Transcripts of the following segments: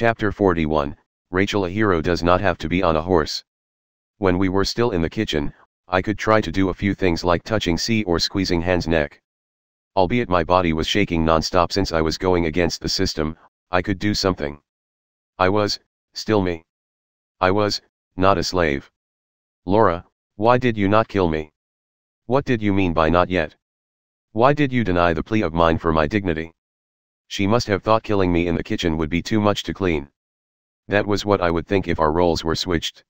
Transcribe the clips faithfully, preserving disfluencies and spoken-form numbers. Chapter forty-one, Rachel, a hero does not have to be on a horse. When we were still in the kitchen, I could try to do a few things like touching C or squeezing Han's neck. Albeit my body was shaking non-stop since I was going against the system, I could do something. I was, still me. I was, not a slave. Laura, why did you not kill me? What did you mean by not yet? Why did you deny the plea of mine for my dignity? She must have thought killing me in the kitchen would be too much to clean. That was what I would think if our roles were switched.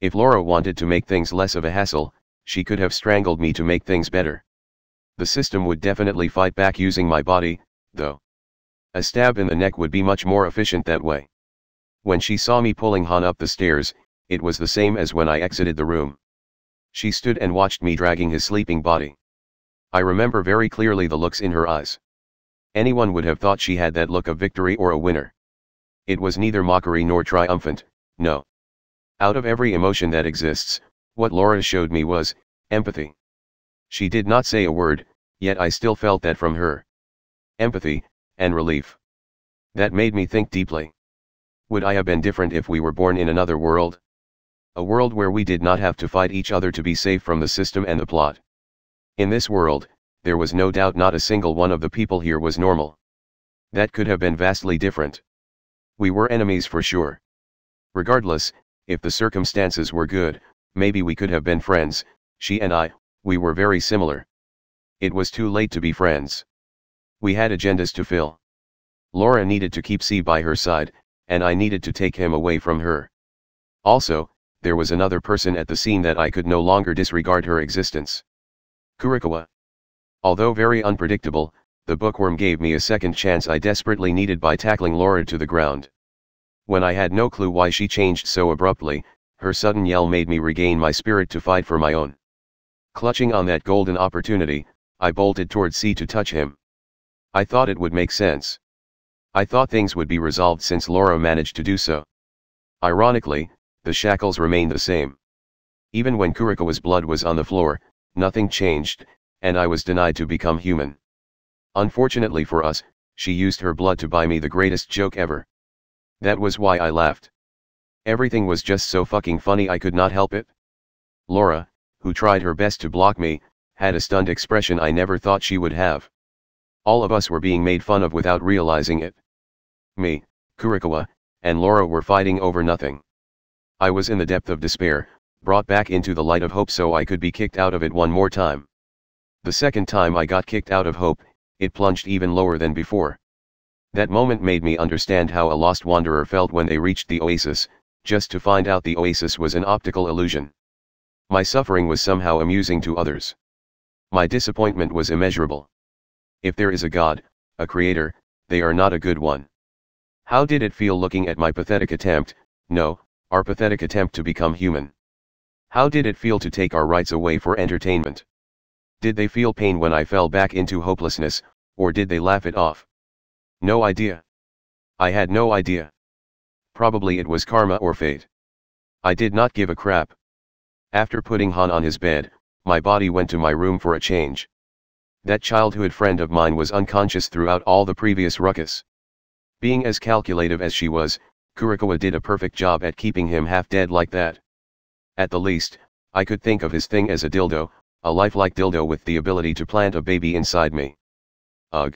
If Laura wanted to make things less of a hassle, she could have strangled me to make things better. The system would definitely fight back using my body, though. A stab in the neck would be much more efficient that way. When she saw me pulling Han up the stairs, it was the same as when I exited the room. She stood and watched me dragging his sleeping body. I remember very clearly the looks in her eyes. Anyone would have thought she had that look of victory or a winner. It was neither mockery nor triumphant, no. Out of every emotion that exists, what Laura showed me was empathy. She did not say a word, yet I still felt that from her. Empathy, and relief. That made me think deeply. Would I have been different if we were born in another world? A world where we did not have to fight each other to be safe from the system and the plot. In this world, there was no doubt not a single one of the people here was normal. That could have been vastly different. We were enemies for sure. Regardless, if the circumstances were good, maybe we could have been friends. She and I, we were very similar. It was too late to be friends. We had agendas to fill. Laura needed to keep C by her side, and I needed to take him away from her. Also, there was another person at the scene that I could no longer disregard her existence. Kurikawa. Although very unpredictable, the bookworm gave me a second chance I desperately needed by tackling Laura to the ground. When I had no clue why she changed so abruptly, her sudden yell made me regain my spirit to fight for my own. Clutching on that golden opportunity, I bolted toward C to touch him. I thought it would make sense. I thought things would be resolved since Laura managed to do so. Ironically, the shackles remained the same. Even when Kurikawa's blood was on the floor, nothing changed, and I was denied to become human. Unfortunately for us, she used her blood to buy me the greatest joke ever. That was why I laughed. Everything was just so fucking funny I could not help it. Laura, who tried her best to block me, had a stunned expression I never thought she would have. All of us were being made fun of without realizing it. Me, Kurikawa, and Laura were fighting over nothing. I was in the depth of despair, brought back into the light of hope so I could be kicked out of it one more time. The second time I got kicked out of hope, it plunged even lower than before. That moment made me understand how a lost wanderer felt when they reached the oasis, just to find out the oasis was an optical illusion. My suffering was somehow amusing to others. My disappointment was immeasurable. If there is a God, a creator, they are not a good one. How did it feel looking at my pathetic attempt, no, our pathetic attempt to become human? How did it feel to take our rights away for entertainment? Did they feel pain when I fell back into hopelessness, or did they laugh it off? No idea. I had no idea. Probably it was karma or fate. I did not give a crap. After putting Han on his bed, my body went to my room for a change. That childhood friend of mine was unconscious throughout all the previous ruckus. Being as calculative as she was, Kurikawa did a perfect job at keeping him half dead like that. At the least, I could think of his thing as a dildo, a lifelike dildo with the ability to plant a baby inside me. Ugh.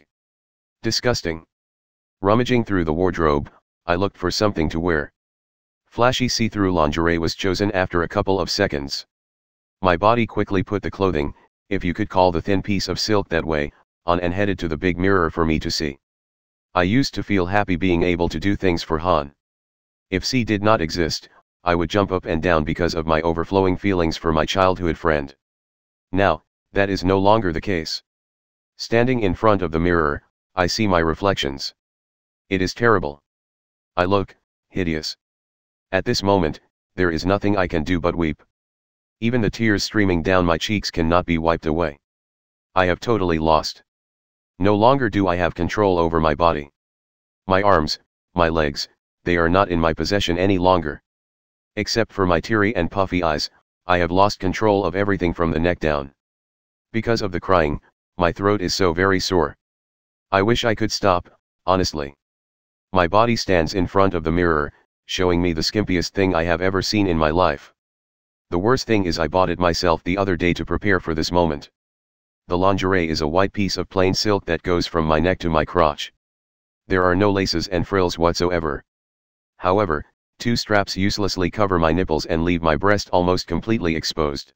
Disgusting. Rummaging through the wardrobe, I looked for something to wear. Flashy see-through lingerie was chosen after a couple of seconds. My body quickly put the clothing, if you could call the thin piece of silk that way, on and headed to the big mirror for me to see. I used to feel happy being able to do things for Han. If C did not exist, I would jump up and down because of my overflowing feelings for my childhood friend. Now, that is no longer the case. Standing in front of the mirror, I see my reflections. It is terrible. I look hideous. At this moment, there is nothing I can do but weep. Even the tears streaming down my cheeks cannot be wiped away. I have totally lost. No longer do I have control over my body. My arms, my legs, they are not in my possession any longer. Except for my teary and puffy eyes, I have lost control of everything from the neck down. Because of the crying, my throat is so very sore. I wish I could stop, honestly. My body stands in front of the mirror, showing me the skimpiest thing I have ever seen in my life. The worst thing is I bought it myself the other day to prepare for this moment. The lingerie is a white piece of plain silk that goes from my neck to my crotch. There are no laces and frills whatsoever. However, two straps uselessly cover my nipples and leave my breast almost completely exposed.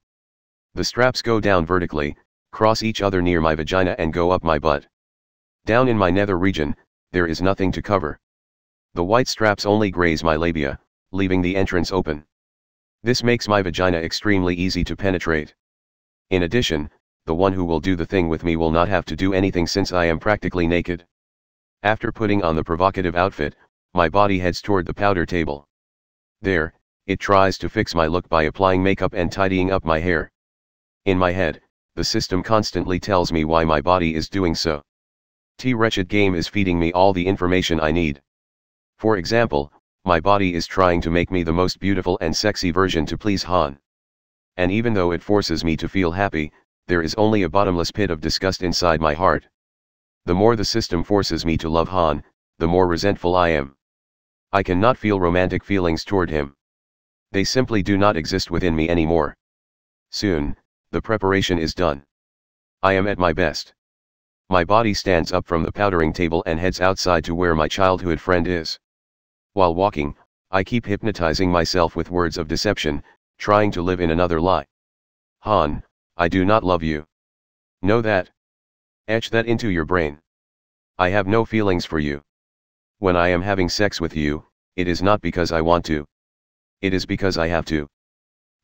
The straps go down vertically, cross each other near my vagina and go up my butt. Down in my nether region, there is nothing to cover. The white straps only graze my labia, leaving the entrance open. This makes my vagina extremely easy to penetrate. In addition, the one who will do the thing with me will not have to do anything since I am practically naked. After putting on the provocative outfit, my body heads toward the powder table. There, it tries to fix my look by applying makeup and tidying up my hair. In my head, the system constantly tells me why my body is doing so. The wretched game is feeding me all the information I need. For example, my body is trying to make me the most beautiful and sexy version to please Han. And even though it forces me to feel happy, there is only a bottomless pit of disgust inside my heart. The more the system forces me to love Han, the more resentful I am. I cannot feel romantic feelings toward him. They simply do not exist within me anymore. Soon, the preparation is done. I am at my best. My body stands up from the powdering table and heads outside to where my childhood friend is. While walking, I keep hypnotizing myself with words of deception, trying to live in another lie. Han, I do not love you. Know that. Etch that into your brain. I have no feelings for you. When I am having sex with you, it is not because I want to. It is because I have to.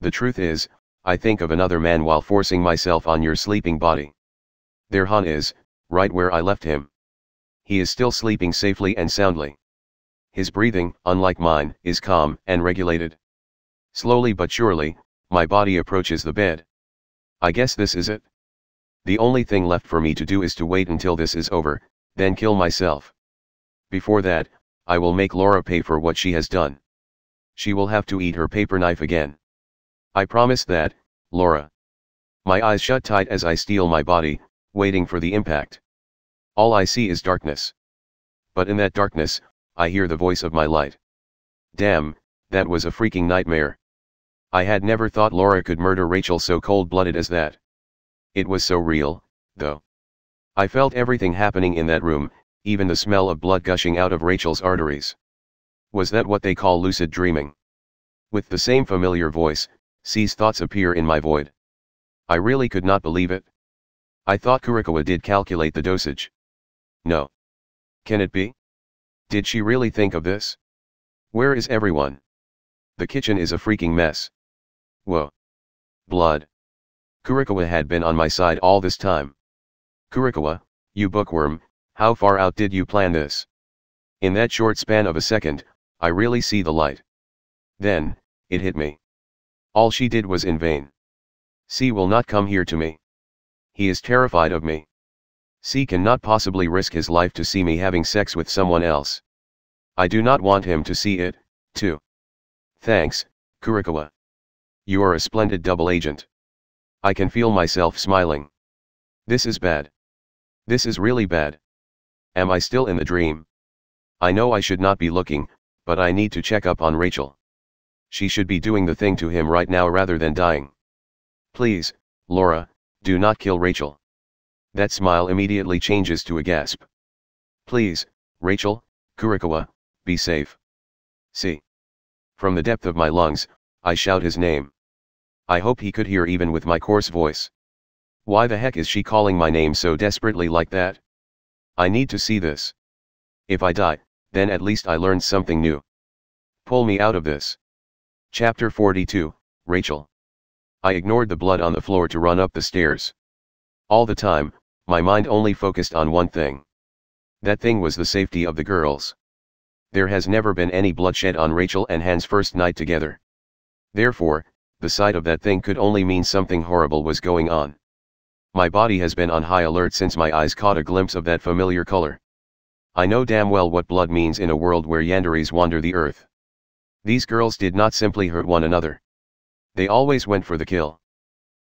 The truth is, I think of another man while forcing myself on your sleeping body. There Han is, right where I left him. He is still sleeping safely and soundly. His breathing, unlike mine, is calm and regulated. Slowly but surely, my body approaches the bed. I guess this is it. The only thing left for me to do is to wait until this is over, then kill myself. Before that, I will make Laura pay for what she has done. She will have to eat her paper knife again. I promise that, Laura. My eyes shut tight as I steel my body, waiting for the impact. All I see is darkness. But in that darkness, I hear the voice of my light. Damn, that was a freaking nightmare. I had never thought Laura could murder Rachel so cold-blooded as that. It was so real, though. I felt everything happening in that room, even the smell of blood gushing out of Rachel's arteries. Was that what they call lucid dreaming? With the same familiar voice, C's thoughts appear in my void. I really could not believe it. I thought Kurikawa did calculate the dosage. No. Can it be? Did she really think of this? Where is everyone? The kitchen is a freaking mess. Whoa. Blood. Kurikawa had been on my side all this time. Kurikawa, you bookworm. How far out did you plan this? In that short span of a second, I really see the light. Then, it hit me. All she did was in vain. C will not come here to me. He is terrified of me. C cannot possibly risk his life to see me having sex with someone else. I do not want him to see it, too. Thanks, Kurikawa. You are a splendid double agent. I can feel myself smiling. This is bad. This is really bad. Am I still in the dream? I know I should not be looking, but I need to check up on Rachel. She should be doing the thing to him right now rather than dying. Please, Laura, do not kill Rachel. That smile immediately changes to a gasp. Please, Rachel, Kurikawa, be safe. See. From the depth of my lungs, I shout his name. I hope he could hear even with my coarse voice. Why the heck is she calling my name so desperately like that? I need to see this. If I die, then at least I learned something new. Pull me out of this. Chapter forty-two, Rachel. I ignored the blood on the floor to run up the stairs. All the time, my mind only focused on one thing. That thing was the safety of the girls. There has never been any bloodshed on Rachel and Han's first night together. Therefore, the sight of that thing could only mean something horrible was going on. My body has been on high alert since my eyes caught a glimpse of that familiar color. I know damn well what blood means in a world where yanderies wander the earth. These girls did not simply hurt one another. They always went for the kill.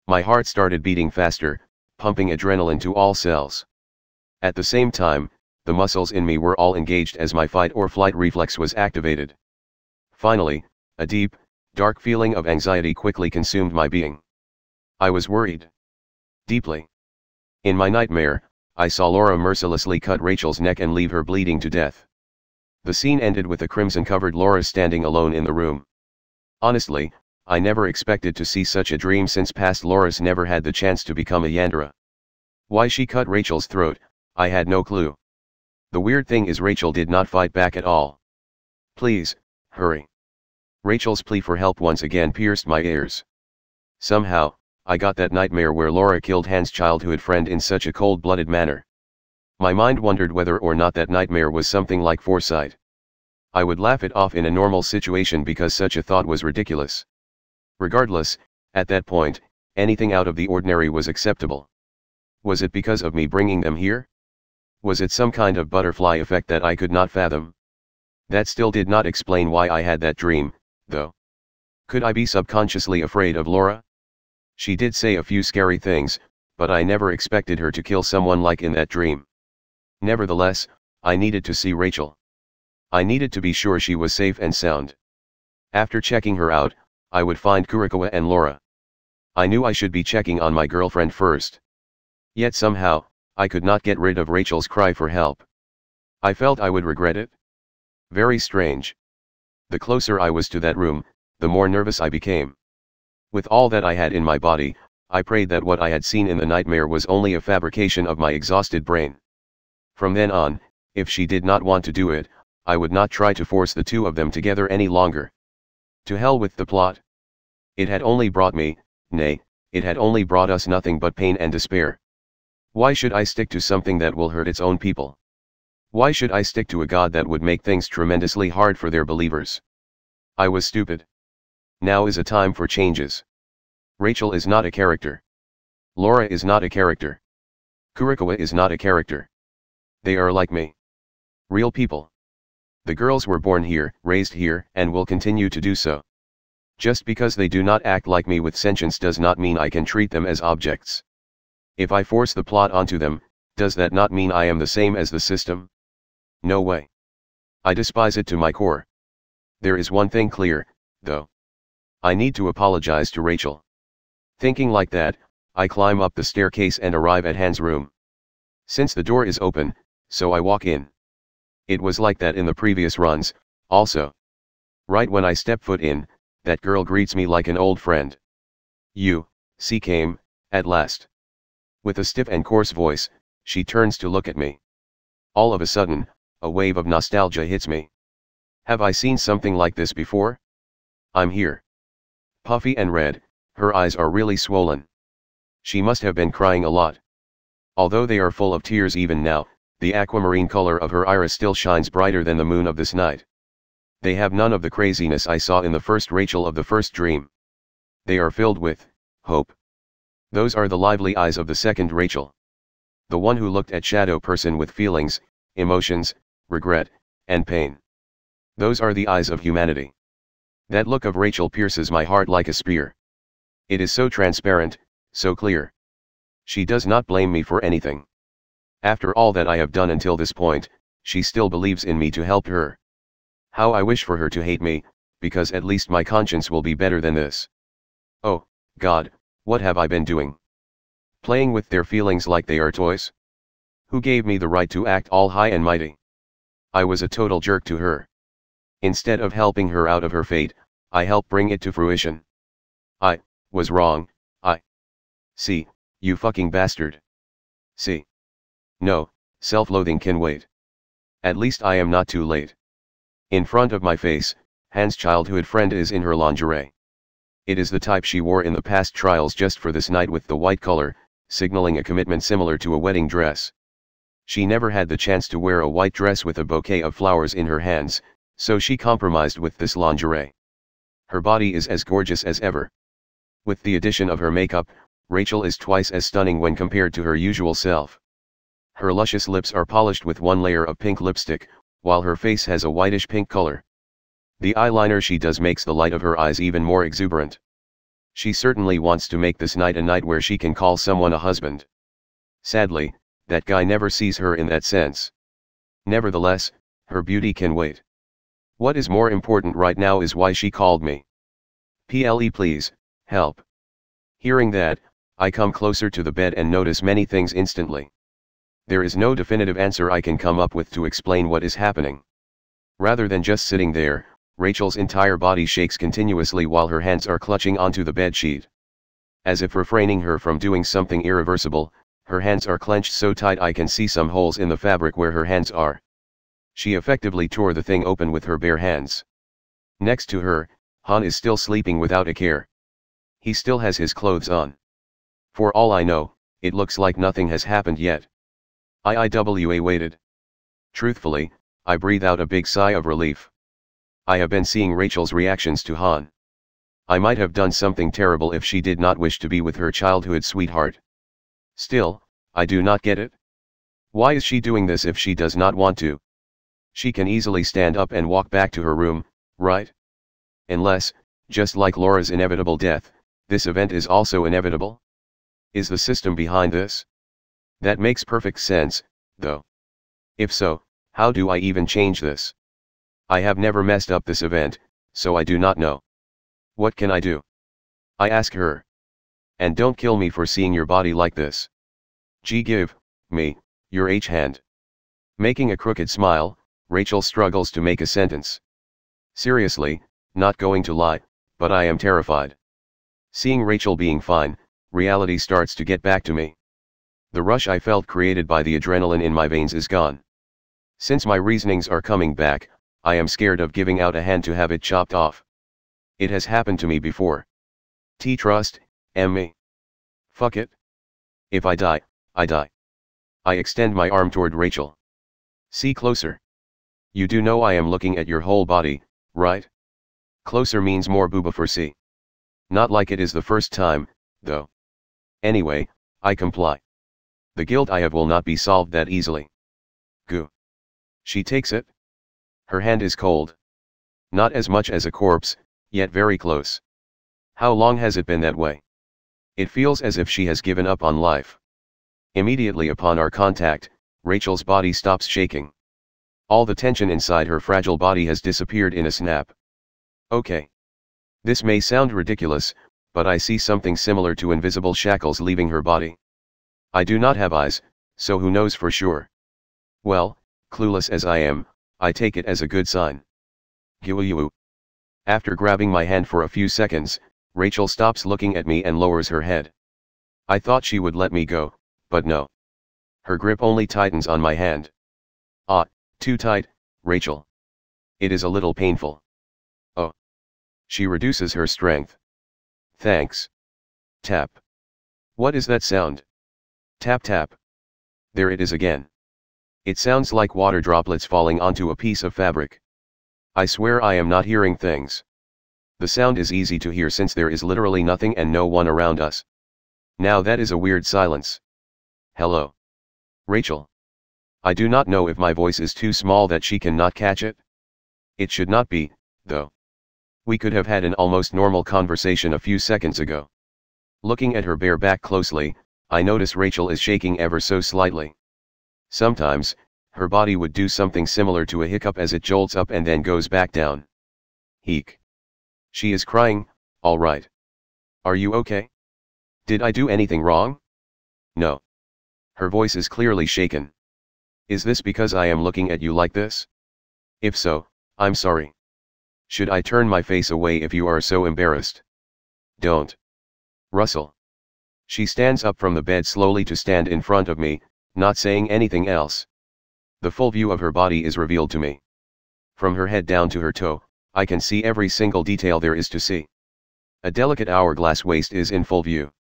My heart started beating faster, pumping adrenaline to all cells. At the same time, the muscles in me were all engaged as my fight or flight reflex was activated. Finally, a deep, dark feeling of anxiety quickly consumed my being. I was worried. Deeply. In my nightmare, I saw Laura mercilessly cut Rachel's neck and leave her bleeding to death. The scene ended with a crimson-covered Laura standing alone in the room. Honestly, I never expected to see such a dream since past Laura's never had the chance to become a Yandere. Why she cut Rachel's throat, I had no clue. The weird thing is Rachel did not fight back at all. Please, hurry. Rachel's plea for help once again pierced my ears. Somehow, I got that nightmare where Laura killed Han's childhood friend in such a cold-blooded manner. My mind wondered whether or not that nightmare was something like foresight. I would laugh it off in a normal situation because such a thought was ridiculous. Regardless, at that point, anything out of the ordinary was acceptable. Was it because of me bringing them here? Was it some kind of butterfly effect that I could not fathom? That still did not explain why I had that dream, though. Could I be subconsciously afraid of Laura? She did say a few scary things, but I never expected her to kill someone like in that dream. Nevertheless, I needed to see Rachel. I needed to be sure she was safe and sound. After checking her out, I would find Kurikawa and Laura. I knew I should be checking on my girlfriend first. Yet somehow, I could not get rid of Rachel's cry for help. I felt I would regret it. Very strange. The closer I was to that room, the more nervous I became. With all that I had in my body, I prayed that what I had seen in the nightmare was only a fabrication of my exhausted brain. From then on, if she did not want to do it, I would not try to force the two of them together any longer. To hell with the plot. It had only brought me, nay, it had only brought us nothing but pain and despair. Why should I stick to something that will hurt its own people? Why should I stick to a god that would make things tremendously hard for their believers? I was stupid. Now is a time for changes. Rachel is not a character. Laura is not a character. Kurikawa is not a character. They are like me. Real people. The girls were born here, raised here, and will continue to do so. Just because they do not act like me with sentience does not mean I can treat them as objects. If I force the plot onto them, does that not mean I am the same as the system? No way. I despise it to my core. There is one thing clear, though. I need to apologize to Rachel. Thinking like that, I climb up the staircase and arrive at Han's room. Since the door is open, so I walk in. It was like that in the previous runs, also. Right when I step foot in, that girl greets me like an old friend. You, C came, at last. With a stiff and coarse voice, she turns to look at me. All of a sudden, a wave of nostalgia hits me. Have I seen something like this before? I'm here. Puffy and red, her eyes are really swollen. She must have been crying a lot. Although they are full of tears even now, the aquamarine color of her iris still shines brighter than the moon of this night. They have none of the craziness I saw in the first Rachel of the first dream. They are filled with hope. Those are the lively eyes of the second Rachel. The one who looked at shadow person with feelings, emotions, regret, and pain. Those are the eyes of humanity. That look of Rachel pierces my heart like a spear. It is so transparent, so clear. She does not blame me for anything. After all that I have done until this point, she still believes in me to help her. How I wish for her to hate me, because at least my conscience will be better than this. Oh, God, what have I been doing? Playing with their feelings like they are toys? Who gave me the right to act all high and mighty? I was a total jerk to her. Instead of helping her out of her fate, I helped bring it to fruition. I was wrong, I. See, you fucking bastard. See. No, self-loathing can wait. At least I am not too late. In front of my face, Han's childhood friend is in her lingerie. It is the type she wore in the past trials just for this night with the white color, signaling a commitment similar to a wedding dress. She never had the chance to wear a white dress with a bouquet of flowers in her hands, so she compromised with this lingerie. Her body is as gorgeous as ever. With the addition of her makeup, Rachel is twice as stunning when compared to her usual self. Her luscious lips are polished with one layer of pink lipstick, while her face has a whitish pink color. The eyeliner she does makes the light of her eyes even more exuberant. She certainly wants to make this night a night where she can call someone a husband. Sadly, that guy never sees her in that sense. Nevertheless, her beauty can wait. What is more important right now is why she called me. Ple please, help. Hearing that, I come closer to the bed and notice many things instantly. There is no definitive answer I can come up with to explain what is happening. Rather than just sitting there, Rachel's entire body shakes continuously while her hands are clutching onto the bedsheet. As if refraining her from doing something irreversible, her hands are clenched so tight I can see some holes in the fabric where her hands are. She effectively tore the thing open with her bare hands. Next to her, Han is still sleeping without a care. He still has his clothes on. For all I know, it looks like nothing has happened yet. I I W A waited. Truthfully, I breathe out a big sigh of relief. I have been seeing Rachel's reactions to Han. I might have done something terrible if she did not wish to be with her childhood sweetheart. Still, I do not get it. Why is she doing this if she does not want to? She can easily stand up and walk back to her room, right? Unless, just like Laura's inevitable death, this event is also inevitable? Is the system behind this? That makes perfect sense, though. If so, how do I even change this? I have never messed up this event, so I do not know. What can I do? I ask her. And don't kill me for seeing your body like this. G give me your H hand. Making a crooked smile, Rachel struggles to make a sentence. Seriously, not going to lie, but I am terrified. Seeing Rachel being fine, reality starts to get back to me. The rush I felt created by the adrenaline in my veins is gone. Since my reasonings are coming back, I am scared of giving out a hand to have it chopped off. It has happened to me before. T trust, M me. Fuck it. If I die, I die. I extend my arm toward Rachel. See closer. You do know I am looking at your whole body, right? Closer means more booba for C. Not like it is the first time, though. Anyway, I comply. The guilt I have will not be solved that easily. Goo. She takes it. Her hand is cold. Not as much as a corpse, yet very close. How long has it been that way? It feels as if she has given up on life. Immediately upon our contact, Rachel's body stops shaking. All the tension inside her fragile body has disappeared in a snap. Okay. This may sound ridiculous, but I see something similar to invisible shackles leaving her body. I do not have eyes, so who knows for sure? Well, clueless as I am, I take it as a good sign. Guyuu. After grabbing my hand for a few seconds, Rachel stops looking at me and lowers her head. I thought she would let me go, but no. Her grip only tightens on my hand. Ah. Too tight, Rachel. It is a little painful. Oh. She reduces her strength. Thanks. Tap. What is that sound? Tap tap. There it is again. It sounds like water droplets falling onto a piece of fabric. I swear I am not hearing things. The sound is easy to hear since there is literally nothing and no one around us. Now that is a weird silence. Hello. Rachel. I do not know if my voice is too small that she cannot catch it. It should not be, though. We could have had an almost normal conversation a few seconds ago. Looking at her bare back closely, I notice Rachel is shaking ever so slightly. Sometimes, her body would do something similar to a hiccup as it jolts up and then goes back down. Heek. She is crying, all right. Are you okay? Did I do anything wrong? No. Her voice is clearly shaken. Is this because I am looking at you like this? If so, I'm sorry. Should I turn my face away if you are so embarrassed? Don't. Russell. She stands up from the bed slowly to stand in front of me, not saying anything else. The full view of her body is revealed to me. From her head down to her toe, I can see every single detail there is to see. A delicate hourglass waist is in full view.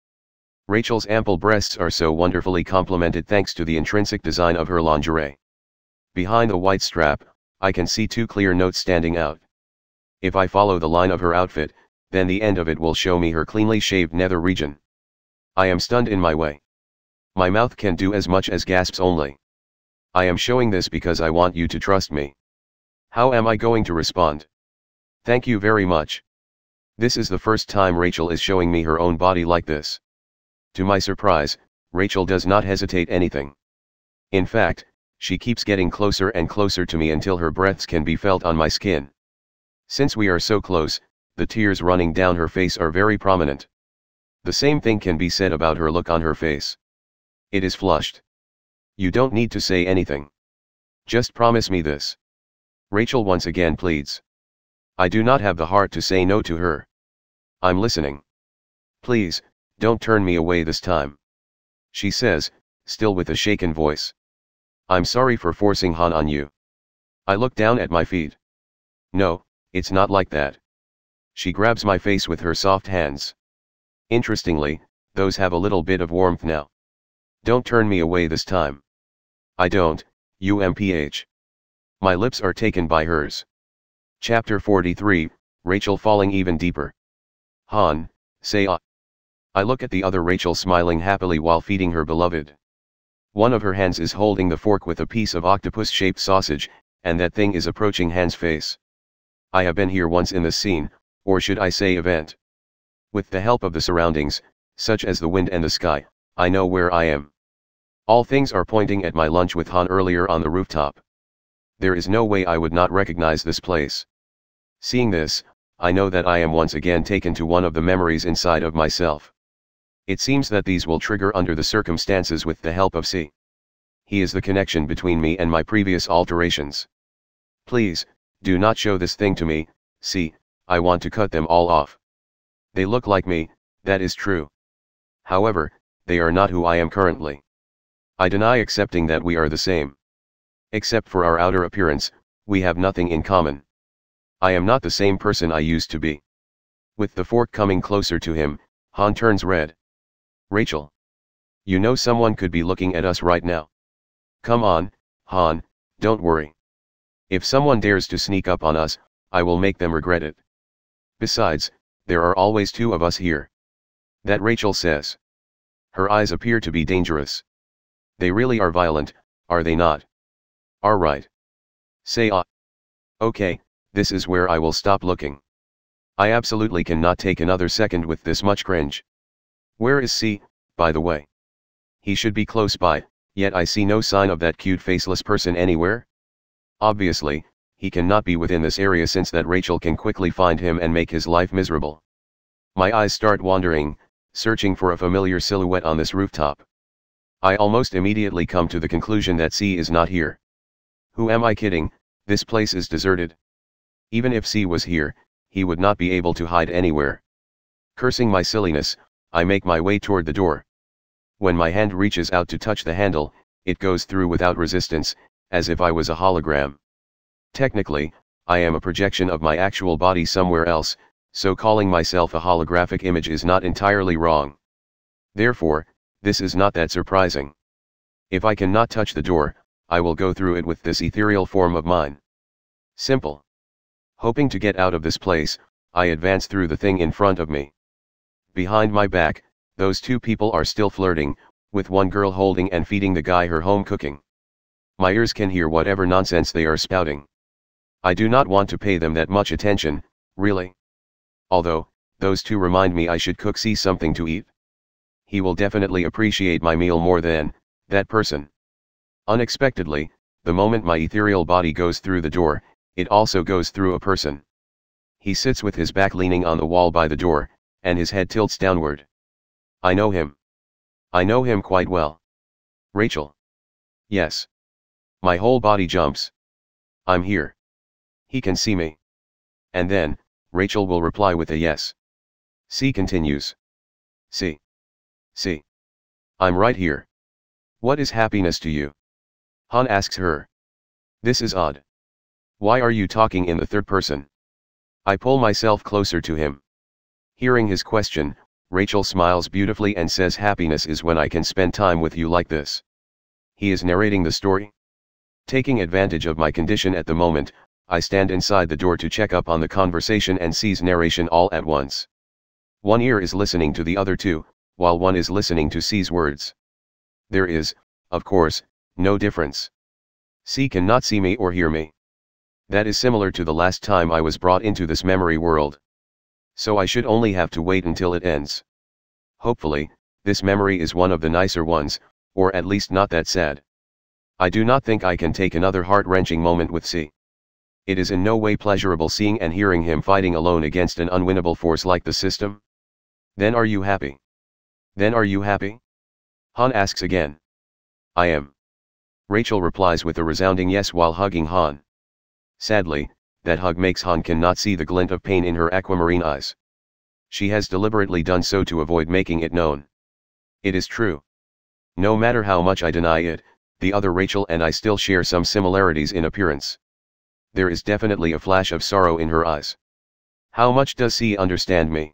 Rachel's ample breasts are so wonderfully complemented thanks to the intrinsic design of her lingerie. Behind the white strap, I can see two clear notes standing out. If I follow the line of her outfit, then the end of it will show me her cleanly shaved nether region. I am stunned in my way. My mouth can do as much as gasps only. I am showing this because I want you to trust me. How am I going to respond? Thank you very much. This is the first time Rachel is showing me her own body like this. To my surprise, Rachel does not hesitate anything. In fact, she keeps getting closer and closer to me until her breaths can be felt on my skin. Since we are so close, the tears running down her face are very prominent. The same thing can be said about her look on her face. It is flushed. You don't need to say anything. Just promise me this. Rachel once again pleads. I do not have the heart to say no to her. I'm listening. Please, don't turn me away this time. She says, still with a shaken voice. I'm sorry for forcing Han on you. I look down at my feet. No, it's not like that. She grabs my face with her soft hands. Interestingly, those have a little bit of warmth now. Don't turn me away this time. I don't, umph. My lips are taken by hers. Chapter forty-three, Rachel falling even deeper. Han, say ah. I look at the other Rachel smiling happily while feeding her beloved. One of her hands is holding the fork with a piece of octopus-shaped sausage, and that thing is approaching Han's face. I have been here once in this scene, or should I say event. With the help of the surroundings, such as the wind and the sky, I know where I am. All things are pointing at my lunch with Han earlier on the rooftop. There is no way I would not recognize this place. Seeing this, I know that I am once again taken to one of the memories inside of myself. It seems that these will trigger under the circumstances with the help of C. He is the connection between me and my previous alterations. Please, do not show this thing to me, C, I want to cut them all off. They look like me, that is true. However, they are not who I am currently. I deny accepting that we are the same. Except for our outer appearance, we have nothing in common. I am not the same person I used to be. With the fork coming closer to him, Han turns red. Rachel. You know someone could be looking at us right now. Come on, Han, don't worry. If someone dares to sneak up on us, I will make them regret it. Besides, there are always two of us here. That Rachel says. Her eyes appear to be dangerous. They really are violent, are they not? All right. Say ah. Okay, this is where I will stop looking. I absolutely cannot take another second with this much cringe. Where is C, by the way? He should be close by, yet I see no sign of that cute faceless person anywhere? Obviously, he cannot be within this area since that Rachel can quickly find him and make his life miserable. My eyes start wandering, searching for a familiar silhouette on this rooftop. I almost immediately come to the conclusion that C is not here. Who am I kidding, this place is deserted. Even if C was here, he would not be able to hide anywhere. Cursing my silliness, I make my way toward the door. When my hand reaches out to touch the handle, it goes through without resistance, as if I was a hologram. Technically, I am a projection of my actual body somewhere else, so calling myself a holographic image is not entirely wrong. Therefore, this is not that surprising. If I cannot touch the door, I will go through it with this ethereal form of mine. Simple. Hoping to get out of this place, I advance through the thing in front of me. Behind my back, those two people are still flirting, with one girl holding and feeding the guy her home cooking. My ears can hear whatever nonsense they are spouting. I do not want to pay them that much attention, really. Although, those two remind me I should cook C something to eat. He will definitely appreciate my meal more than that person. Unexpectedly, the moment my ethereal body goes through the door, it also goes through a person. He sits with his back leaning on the wall by the door, and his head tilts downward. I know him. I know him quite well. Rachel. Yes. My whole body jumps. I'm here. He can see me. And then, Rachel will reply with a yes. C continues. C. C. I'm right here. What is happiness to you? Han asks her. This is odd. Why are you talking in the third person? I pull myself closer to him. Hearing his question, Rachel smiles beautifully and says happiness is when I can spend time with you like this. He is narrating the story. Taking advantage of my condition at the moment, I stand inside the door to check up on the conversation and sees narration all at once. One ear is listening to the other two, while one is listening to C's words. There is, of course, no difference. C cannot see me or hear me. That is similar to the last time I was brought into this memory world. So I should only have to wait until it ends. Hopefully, this memory is one of the nicer ones, or at least not that sad. I do not think I can take another heart-wrenching moment with C. It is in no way pleasurable seeing and hearing him fighting alone against an unwinnable force like the system. Then are you happy? Then are you happy? Han asks again. I am. Rachel replies with a resounding yes while hugging Han. Sadly, that hug makes Han cannot see the glint of pain in her aquamarine eyes. She has deliberately done so to avoid making it known. It is true. No matter how much I deny it, the other Rachel and I still share some similarities in appearance. There is definitely a flash of sorrow in her eyes. How much does C understand me?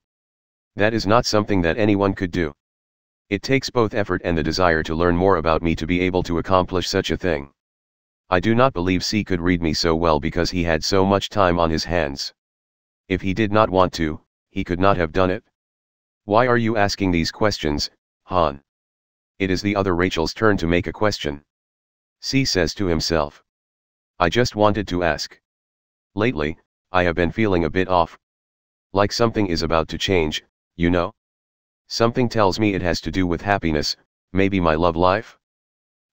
That is not something that anyone could do. It takes both effort and the desire to learn more about me to be able to accomplish such a thing. I do not believe C could read me so well because he had so much time on his hands. If he did not want to, he could not have done it. Why are you asking these questions, Han? It is the other Rachel's turn to make a question. C says to himself. I just wanted to ask. Lately, I have been feeling a bit off. Like something is about to change, you know? Something tells me it has to do with happiness, maybe my love life?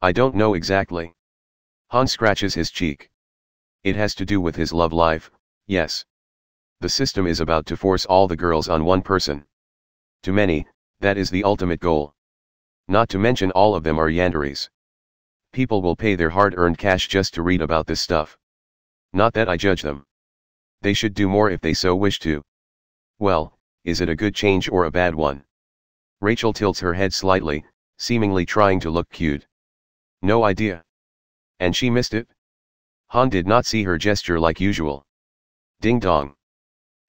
I don't know exactly. Han scratches his cheek. It has to do with his love life, yes. The system is about to force all the girls on one person. To many, that is the ultimate goal. Not to mention all of them are yanderies. People will pay their hard-earned cash just to read about this stuff. Not that I judge them. They should do more if they so wish to. Well, is it a good change or a bad one? Rachel tilts her head slightly, seemingly trying to look cute. No idea. And she missed it? Han did not see her gesture like usual. Ding dong.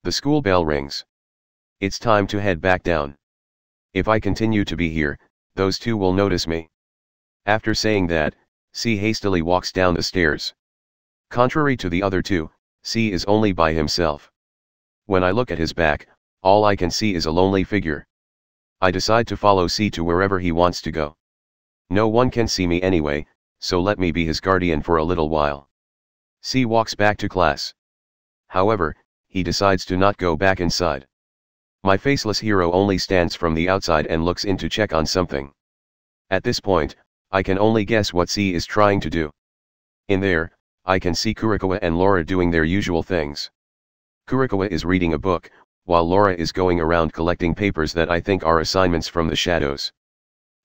The school bell rings. It's time to head back down. If I continue to be here, those two will notice me. After saying that, C hastily walks down the stairs. Contrary to the other two, C is only by himself. When I look at his back, all I can see is a lonely figure. I decide to follow C to wherever he wants to go. No one can see me anyway, so let me be his guardian for a little while. C walks back to class. However, he decides to not go back inside. My faceless hero only stands from the outside and looks in to check on something. At this point, I can only guess what C is trying to do. In there, I can see Kurikawa and Laura doing their usual things. Kurikawa is reading a book, while Laura is going around collecting papers that I think are assignments from the shadows.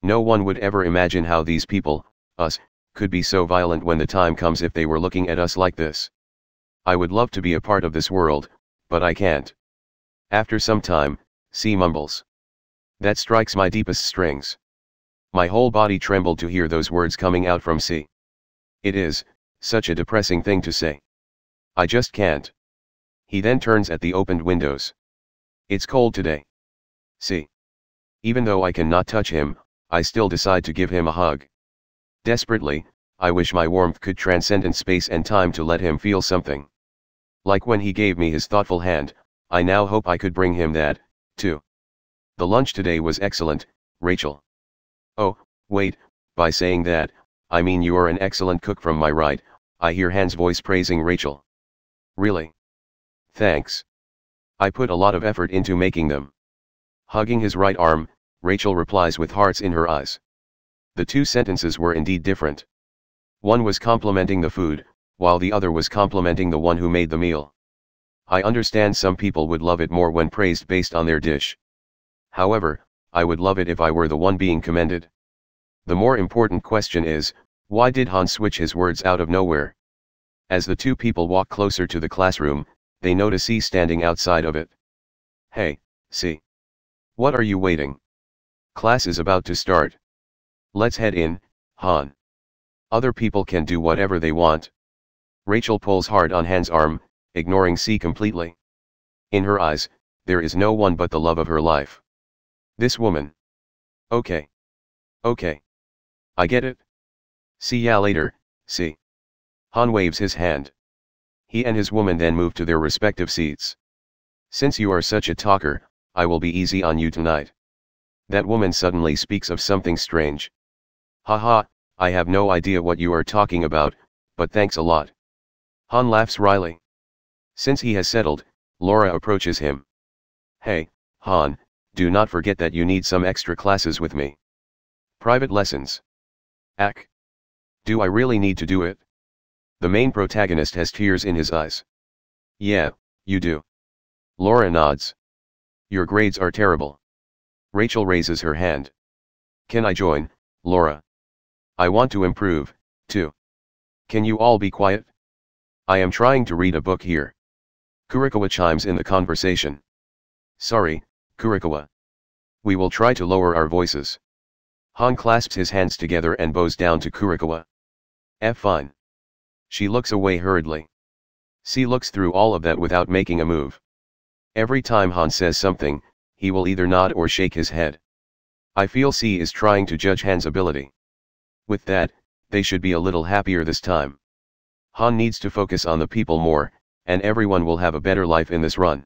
No one would ever imagine how these people, us, could be so violent when the time comes if they were looking at us like this. I would love to be a part of this world, but I can't. After some time, C mumbles. That strikes my deepest strings. My whole body trembled to hear those words coming out from C. It is such a depressing thing to say. I just can't. He then turns at the opened windows. It's cold today. C. Even though I cannot touch him, I still decide to give him a hug. Desperately, I wish my warmth could transcend in space and time to let him feel something. Like when he gave me his thoughtful hand, I now hope I could bring him that, too. The lunch today was excellent, Rachel. Oh, wait, by saying that, I mean you are an excellent cook. From my right, I hear Han's voice praising Rachel. Really? Thanks. I put a lot of effort into making them. Hugging his right arm, Rachel replies with hearts in her eyes. The two sentences were indeed different. One was complimenting the food, while the other was complimenting the one who made the meal. I understand some people would love it more when praised based on their dish. However, I would love it if I were the one being commended. The more important question is, why did Han switch his words out of nowhere? As the two people walk closer to the classroom, they notice C standing outside of it. Hey, C. What are you waiting? Class is about to start. Let's head in, Han. Other people can do whatever they want. Rachel pulls hard on Han's arm, ignoring C completely. In her eyes, there is no one but the love of her life. This woman. Okay. Okay. I get it. See ya later, C. Han waves his hand. He and his woman then move to their respective seats. Since you are such a talker, I will be easy on you tonight. That woman suddenly speaks of something strange. Haha, I have no idea what you are talking about, but thanks a lot. Han laughs wryly. Since he has settled, Laura approaches him. Hey, Han. Do not forget that you need some extra classes with me. Private lessons. Ack. Do I really need to do it? The main protagonist has tears in his eyes. Yeah, you do. Laura nods. Your grades are terrible. Rachel raises her hand. Can I join, Laura? I want to improve, too. Can you all be quiet? I am trying to read a book here. Kurikawa chimes in the conversation. Sorry, Kurikawa. We will try to lower our voices. Han clasps his hands together and bows down to Kurikawa. F fine. She looks away hurriedly. C looks through all of that without making a move. Every time Han says something, he will either nod or shake his head. I feel C is trying to judge Han's ability. With that, they should be a little happier this time. Han needs to focus on the people more, and everyone will have a better life in this run.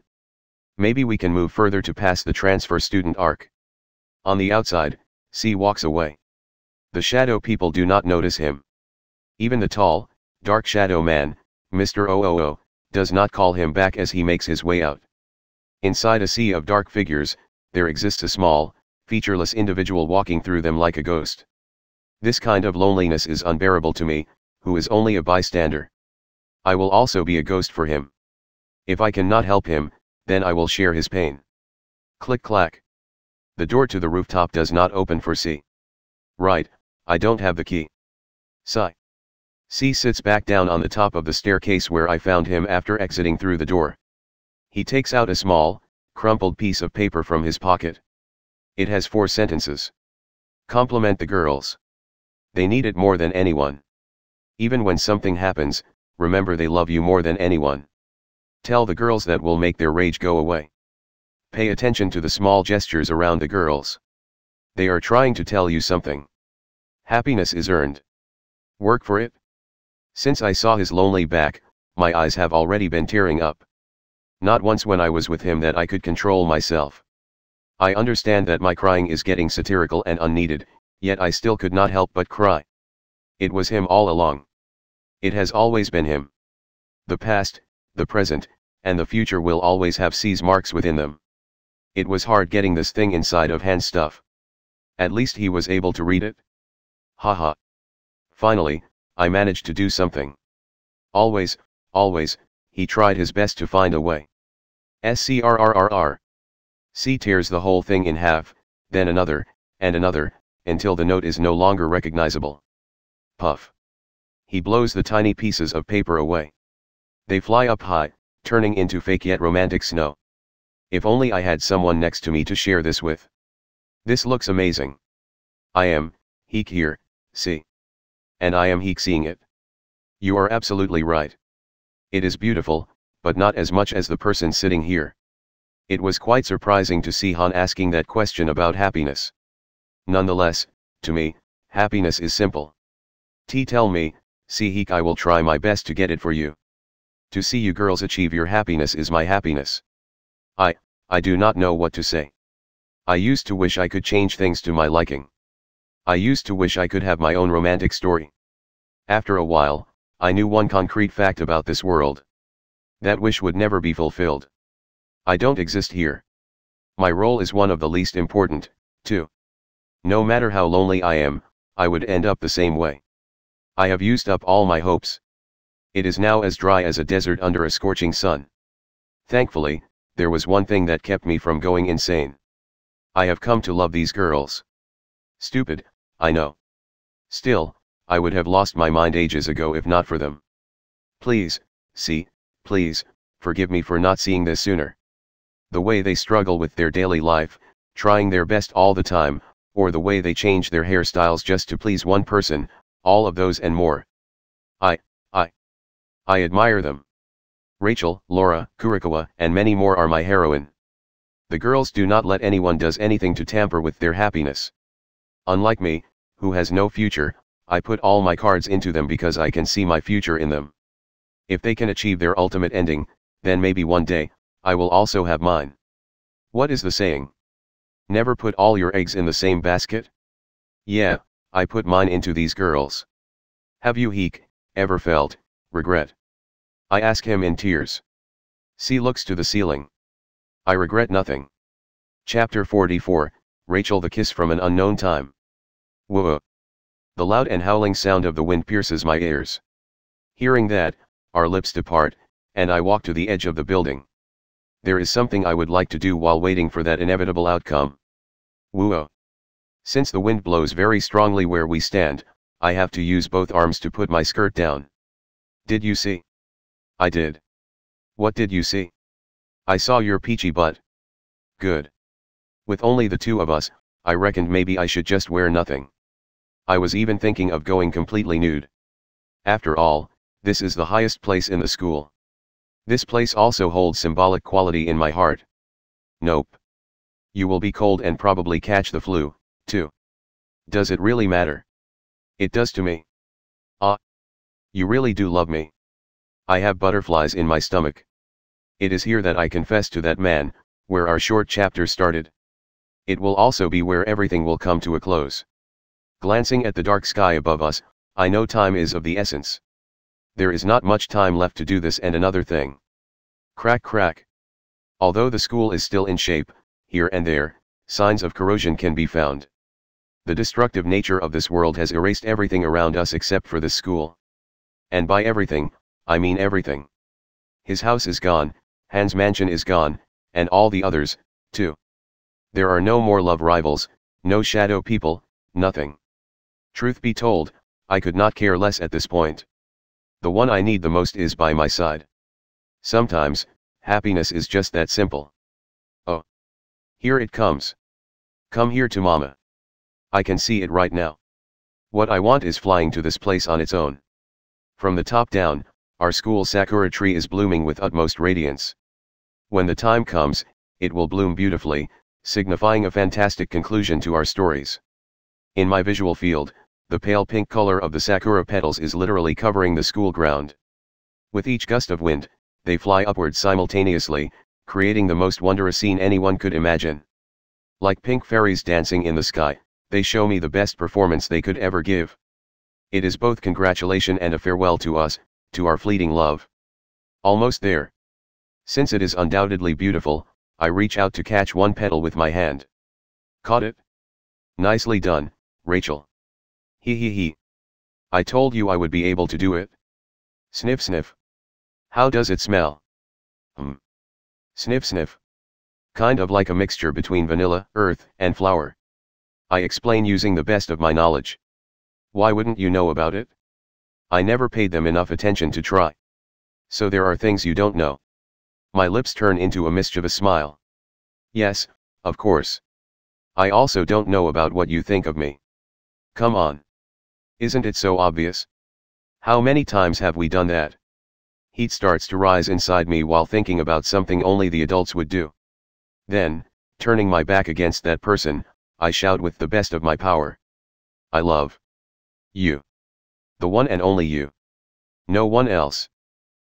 Maybe we can move further to pass the transfer student arc. On the outside, C walks away. The shadow people do not notice him. Even the tall, dark shadow man, Mister O O O, does not call him back as he makes his way out. Inside a sea of dark figures, there exists a small, featureless individual walking through them like a ghost. This kind of loneliness is unbearable to me, who is only a bystander. I will also be a ghost for him. If I cannot help him, then I will share his pain. Click clack. The door to the rooftop does not open for C. Right, I don't have the key. Sigh. C sits back down on the top of the staircase where I found him after exiting through the door. He takes out a small, crumpled piece of paper from his pocket. It has four sentences. Compliment the girls. They need it more than anyone. Even when something happens, remember they love you more than anyone. Tell the girls that will make their rage go away. Pay attention to the small gestures around the girls. They are trying to tell you something. Happiness is earned. Work for it. Since I saw his lonely back, my eyes have already been tearing up. Not once when I was with him that I could control myself. I understand that my crying is getting satirical and unneeded, yet I still could not help but cry. It was him all along. It has always been him. The past, the present, and the future will always have C's marks within them. It was hard getting this thing inside of Han's stuff. At least he was able to read it. Haha. Finally, I managed to do something. Always, always, he tried his best to find a way. SCRRRR. C tears the whole thing in half, then another, and another, until the note is no longer recognizable. Puff. He blows the tiny pieces of paper away. They fly up high, turning into fake yet romantic snow. If only I had someone next to me to share this with. This looks amazing. I am, Heek here, see. And I am Heek seeing it. You are absolutely right. It is beautiful, but not as much as the person sitting here. It was quite surprising to see Han asking that question about happiness. Nonetheless, to me, happiness is simple. T tell me, see Heek, I will try my best to get it for you. To see you girls achieve your happiness is my happiness. I, I do not know what to say. I used to wish I could change things to my liking. I used to wish I could have my own romantic story. After a while, I knew one concrete fact about this world. That wish would never be fulfilled. I don't exist here. My role is one of the least important, too. No matter how lonely I am, I would end up the same way. I have used up all my hopes. It is now as dry as a desert under a scorching sun. Thankfully, there was one thing that kept me from going insane. I have come to love these girls. Stupid, I know. Still, I would have lost my mind ages ago if not for them. Please, see, please, forgive me for not seeing this sooner. The way they struggle with their daily life, trying their best all the time, or the way they change their hairstyles just to please one person, all of those and more. I, I, I admire them. Rachel, Laura, Kurikawa, and many more are my heroine. The girls do not let anyone does anything to tamper with their happiness. Unlike me, who has no future, I put all my cards into them because I can see my future in them. If they can achieve their ultimate ending, then maybe one day, I will also have mine. What is the saying? Never put all your eggs in the same basket? Yeah, I put mine into these girls. Have you, Heek, ever felt regret? I ask him in tears. C looks to the ceiling. I regret nothing. Chapter forty-four, Rachel, the kiss from an unknown time. Whoa. The loud and howling sound of the wind pierces my ears. Hearing that, our lips depart, and I walk to the edge of the building. There is something I would like to do while waiting for that inevitable outcome. Woo-oh. Since the wind blows very strongly where we stand, I have to use both arms to put my skirt down. Did you see? I did. What did you see? I saw your peachy butt. Good. With only the two of us, I reckoned maybe I should just wear nothing. I was even thinking of going completely nude. After all, this is the highest place in the school. This place also holds symbolic quality in my heart. Nope. You will be cold and probably catch the flu, too. Does it really matter? It does to me. Ah. You really do love me. I have butterflies in my stomach. It is here that I confess to that man, where our short chapter started. It will also be where everything will come to a close. Glancing at the dark sky above us, I know time is of the essence. There is not much time left to do this and another thing. Crack crack. Although the school is still in shape, here and there, signs of corrosion can be found. The destructive nature of this world has erased everything around us except for this school. And by everything, I mean everything. His house is gone, Han's mansion is gone, and all the others, too. There are no more love rivals, no shadow people, nothing. Truth be told, I could not care less at this point. The one I need the most is by my side. Sometimes, happiness is just that simple. Oh. Here it comes. Come here to mama. I can see it right now. What I want is flying to this place on its own. From the top down, our school sakura tree is blooming with utmost radiance. When the time comes, it will bloom beautifully, signifying a fantastic conclusion to our stories. In my visual field, the pale pink color of the sakura petals is literally covering the school ground. With each gust of wind, they fly upward simultaneously, creating the most wondrous scene anyone could imagine. Like pink fairies dancing in the sky, they show me the best performance they could ever give. It is both congratulation and a farewell to us, to our fleeting love. Almost there. Since it is undoubtedly beautiful, I reach out to catch one petal with my hand. Caught it? Nicely done, Rachel. Hee hee hee. I told you I would be able to do it. Sniff sniff. How does it smell? Hmm. Sniff sniff. Kind of like a mixture between vanilla, earth, and flour. I explain using the best of my knowledge. Why wouldn't you know about it? I never paid them enough attention to try. So there are things you don't know. My lips turn into a mischievous smile. Yes, of course. I also don't know about what you think of me. Come on. Isn't it so obvious? How many times have we done that? Heat starts to rise inside me while thinking about something only the adults would do. Then, turning my back against that person, I shout with the best of my power. I love you. The one and only you. No one else.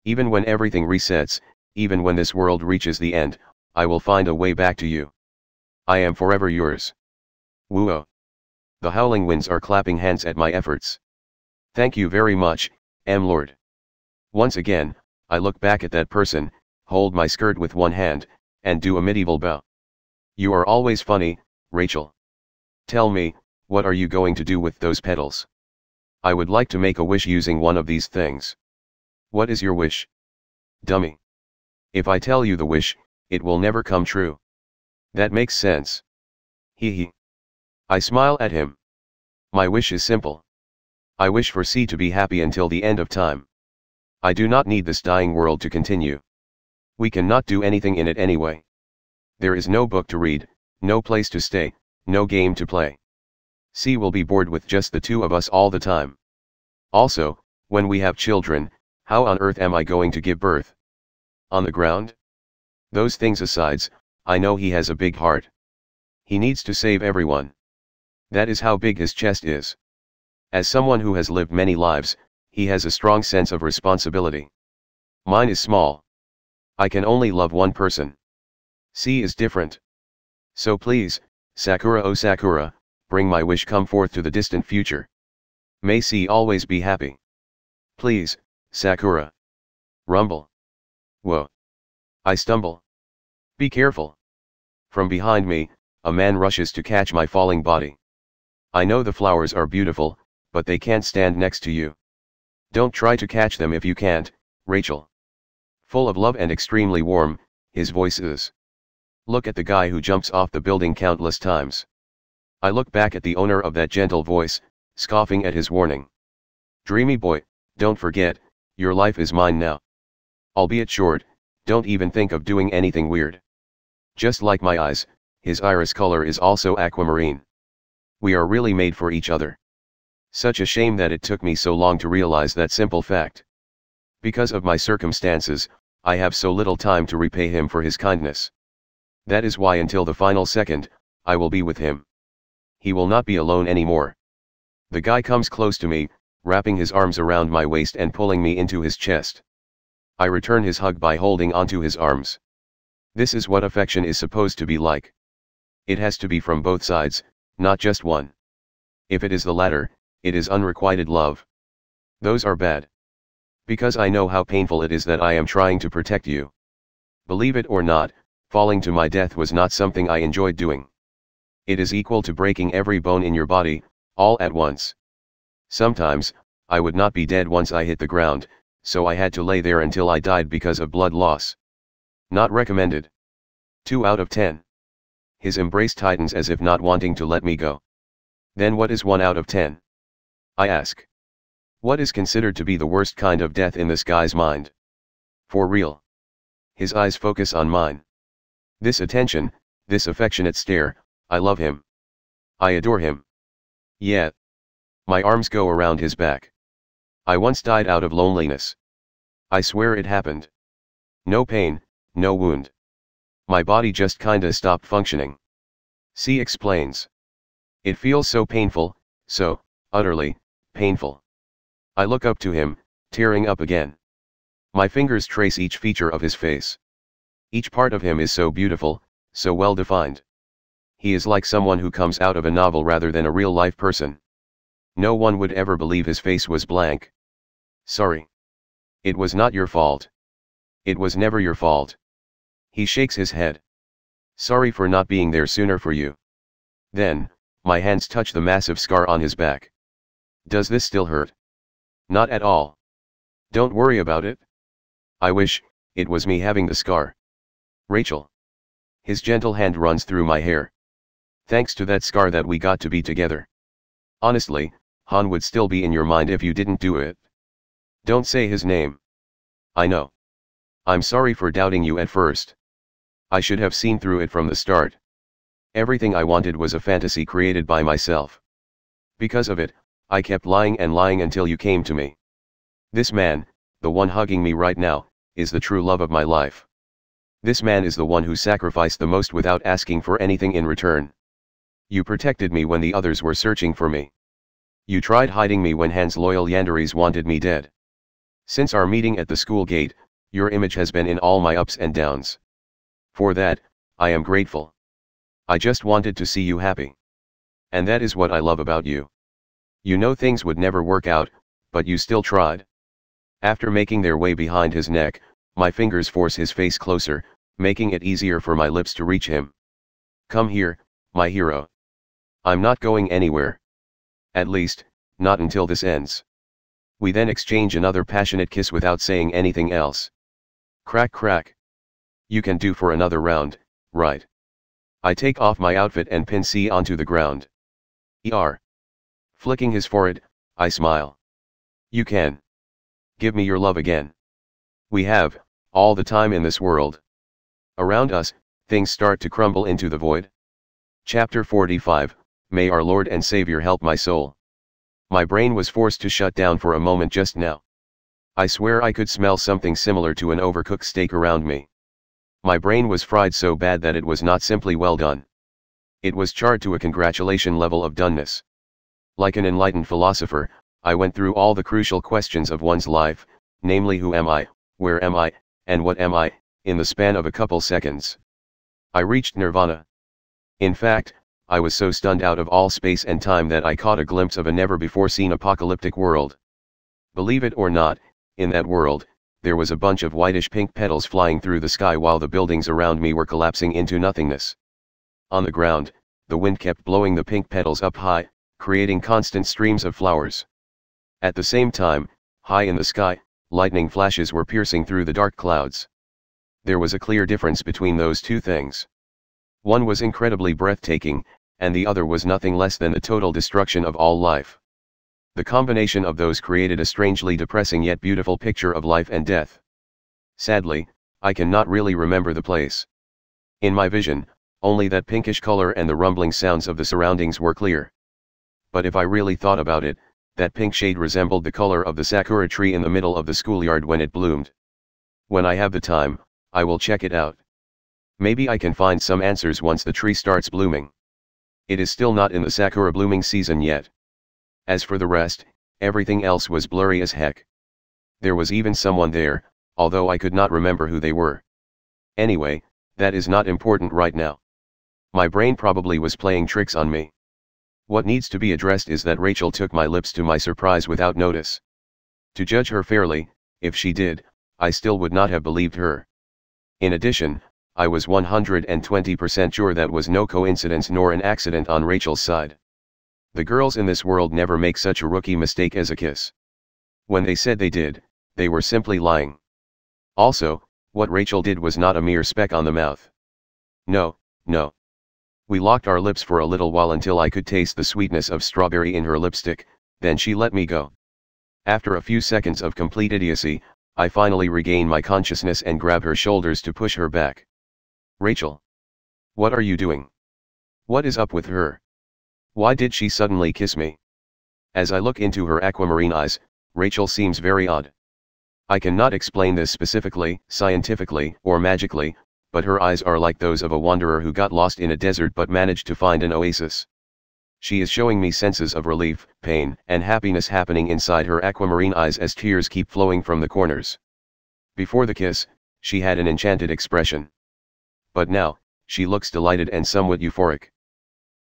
Even when everything resets, even when this world reaches the end, I will find a way back to you. I am forever yours. Woo-oh. The howling winds are clapping hands at my efforts. Thank you very much, M Lord. Once again, I look back at that person, hold my skirt with one hand, and do a medieval bow. You are always funny, Rachel. Tell me, what are you going to do with those petals? I would like to make a wish using one of these things. What is your wish? Dummy. If I tell you the wish, it will never come true. That makes sense. Hee hee. I smile at him. My wish is simple. I wish for C to be happy until the end of time. I do not need this dying world to continue. We cannot do anything in it anyway. There is no book to read, no place to stay, no game to play. C will be bored with just the two of us all the time. Also, when we have children, how on earth am I going to give birth? On the ground? Those things aside, I know he has a big heart. He needs to save everyone. That is how big his chest is. As someone who has lived many lives, he has a strong sense of responsibility. Mine is small. I can only love one person. C is different. So please, Sakura oh Sakura, bring my wish come forth to the distant future. May C always be happy. Please, Sakura. Rumble. Whoa. I stumble. Be careful. From behind me, a man rushes to catch my falling body. I know the flowers are beautiful, but they can't stand next to you. Don't try to catch them if you can't, Rachel. Full of love and extremely warm, his voice is. Look at the guy who jumps off the building countless times. I look back at the owner of that gentle voice, scoffing at his warning. Dreamy boy, don't forget, your life is mine now. Albeit short, don't even think of doing anything weird. Just like my eyes, his iris color is also aquamarine. We are really made for each other. Such a shame that it took me so long to realize that simple fact. Because of my circumstances, I have so little time to repay him for his kindness. That is why until the final second, I will be with him. He will not be alone anymore. The guy comes close to me, wrapping his arms around my waist and pulling me into his chest. I return his hug by holding onto his arms. This is what affection is supposed to be like. It has to be from both sides, not just one. If it is the latter, it is unrequited love. Those are bad. Because I know how painful it is that I am trying to protect you. Believe it or not, falling to my death was not something I enjoyed doing. It is equal to breaking every bone in your body, all at once. Sometimes, I would not be dead once I hit the ground, so I had to lay there until I died because of blood loss. Not recommended. two out of ten. His embrace tightens as if not wanting to let me go. Then what is one out of ten? I ask. What is considered to be the worst kind of death in this guy's mind? For real. His eyes focus on mine. This attention, this affectionate stare, I love him. I adore him. Yeah. My arms go around his back. I once died out of loneliness. I swear it happened. No pain, no wound. My body just kinda stopped functioning. C explains. It feels so painful, so, utterly, painful. I look up to him, tearing up again. My fingers trace each feature of his face. Each part of him is so beautiful, so well defined. He is like someone who comes out of a novel rather than a real-life person. No one would ever believe his face was blank. Sorry. It was not your fault. It was never your fault. He shakes his head. Sorry for not being there sooner for you. Then, my hands touch the massive scar on his back. Does this still hurt? Not at all. Don't worry about it. I wish it was me having the scar. Rachel. His gentle hand runs through my hair. Thanks to that scar that we got to be together. Honestly, Han would still be in your mind if you didn't do it. Don't say his name. I know. I'm sorry for doubting you at first. I should have seen through it from the start. Everything I wanted was a fantasy created by myself. Because of it, I kept lying and lying until you came to me. This man, the one hugging me right now, is the true love of my life. This man is the one who sacrificed the most without asking for anything in return. You protected me when the others were searching for me. You tried hiding me when Han's loyal yanderies wanted me dead. Since our meeting at the school gate, your image has been in all my ups and downs. For that, I am grateful. I just wanted to see you happy. And that is what I love about you. You know things would never work out, but you still tried. After making their way behind his neck, my fingers force his face closer, making it easier for my lips to reach him. Come here, my hero. I'm not going anywhere. At least, not until this ends. We then exchange another passionate kiss without saying anything else. Crack crack. You can do for another round, right? I take off my outfit and pin C onto the ground. Er. Flicking his forehead, I smile. You can. Give me your love again. We have, all the time in this world. Around us, things start to crumble into the void. Chapter forty-five. May our Lord and Savior help my soul. My brain was forced to shut down for a moment just now. I swear I could smell something similar to an overcooked steak around me. My brain was fried so bad that it was not simply well done. It was charred to a congratulation level of doneness. Like an enlightened philosopher, I went through all the crucial questions of one's life, namely who am I, where am I, and what am I, in the span of a couple seconds. I reached nirvana. In fact, I was so stunned out of all space and time that I caught a glimpse of a never-before-seen apocalyptic world. Believe it or not, in that world, there was a bunch of whitish-pink petals flying through the sky while the buildings around me were collapsing into nothingness. On the ground, the wind kept blowing the pink petals up high, creating constant streams of flowers. At the same time, high in the sky, lightning flashes were piercing through the dark clouds. There was a clear difference between those two things. One was incredibly breathtaking, and the other was nothing less than the total destruction of all life. The combination of those created a strangely depressing yet beautiful picture of life and death. Sadly, I cannot really remember the place. In my vision, only that pinkish color and the rumbling sounds of the surroundings were clear. But if I really thought about it, that pink shade resembled the color of the sakura tree in the middle of the schoolyard when it bloomed. When I have the time, I will check it out. Maybe I can find some answers once the tree starts blooming. It is still not in the sakura blooming season yet. As for the rest, everything else was blurry as heck. There was even someone there, although I could not remember who they were. Anyway, that is not important right now. My brain probably was playing tricks on me. What needs to be addressed is that Rachel took my lips to my surprise without notice. To judge her fairly, if she did, I still would not have believed her. In addition, I was one hundred twenty percent sure that was no coincidence nor an accident on Rachel's side. The girls in this world never make such a rookie mistake as a kiss. When they said they did, they were simply lying. Also, what Rachel did was not a mere speck on the mouth. No, no. We locked our lips for a little while until I could taste the sweetness of strawberry in her lipstick, then she let me go. After a few seconds of complete idiocy, I finally regain my consciousness and grab her shoulders to push her back. Rachel, what are you doing? What is up with her? Why did she suddenly kiss me? As I look into her aquamarine eyes, Rachel seems very odd. I cannot explain this specifically, scientifically, or magically, but her eyes are like those of a wanderer who got lost in a desert but managed to find an oasis. She is showing me senses of relief, pain, and happiness happening inside her aquamarine eyes as tears keep flowing from the corners. Before the kiss, she had an enchanted expression. But now, she looks delighted and somewhat euphoric.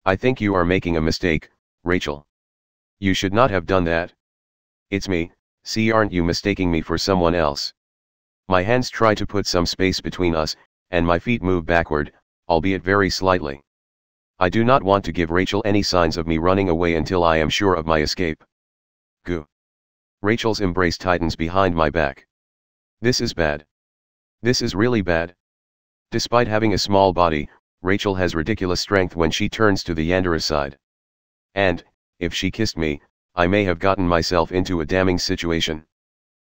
I think you are making a mistake, Rachel. You should not have done that. It's me, C, aren't you mistaking me for someone else? My hands try to put some space between us, and my feet move backward, albeit very slightly. I do not want to give Rachel any signs of me running away until I am sure of my escape. Goo. Rachel's embrace tightens behind my back. This is bad. This is really bad. Despite having a small body, Rachel has ridiculous strength when she turns to the yandere side. And, if she kissed me, I may have gotten myself into a damning situation.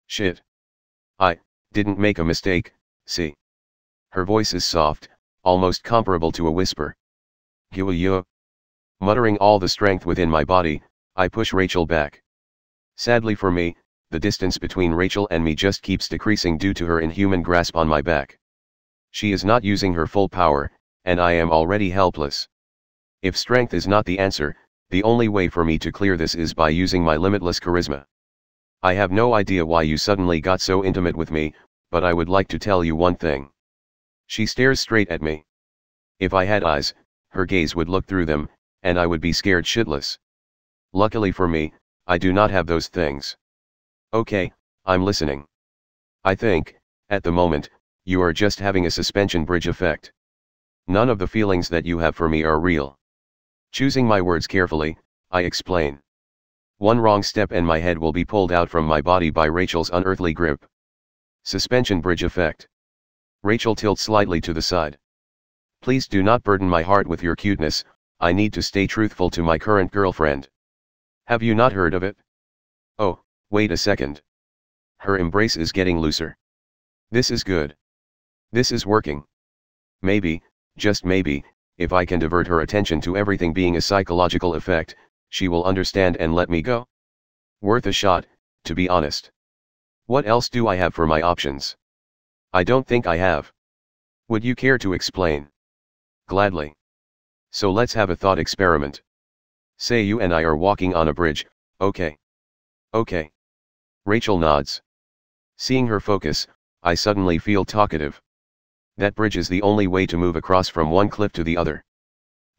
Shit. I didn't make a mistake, see. Her voice is soft, almost comparable to a whisper. Huiyo. Muttering all the strength within my body, I push Rachel back. Sadly for me, the distance between Rachel and me just keeps decreasing due to her inhuman grasp on my back. She is not using her full power, and I am already helpless. If strength is not the answer, the only way for me to clear this is by using my limitless charisma. I have no idea why you suddenly got so intimate with me, but I would like to tell you one thing. She stares straight at me. If I had eyes, her gaze would look through them, and I would be scared shitless. Luckily for me, I do not have those things. Okay, I'm listening. I think, at the moment, you are just having a suspension bridge effect. None of the feelings that you have for me are real. Choosing my words carefully, I explain. One wrong step and my head will be pulled out from my body by Rachel's unearthly grip. Suspension bridge effect. Rachel tilts slightly to the side. Please do not burden my heart with your cuteness, I need to stay truthful to my current girlfriend. Have you not heard of it? Oh, wait a second. Her embrace is getting looser. This is good. This is working. Maybe, just maybe, if I can divert her attention to everything being a psychological effect, she will understand and let me go. Worth a shot, to be honest. What else do I have for my options? I don't think I have. Would you care to explain? Gladly. So let's have a thought experiment. Say you and I are walking on a bridge, okay? Okay. Rachel nods. Seeing her focus, I suddenly feel talkative. That bridge is the only way to move across from one cliff to the other.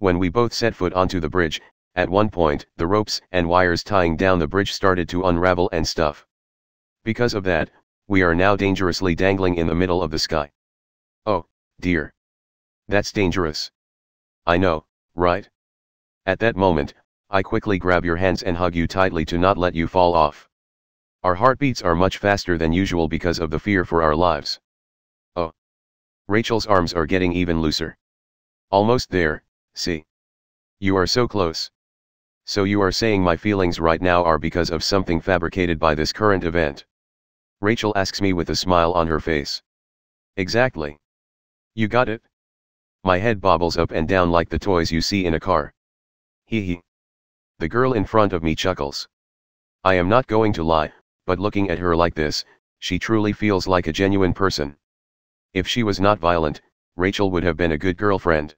When we both set foot onto the bridge, at one point, the ropes and wires tying down the bridge started to unravel and stuff. Because of that, we are now dangerously dangling in the middle of the sky. Oh, dear. That's dangerous. I know, right? At that moment, I quickly grab your hands and hug you tightly to not let you fall off. Our heartbeats are much faster than usual because of the fear for our lives. Oh. Rachel's arms are getting even looser. Almost there, see. You are so close. So you are saying my feelings right now are because of something fabricated by this current event? Rachel asks me with a smile on her face. Exactly. You got it? My head bobbles up and down like the toys you see in a car. Hee hee. The girl in front of me chuckles. I am not going to lie, but looking at her like this, she truly feels like a genuine person. If she was not violent, Rachel would have been a good girlfriend.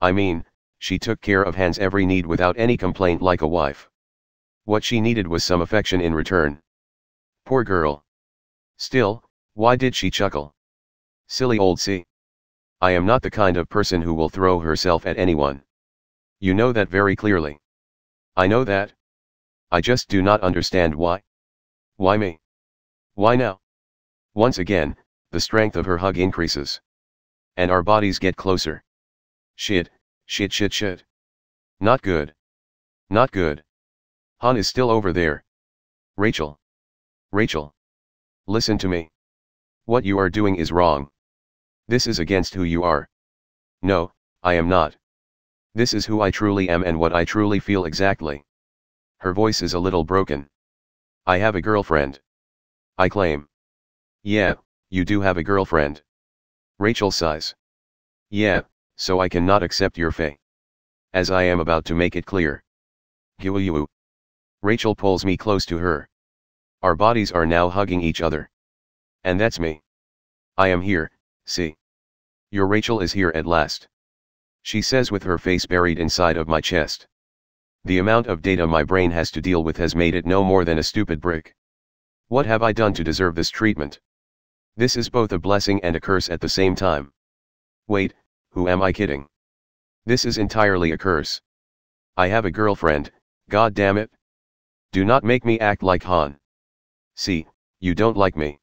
I mean, she took care of Han's every need without any complaint like a wife. What she needed was some affection in return. Poor girl. Still, why did she chuckle? Silly old C. I am not the kind of person who will throw herself at anyone. You know that very clearly. I know that. I just do not understand why. Why me? Why now? Once again, the strength of her hug increases. And our bodies get closer. Shit, shit shit shit. Not good. Not good. Han is still over there. Rachel. Rachel. Listen to me. What you are doing is wrong. This is against who you are. No, I am not. This is who I truly am and what I truly feel exactly. Her voice is a little broken. I have a girlfriend. I claim. Yeah, you do have a girlfriend. Rachel sighs. Yeah, so I cannot accept your fate. As I am about to make it clear. Goo-oo-oo. Rachel pulls me close to her. Our bodies are now hugging each other. And that's me. I am here, see. Your Rachel is here at last. She says with her face buried inside of my chest. The amount of data my brain has to deal with has made it no more than a stupid brick. What have I done to deserve this treatment? This is both a blessing and a curse at the same time. Wait, who am I kidding? This is entirely a curse. I have a girlfriend, god damn it. Do not make me act like Han. See, you don't like me.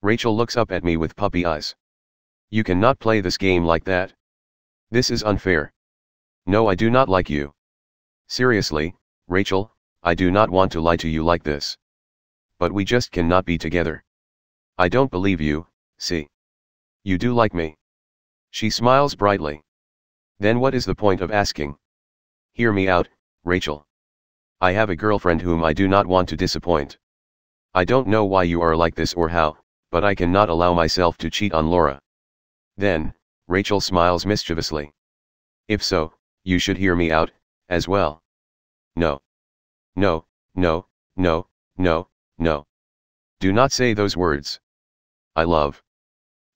Rachel looks up at me with puppy eyes. You cannot play this game like that. This is unfair. No, I do not like you. Seriously, Rachel, I do not want to lie to you like this. But we just cannot be together. I don't believe you, see. You do like me. She smiles brightly. Then what is the point of asking? Hear me out, Rachel. I have a girlfriend whom I do not want to disappoint. I don't know why you are like this or how, but I cannot allow myself to cheat on Laura. Then, Rachel smiles mischievously. If so, you should hear me out, as well. No. No, no, no, no, no. Do not say those words. I love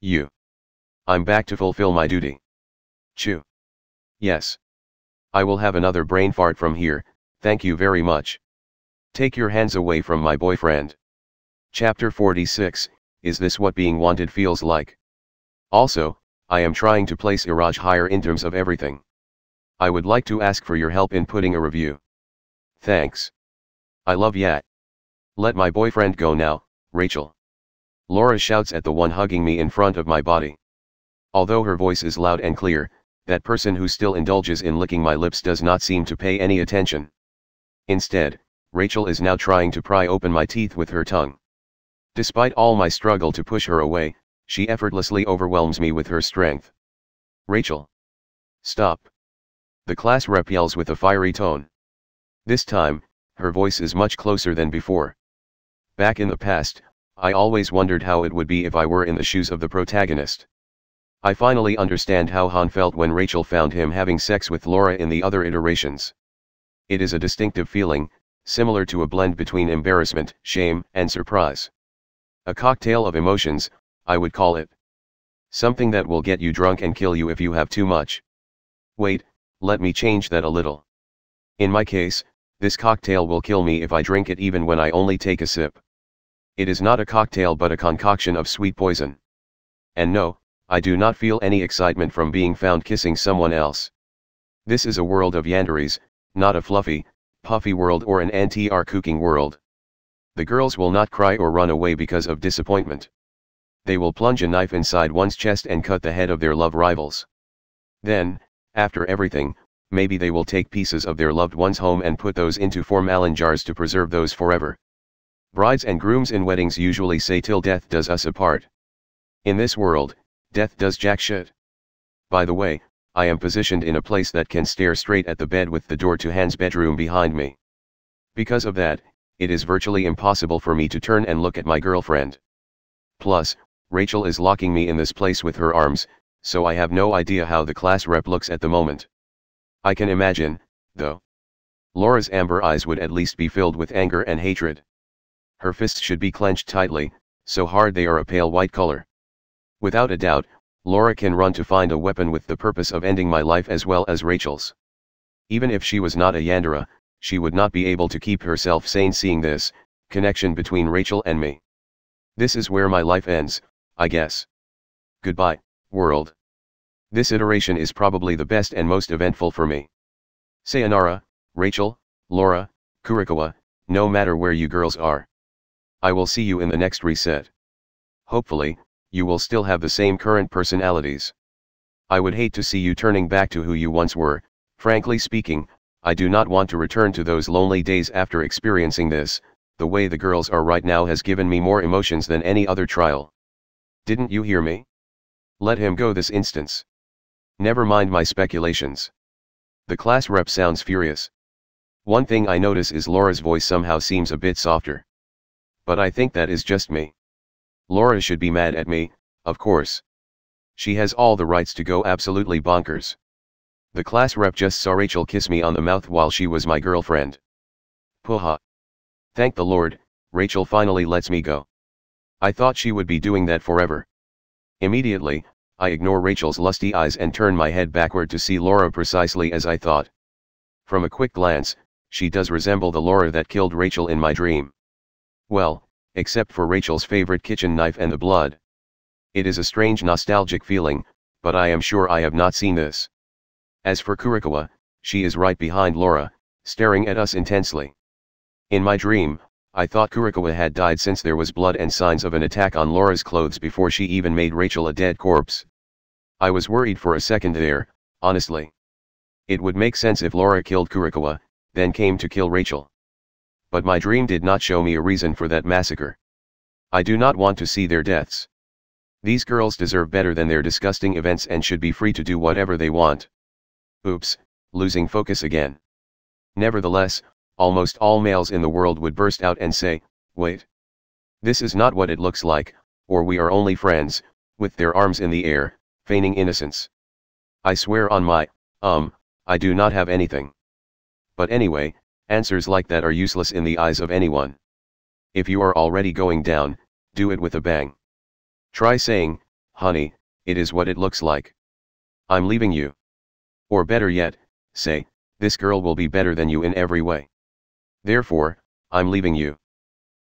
you. I'm back to fulfill my duty. Chew. Yes. I will have another brain fart from here, thank you very much. Take your hands away from my boyfriend. Chapter forty-six, Is this what being wanted feels like? Also, I am trying to place Iraj higher in terms of everything. I would like to ask for your help in putting a review. Thanks. I love ya. Let my boyfriend go now, Rachel. Laura shouts at the one hugging me in front of my body. Although her voice is loud and clear, that person who still indulges in licking my lips does not seem to pay any attention. Instead, Rachel is now trying to pry open my teeth with her tongue. Despite all my struggle to push her away, she effortlessly overwhelms me with her strength. Rachel. Stop. The class rep yells with a fiery tone. This time, her voice is much closer than before. Back in the past, I always wondered how it would be if I were in the shoes of the protagonist. I finally understand how Han felt when Rachel found him having sex with Laura in the other iterations. It is a distinctive feeling, similar to a blend between embarrassment, shame, and surprise. A cocktail of emotions, I would call it. Something that will get you drunk and kill you if you have too much. Wait, let me change that a little. In my case, this cocktail will kill me if I drink it even when I only take a sip. It is not a cocktail but a concoction of sweet poison. And no, I do not feel any excitement from being found kissing someone else. This is a world of yanderies, not a fluffy, puffy world or an anti-R cooking world. The girls will not cry or run away because of disappointment. They will plunge a knife inside one's chest and cut the head of their love rivals. Then, after everything, maybe they will take pieces of their loved one's home and put those into formalin jars to preserve those forever. Brides and grooms in weddings usually say till death does us apart. In this world, death does jack shit. By the way, I am positioned in a place that can stare straight at the bed with the door to Han's bedroom behind me. Because of that, it is virtually impossible for me to turn and look at my girlfriend. Plus, Rachel is locking me in this place with her arms, so I have no idea how the class rep looks at the moment. I can imagine, though. Laura's amber eyes would at least be filled with anger and hatred. Her fists should be clenched tightly, so hard they are a pale white color. Without a doubt, Laura can run to find a weapon with the purpose of ending my life as well as Rachel's. Even if she was not a Yandere, she would not be able to keep herself sane seeing this connection between Rachel and me. This is where my life ends, I guess. Goodbye, world. This iteration is probably the best and most eventful for me. Sayonara, Rachel, Laura, Kurikawa, no matter where you girls are. I will see you in the next reset. Hopefully, you will still have the same current personalities. I would hate to see you turning back to who you once were. Frankly speaking, I do not want to return to those lonely days after experiencing this. The way the girls are right now has given me more emotions than any other trial. Didn't you hear me? Let him go this instance. Never mind my speculations. The class rep sounds furious. One thing I notice is Laura's voice somehow seems a bit softer. But I think that is just me. Laura should be mad at me, of course. She has all the rights to go absolutely bonkers. The class rep just saw Rachel kiss me on the mouth while she was my girlfriend. Puha. Thank the Lord, Rachel finally lets me go. I thought she would be doing that forever. Immediately, I ignore Rachel's lusty eyes and turn my head backward to see Laura precisely as I thought. From a quick glance, she does resemble the Laura that killed Rachel in my dream. Well, except for Rachel's favorite kitchen knife and the blood. It is a strange nostalgic feeling, but I am sure I have not seen this. As for Kurikawa, she is right behind Laura, staring at us intensely. In my dream, I thought Kurikawa had died since there was blood and signs of an attack on Laura's clothes before she even made Rachel a dead corpse. I was worried for a second there, honestly. It would make sense if Laura killed Kurikawa, then came to kill Rachel. But my dream did not show me a reason for that massacre. I do not want to see their deaths. These girls deserve better than their disgusting events and should be free to do whatever they want. Oops, losing focus again. Nevertheless, almost all males in the world would burst out and say, wait. This is not what it looks like, or we are only friends, with their arms in the air, feigning innocence. I swear on my, um, I do not have anything. But anyway, answers like that are useless in the eyes of anyone. If you are already going down, do it with a bang. Try saying, honey, it is what it looks like. I'm leaving you. Or better yet, say, this girl will be better than you in every way. Therefore, I'm leaving you.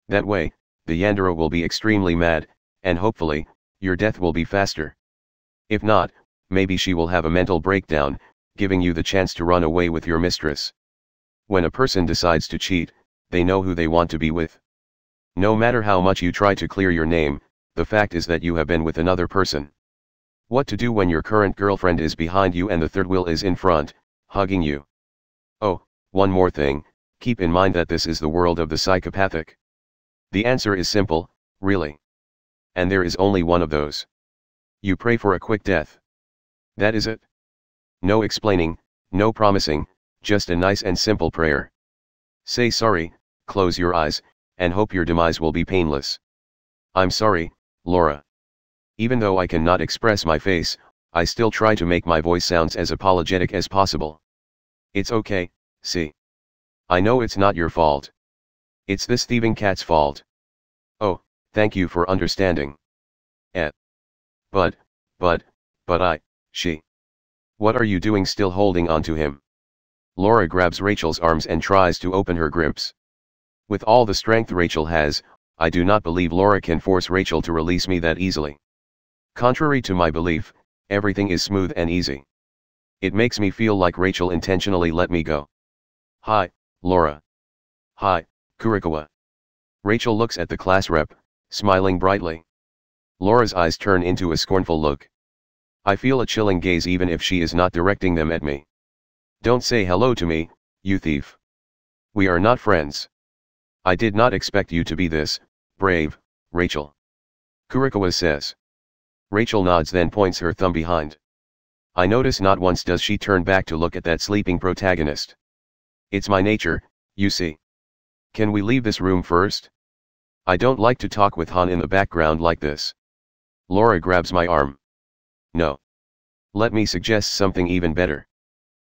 That way, the Yandere will be extremely mad, and hopefully, your death will be faster. If not, maybe she will have a mental breakdown, giving you the chance to run away with your mistress. When a person decides to cheat, they know who they want to be with. No matter how much you try to clear your name, the fact is that you have been with another person. What to do when your current girlfriend is behind you and the third wheel is in front, hugging you. Oh, one more thing. Keep in mind that this is the world of the psychopathic. The answer is simple, really. And there is only one of those. You pray for a quick death. That is it. No explaining, no promising, just a nice and simple prayer. Say sorry, close your eyes, and hope your demise will be painless. I'm sorry, Laura. Even though I cannot express my face, I still try to make my voice sounds as apologetic as possible. It's okay, see. I know it's not your fault. It's this thieving cat's fault. Oh, thank you for understanding. Eh. But, but, but I, she. What are you doing still holding on to him? Laura grabs Rachel's arms and tries to open her grips. With all the strength Rachel has, I do not believe Laura can force Rachel to release me that easily. Contrary to my belief, everything is smooth and easy. It makes me feel like Rachel intentionally let me go. Hi, Laura. Hi, Kurikawa. Rachel looks at the class rep, smiling brightly. Laura's eyes turn into a scornful look. I feel a chilling gaze even if she is not directing them at me. Don't say hello to me, you thief. We are not friends. I did not expect you to be this brave, Rachel. Kurikawa says. Rachel nods, then points her thumb behind. I notice not once does she turn back to look at that sleeping protagonist. It's my nature, you see. Can we leave this room first? I don't like to talk with Han in the background like this. Laura grabs my arm. No. Let me suggest something even better.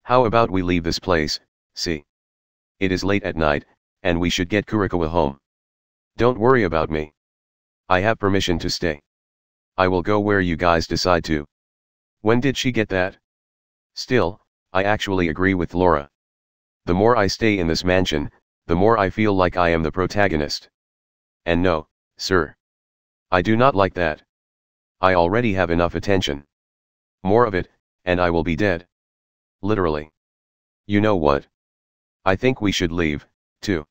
How about we leave this place, see? It is late at night, and we should get Kurikawa home. Don't worry about me. I have permission to stay. I will go where you guys decide to. When did she get that? Still, I actually agree with Laura. The more I stay in this mansion, the more I feel like I am the protagonist. And no, sir. I do not like that. I already have enough attention. More of it, and I will be dead. Literally. You know what? I think we should leave, too.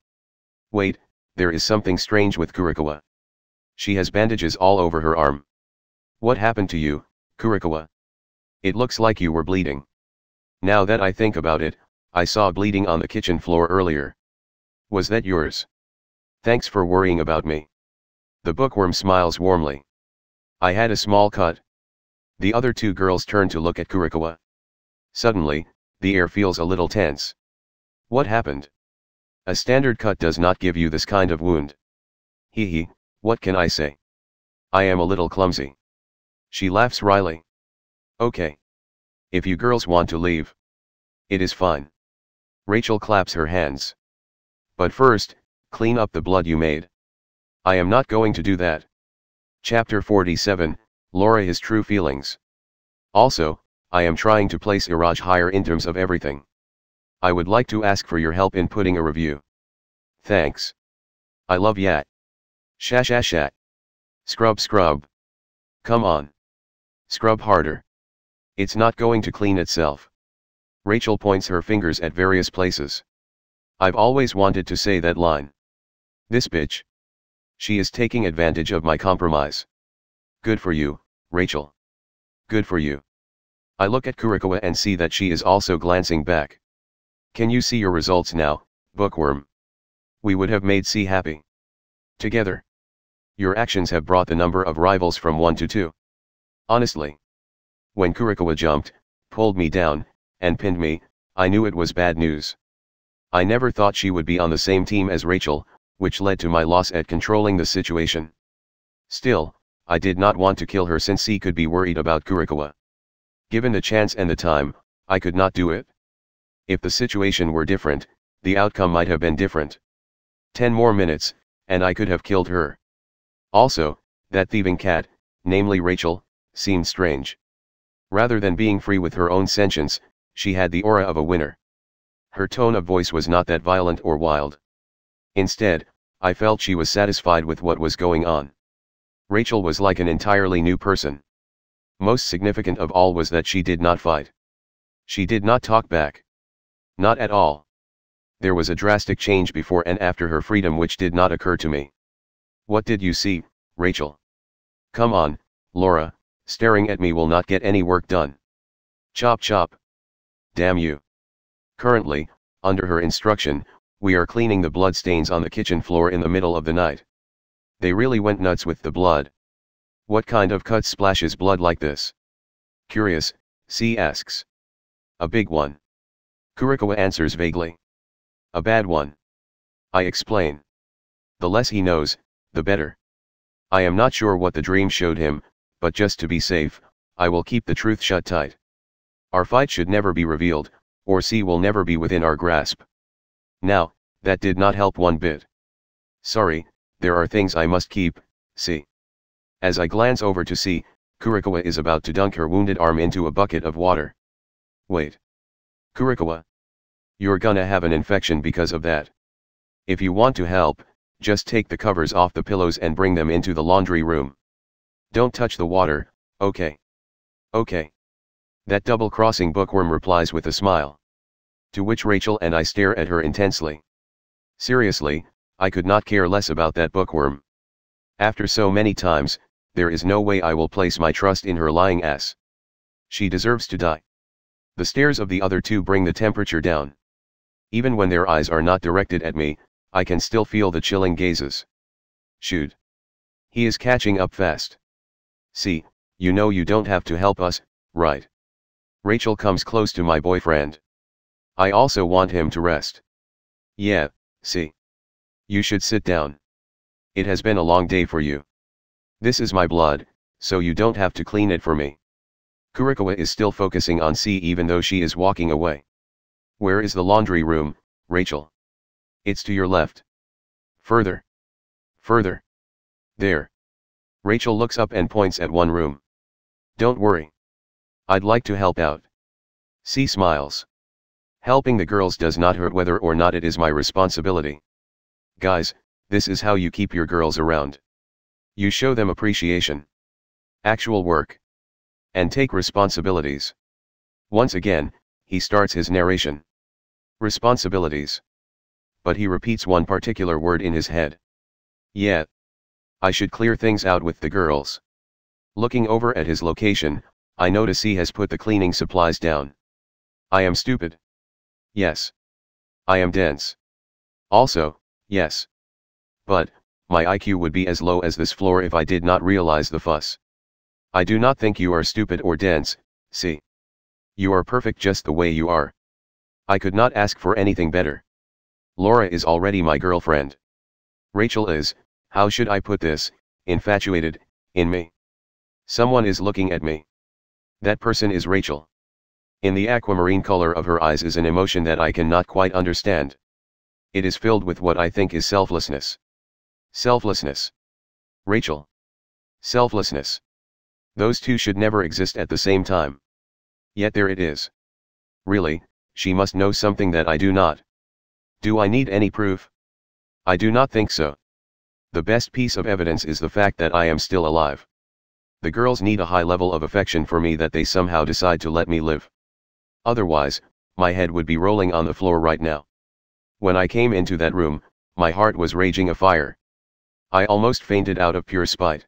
Wait, there is something strange with Kurikawa. She has bandages all over her arm. What happened to you, Kurikawa? It looks like you were bleeding. Now that I think about it, I saw bleeding on the kitchen floor earlier. Was that yours? Thanks for worrying about me. The bookworm smiles warmly. I had a small cut. The other two girls turn to look at Kurikawa. Suddenly, the air feels a little tense. What happened? A standard cut does not give you this kind of wound. Hee hee, what can I say? I am a little clumsy. She laughs wryly. Okay. If you girls want to leave, it is fine. Rachel claps her hands. But first, clean up the blood you made. I am not going to do that. Chapter forty-seven, Laura is true feelings. Also, I am trying to place Iraj higher in terms of everything. I would like to ask for your help in putting a review. Thanks. I love yat. Sha sha sha. Scrub scrub. Come on. Scrub harder. It's not going to clean itself. Rachel points her fingers at various places. I've always wanted to say that line. This bitch. She is taking advantage of my compromise. Good for you, Rachel. Good for you. I look at Kurikawa and see that she is also glancing back. Can you see your results now, bookworm? We would have made C happy. Together. Your actions have brought the number of rivals from one to two. Honestly. When Kurikawa jumped, pulled me down, and pinned me, I knew it was bad news. I never thought she would be on the same team as Rachel, which led to my loss at controlling the situation. Still, I did not want to kill her since C could be worried about Kurikawa. Given the chance and the time, I could not do it. If the situation were different, the outcome might have been different. Ten more minutes, and I could have killed her. Also, that thieving cat, namely Rachel, seemed strange. Rather than being free with her own sentience, she had the aura of a winner. Her tone of voice was not that violent or wild. Instead, I felt she was satisfied with what was going on. Rachel was like an entirely new person. Most significant of all was that she did not fight. She did not talk back. Not at all. There was a drastic change before and after her freedom which did not occur to me. What did you see, Rachel? Come on, Laura, staring at me will not get any work done. Chop chop. Damn you. Currently, under her instruction, we are cleaning the blood stains on the kitchen floor in the middle of the night. They really went nuts with the blood. What kind of cut splashes blood like this? Curious, C asks. A big one. Kurikawa answers vaguely. A bad one. I explain. The less he knows, the better. I am not sure what the dream showed him, but just to be safe, I will keep the truth shut tight. Our fight should never be revealed, or C will never be within our grasp. Now, that did not help one bit. Sorry, there are things I must keep, C. As I glance over to C, Kurikawa is about to dunk her wounded arm into a bucket of water. Wait. Kurikawa. You're gonna have an infection because of that. If you want to help, just take the covers off the pillows and bring them into the laundry room. Don't touch the water, okay? Okay. That double-crossing bookworm replies with a smile. To which Rachel and I stare at her intensely. Seriously, I could not care less about that bookworm. After so many times, there is no way I will place my trust in her lying ass. She deserves to die. The stares of the other two bring the temperature down. Even when their eyes are not directed at me, I can still feel the chilling gazes. Shoot. He is catching up fast. See, you know you don't have to help us, right? Rachel comes close to my boyfriend. I also want him to rest. Yeah, see. You should sit down. It has been a long day for you. This is my blood, so you don't have to clean it for me. Kurikawa is still focusing on C even though she is walking away. Where is the laundry room, Rachel? It's to your left. Further. Further. There. Rachel looks up and points at one room. Don't worry. I'd like to help out. C smiles. Helping the girls does not hurt whether or not it is my responsibility. Guys, this is how you keep your girls around. You show them appreciation. Actual work. And take responsibilities. Once again, he starts his narration. Responsibilities. But he repeats one particular word in his head. Yeah. I should clear things out with the girls. Looking over at his location, I notice he has put the cleaning supplies down. I am stupid. Yes. I am dense. Also, yes. But, my I Q would be as low as this floor if I did not realize the fuss. I do not think you are stupid or dense, see. You are perfect just the way you are. I could not ask for anything better. Laura is already my girlfriend. Rachel is, how should I put this, infatuated, in me. Someone is looking at me. That person is Rachel. In the aquamarine color of her eyes is an emotion that I cannot quite understand. It is filled with what I think is selflessness. Selflessness. Rachel. Selflessness. Those two should never exist at the same time. Yet there it is. Really, she must know something that I do not. Do I need any proof? I do not think so. The best piece of evidence is the fact that I am still alive. The girls need a high level of affection for me that they somehow decide to let me live. Otherwise, my head would be rolling on the floor right now. When I came into that room, my heart was raging afire. I almost fainted out of pure spite.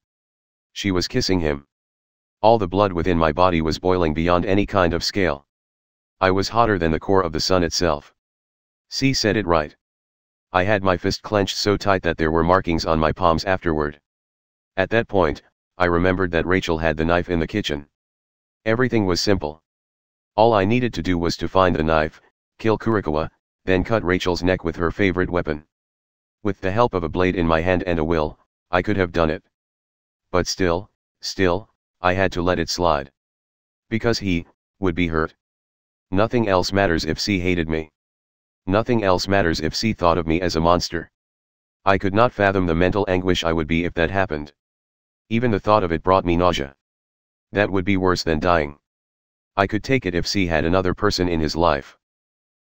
She was kissing him. All the blood within my body was boiling beyond any kind of scale. I was hotter than the core of the sun itself. C said it right. I had my fist clenched so tight that there were markings on my palms afterward. At that point, I remembered that Rachel had the knife in the kitchen. Everything was simple. All I needed to do was to find the knife, kill Kurikawa, then cut Rachel's neck with her favorite weapon. With the help of a blade in my hand and a will, I could have done it. But still, still, I had to let it slide. Because he, would be hurt. Nothing else matters if C hated me. Nothing else matters if C thought of me as a monster. I could not fathom the mental anguish I would be if that happened. Even the thought of it brought me nausea. That would be worse than dying. I could take it if C had another person in his life.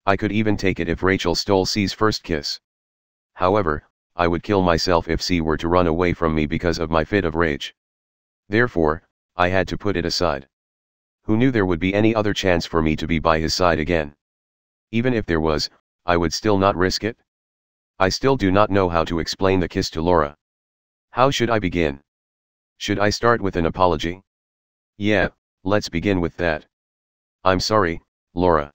I could even take it if Rachel stole C's first kiss. However, I would kill myself if C were to run away from me because of my fit of rage. Therefore, I had to put it aside. Who knew there would be any other chance for me to be by his side again? Even if there was, I would still not risk it. I still do not know how to explain the kiss to Laura. How should I begin? Should I start with an apology? Yeah, let's begin with that. I'm sorry, Laura.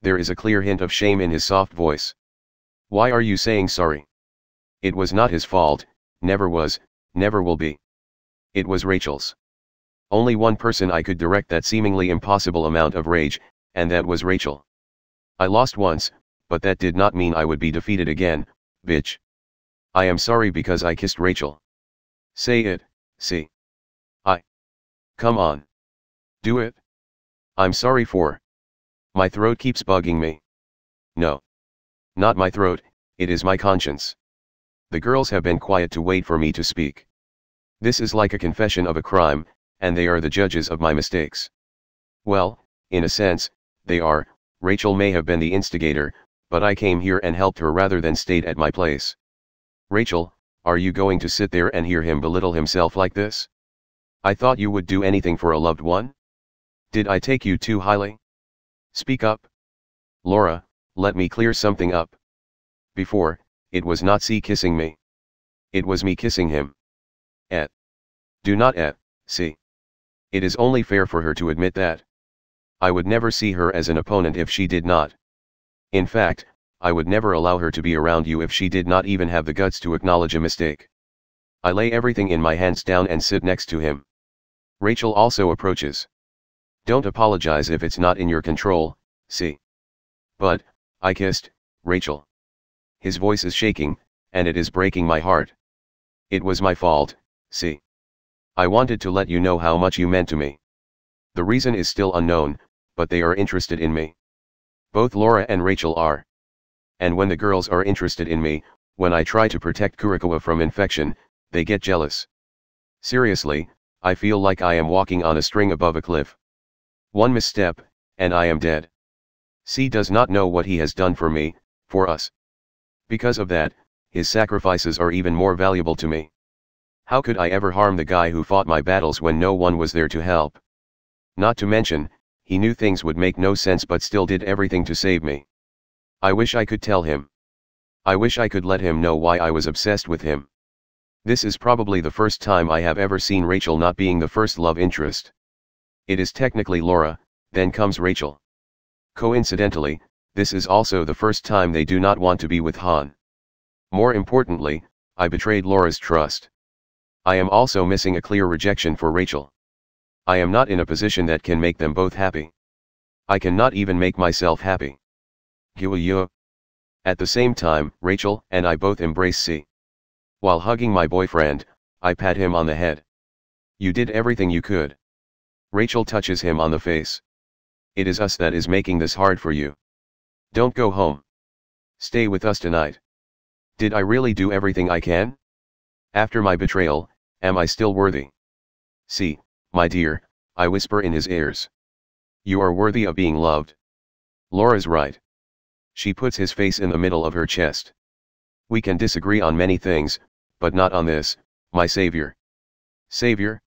There is a clear hint of shame in his soft voice. Why are you saying sorry? It was not his fault, never was, never will be. It was Rachel's. Only one person I could direct that seemingly impossible amount of rage, and that was Rachel. I lost once, but that did not mean I would be defeated again, bitch. I am sorry because I kissed Rachel. Say it, see. I. Come on. Do it. I'm sorry for. My throat keeps bugging me. No. Not my throat, it is my conscience. The girls have been quiet to wait for me to speak. This is like a confession of a crime, and they are the judges of my mistakes. Well, in a sense, they are. Rachel may have been the instigator, but I came here and helped her rather than stayed at my place. Rachel, are you going to sit there and hear him belittle himself like this? I thought you would do anything for a loved one? Did I take you too highly? Speak up. Laura, let me clear something up. Before, it was not C kissing me. It was me kissing him. Eh. Do not eh, C. It is only fair for her to admit that. I would never see her as an opponent if she did not. In fact, I would never allow her to be around you if she did not even have the guts to acknowledge a mistake. I lay everything in my hands down and sit next to him. Rachel also approaches. Don't apologize if it's not in your control, see. But, I kissed Rachel. His voice is shaking, and it is breaking my heart. It was my fault, see. I wanted to let you know how much you meant to me. The reason is still unknown, but they are interested in me. Both Laura and Rachel are. And when the girls are interested in me, when I try to protect Kurikawa from infection, they get jealous. Seriously, I feel like I am walking on a string above a cliff. One misstep, and I am dead. C does not know what he has done for me, for us. Because of that, his sacrifices are even more valuable to me. How could I ever harm the guy who fought my battles when no one was there to help? Not to mention, he knew things would make no sense but still did everything to save me. I wish I could tell him. I wish I could let him know why I was obsessed with him. This is probably the first time I have ever seen Rachel not being the first love interest. It is technically Laura, then comes Rachel. Coincidentally, this is also the first time they do not want to be with Han. More importantly, I betrayed Laura's trust. I am also missing a clear rejection for Rachel. I am not in a position that can make them both happy. I cannot even make myself happy. At the same time, Rachel and I both embrace C. While hugging my boyfriend, I pat him on the head. You did everything you could. Rachel touches him on the face. It is us that is making this hard for you. Don't go home. Stay with us tonight. Did I really do everything I can? After my betrayal, am I still worthy? C, my dear, I whisper in his ears. You are worthy of being loved. Laura's right. She puts his face in the middle of her chest. We can disagree on many things, but not on this, my savior. Savior?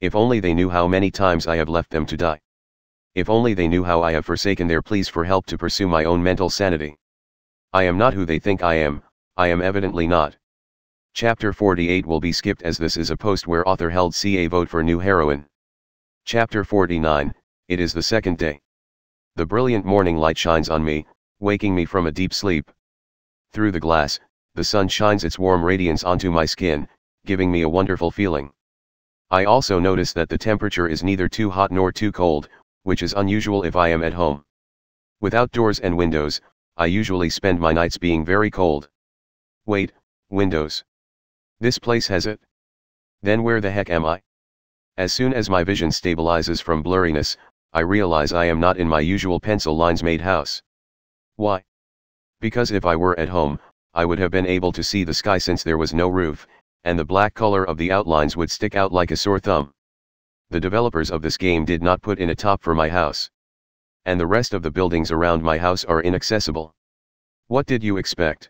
If only they knew how many times I have left them to die. If only they knew how I have forsaken their pleas for help to pursue my own mental sanity. I am not who they think I am, I am evidently not. Chapter forty-eight will be skipped as this is a post where author held C a vote for new heroine. Chapter forty-nine, it is the second day. The brilliant morning light shines on me, waking me from a deep sleep. Through the glass, the sun shines its warm radiance onto my skin, giving me a wonderful feeling. I also notice that the temperature is neither too hot nor too cold, which is unusual if I am at home. Without doors and windows, I usually spend my nights being very cold. Wait, windows. This place has it? Then where the heck am I? As soon as my vision stabilizes from blurriness, I realize I am not in my usual pencil lines made house. Why? Because if I were at home, I would have been able to see the sky since there was no roof, and the black color of the outlines would stick out like a sore thumb. The developers of this game did not put in a top for my house. And the rest of the buildings around my house are inaccessible. What did you expect?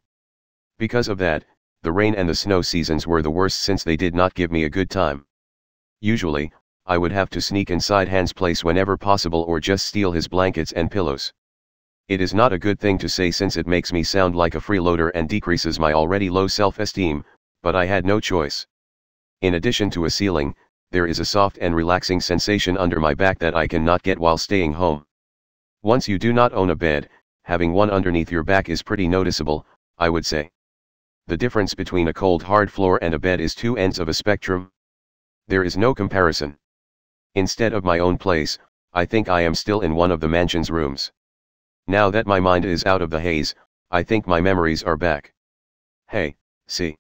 Because of that, the rain and the snow seasons were the worst since they did not give me a good time. Usually, I would have to sneak inside Han's place whenever possible or just steal his blankets and pillows. It is not a good thing to say since it makes me sound like a freeloader and decreases my already low self-esteem, but I had no choice. In addition to a ceiling, there is a soft and relaxing sensation under my back that I cannot get while staying home. Once you do not own a bed, having one underneath your back is pretty noticeable, I would say. The difference between a cold hard floor and a bed is two ends of a spectrum. There is no comparison. Instead of my own place, I think I am still in one of the mansion's rooms. Now that my mind is out of the haze, I think my memories are back. Hey, see.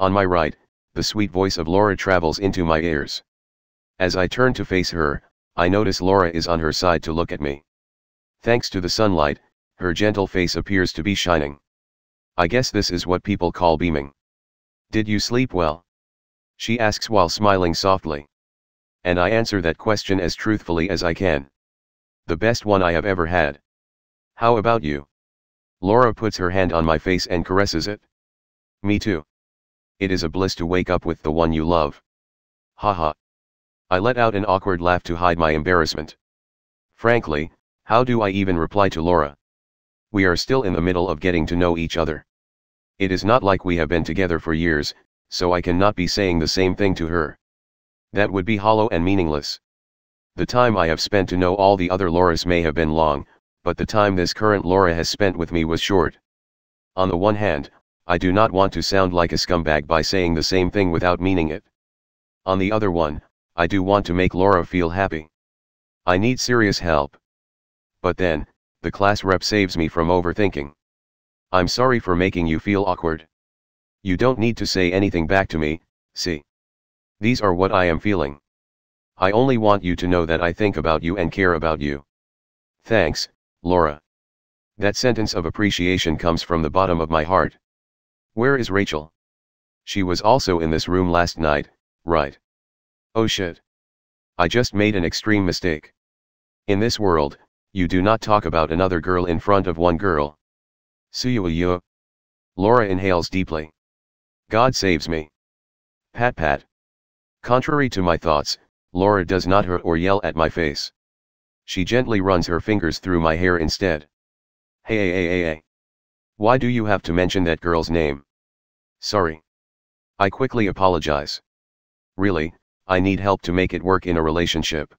On my right, the sweet voice of Laura travels into my ears. As I turn to face her, I notice Laura is on her side to look at me. Thanks to the sunlight, her gentle face appears to be shining. I guess this is what people call beaming. Did you sleep well? She asks while smiling softly. And I answer that question as truthfully as I can. The best one I have ever had. How about you? Laura puts her hand on my face and caresses it. Me too. It is a bliss to wake up with the one you love. Haha. I let out an awkward laugh to hide my embarrassment. Frankly, how do I even reply to Laura? We are still in the middle of getting to know each other. It is not like we have been together for years, so I cannot be saying the same thing to her. That would be hollow and meaningless. The time I have spent to know all the other Lauras may have been long, but the time this current Laura has spent with me was short. On the one hand, I do not want to sound like a scumbag by saying the same thing without meaning it. On the other one, I do want to make Laura feel happy. I need serious help. But then, the class rep saves me from overthinking. I'm sorry for making you feel awkward. You don't need to say anything back to me, see. These are what I am feeling. I only want you to know that I think about you and care about you. Thanks, Laura. That sentence of appreciation comes from the bottom of my heart. Where is Rachel? She was also in this room last night, right? Oh shit. I just made an extreme mistake. In this world, you do not talk about another girl in front of one girl. Suyuyu. Laura inhales deeply. God saves me. Pat pat. Contrary to my thoughts, Laura does not hurt or yell at my face. She gently runs her fingers through my hair instead. Hey hey hey hey hey. Why do you have to mention that girl's name? Sorry. I quickly apologize. Really, I need help to make it work in a relationship.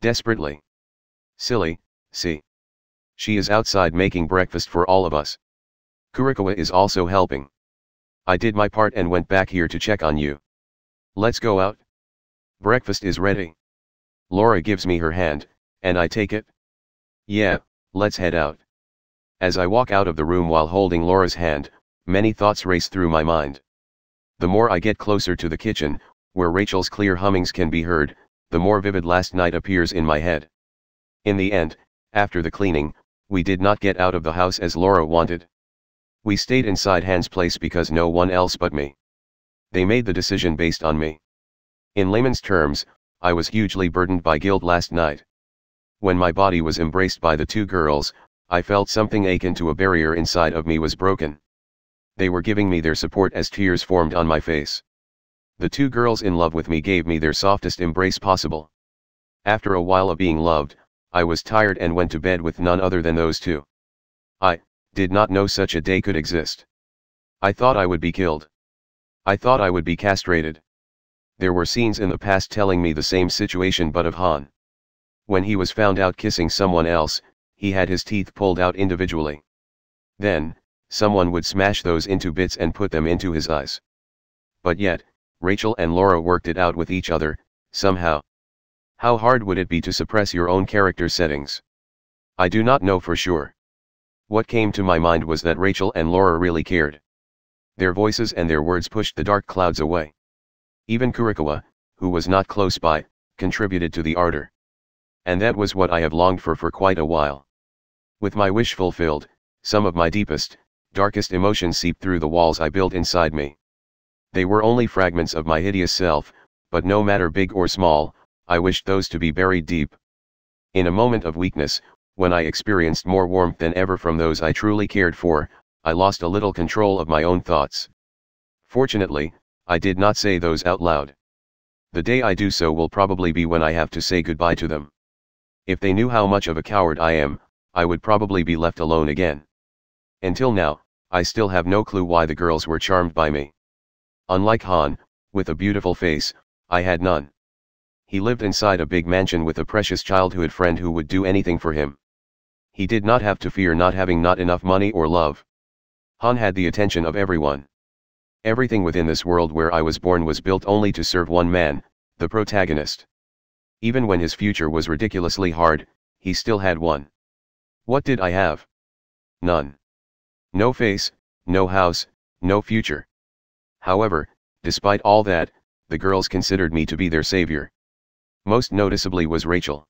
Desperately. Silly, see. She is outside making breakfast for all of us. Kurikawa is also helping. I did my part and went back here to check on you. Let's go out. Breakfast is ready. Laura gives me her hand, and I take it. Yeah, let's head out. As I walk out of the room while holding Laura's hand, many thoughts race through my mind. The more I get closer to the kitchen, where Rachel's clear hummings can be heard, the more vivid last night appears in my head. In the end, after the cleaning, we did not get out of the house as Laura wanted. We stayed inside Han's place because no one else but me. They made the decision based on me. In layman's terms, I was hugely burdened by guilt last night. When my body was embraced by the two girls, I felt something akin to a barrier inside of me was broken. They were giving me their support as tears formed on my face. The two girls in love with me gave me their softest embrace possible. After a while of being loved, I was tired and went to bed with none other than those two. I did not know such a day could exist. I thought I would be killed. I thought I would be castrated. There were scenes in the past telling me the same situation but of Han. When he was found out kissing someone else, he had his teeth pulled out individually. Then, someone would smash those into bits and put them into his eyes. But yet, Rachel and Laura worked it out with each other, somehow. How hard would it be to suppress your own character settings? I do not know for sure. What came to my mind was that Rachel and Laura really cared. Their voices and their words pushed the dark clouds away. Even Kurikawa, who was not close by, contributed to the ardor. And that was what I have longed for for quite a while. With my wish fulfilled, some of my deepest, darkest emotions seeped through the walls I built inside me. They were only fragments of my hideous self, but no matter big or small, I wished those to be buried deep. In a moment of weakness, when I experienced more warmth than ever from those I truly cared for, I lost a little control of my own thoughts. Fortunately, I did not say those out loud. The day I do so will probably be when I have to say goodbye to them. If they knew how much of a coward I am, I would probably be left alone again. Until now, I still have no clue why the girls were charmed by me. Unlike Han, with a beautiful face, I had none. He lived inside a big mansion with a precious childhood friend who would do anything for him. He did not have to fear not having not enough money or love. Han had the attention of everyone. Everything within this world where I was born was built only to serve one man, the protagonist. Even when his future was ridiculously hard, he still had one. What did I have? None. No face, no house, no future. However, despite all that, the girls considered me to be their savior. Most noticeably was Rachel.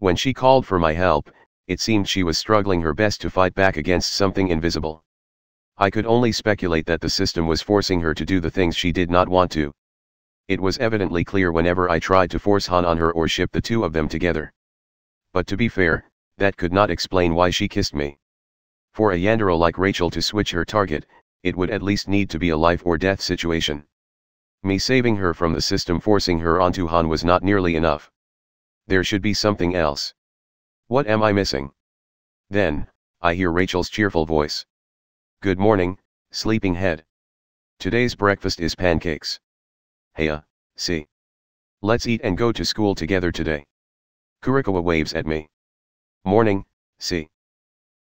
When she called for my help, it seemed she was struggling her best to fight back against something invisible. I could only speculate that the system was forcing her to do the things she did not want to. It was evidently clear whenever I tried to force Han on her or ship the two of them together. But to be fair, that could not explain why she kissed me. For a yandere like Rachel to switch her target, it would at least need to be a life or death situation. Me saving her from the system forcing her onto Han was not nearly enough. There should be something else. What am I missing? Then, I hear Rachel's cheerful voice. Good morning, sleeping head. Today's breakfast is pancakes. Heya, see. Let's eat and go to school together today. Kurikawa waves at me. Morning, C.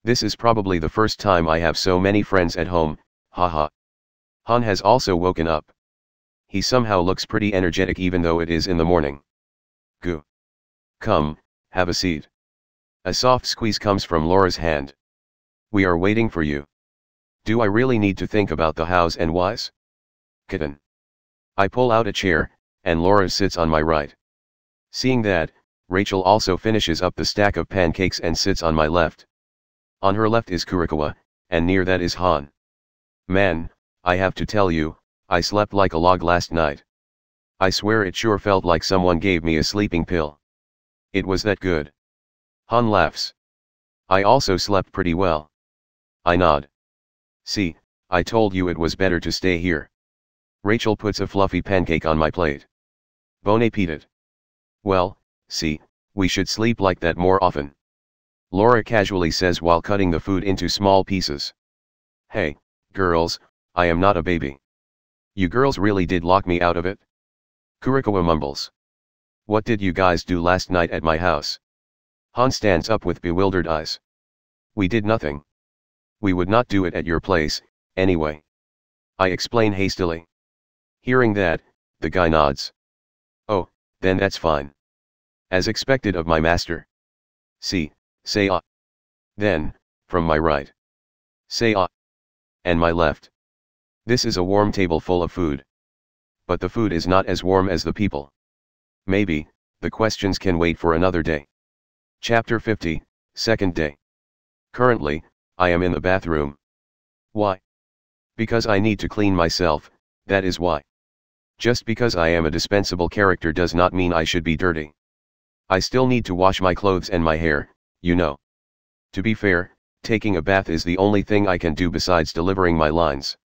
This is probably the first time I have so many friends at home, haha. Han has also woken up. He somehow looks pretty energetic even though it is in the morning. Goo. Come, have a seat. A soft squeeze comes from Laura's hand. We are waiting for you. Do I really need to think about the hows and whys? Kitten. I pull out a chair, and Laura sits on my right. Seeing that, Rachel also finishes up the stack of pancakes and sits on my left. On her left is Kurikawa, and near that is Han. Man, I have to tell you, I slept like a log last night. I swear it sure felt like someone gave me a sleeping pill. It was that good. Han laughs. I also slept pretty well. I nod. See, I told you it was better to stay here. Rachel puts a fluffy pancake on my plate. Bon appetit. Well, see, we should sleep like that more often. Laura casually says while cutting the food into small pieces. Hey, girls, I am not a baby. You girls really did lock me out of it? Kurikawa mumbles. What did you guys do last night at my house? Han stands up with bewildered eyes. We did nothing. We would not do it at your place, anyway. I explain hastily. Hearing that, the guy nods. Oh, then that's fine. As expected of my master. See, say ah. Then, from my right. Say ah. And my left. This is a warm table full of food. But the food is not as warm as the people. Maybe, the questions can wait for another day. Chapter fifty, Second Day. Currently, I am in the bathroom. Why? Because I need to clean myself, that is why. Just because I am a dispensable character does not mean I should be dirty. I still need to wash my clothes and my hair, you know. To be fair, taking a bath is the only thing I can do besides delivering my lines.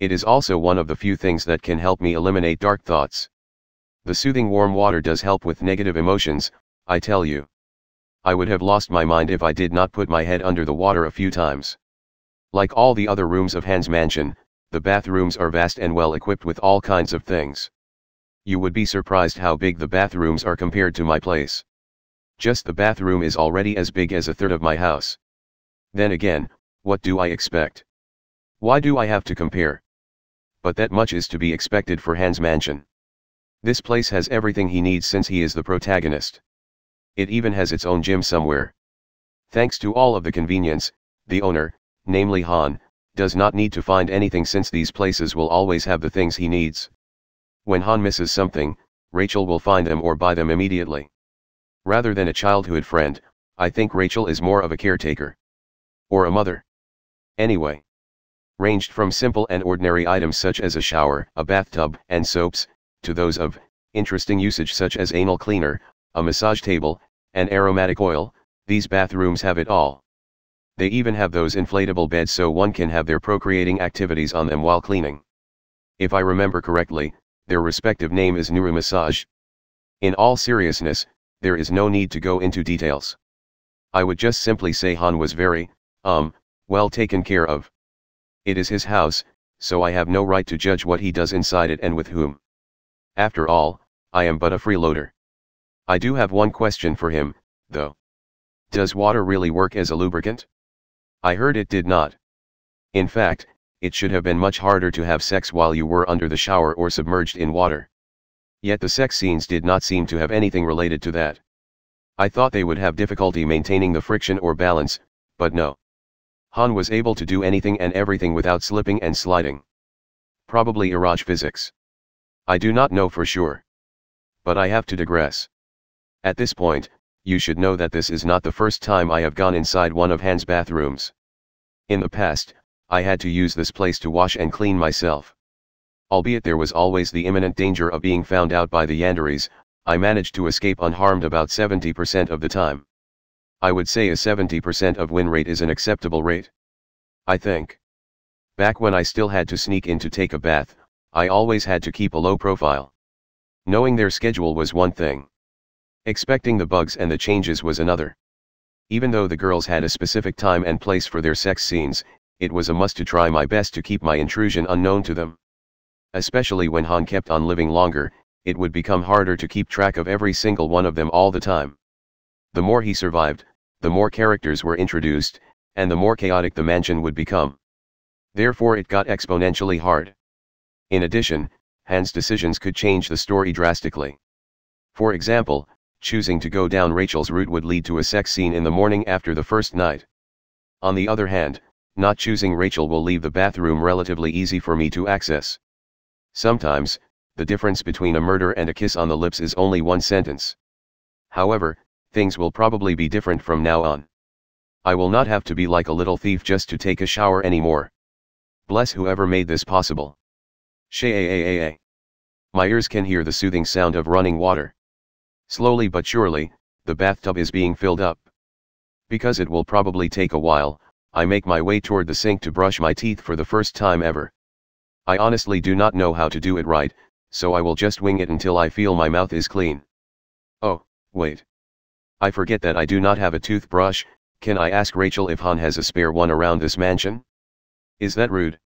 It is also one of the few things that can help me eliminate dark thoughts. The soothing warm water does help with negative emotions, I tell you. I would have lost my mind if I did not put my head under the water a few times. Like all the other rooms of Han's mansion, the bathrooms are vast and well equipped with all kinds of things. You would be surprised how big the bathrooms are compared to my place. Just the bathroom is already as big as a third of my house. Then again, what do I expect? Why do I have to compare? But that much is to be expected for Han's mansion. This place has everything he needs since he is the protagonist. It even has its own gym somewhere. Thanks to all of the convenience, the owner, namely Han, does not need to find anything since these places will always have the things he needs. When Han misses something, Rachel will find them or buy them immediately. Rather than a childhood friend, I think Rachel is more of a caretaker. Or a mother. Anyway. Ranged from simple and ordinary items such as a shower, a bathtub, and soaps, to those of interesting usage such as anal cleaner, a massage table, and aromatic oil, these bathrooms have it all. They even have those inflatable beds so one can have their procreating activities on them while cleaning. If I remember correctly, their respective name is Nuru Massage. In all seriousness, there is no need to go into details. I would just simply say Han was very, um, well taken care of. It is his house, so I have no right to judge what he does inside it and with whom. After all, I am but a freeloader. I do have one question for him, though. Does water really work as a lubricant? I heard it did not. In fact, it should have been much harder to have sex while you were under the shower or submerged in water. Yet the sex scenes did not seem to have anything related to that. I thought they would have difficulty maintaining the friction or balance, but no. Han was able to do anything and everything without slipping and sliding. Probably Iraj physics. I do not know for sure. But I have to digress. At this point, you should know that this is not the first time I have gone inside one of Han's bathrooms. In the past, I had to use this place to wash and clean myself. Albeit there was always the imminent danger of being found out by the Yanderies, I managed to escape unharmed about seventy percent of the time. I would say a seventy percent of win rate is an acceptable rate. I think. Back when I still had to sneak in to take a bath, I always had to keep a low profile. Knowing their schedule was one thing. Expecting the bugs and the changes was another. Even though the girls had a specific time and place for their sex scenes, it was a must to try my best to keep my intrusion unknown to them. Especially when Han kept on living longer, it would become harder to keep track of every single one of them all the time. The more he survived, the more characters were introduced, and the more chaotic the mansion would become. Therefore it got exponentially hard. In addition, Han's decisions could change the story drastically. For example, choosing to go down Rachel's route would lead to a sex scene in the morning after the first night. On the other hand, not choosing Rachel will leave the bathroom relatively easy for me to access. Sometimes, the difference between a murder and a kiss on the lips is only one sentence. However, things will probably be different from now on. I will not have to be like a little thief just to take a shower anymore. Bless whoever made this possible. Shaaaaaa. My ears can hear the soothing sound of running water. Slowly but surely, the bathtub is being filled up. Because it will probably take a while, I make my way toward the sink to brush my teeth for the first time ever. I honestly do not know how to do it right, so I will just wing it until I feel my mouth is clean. Oh, wait. I forget that I do not have a toothbrush. Can I ask Rachel if Han has a spare one around this mansion? Is that rude?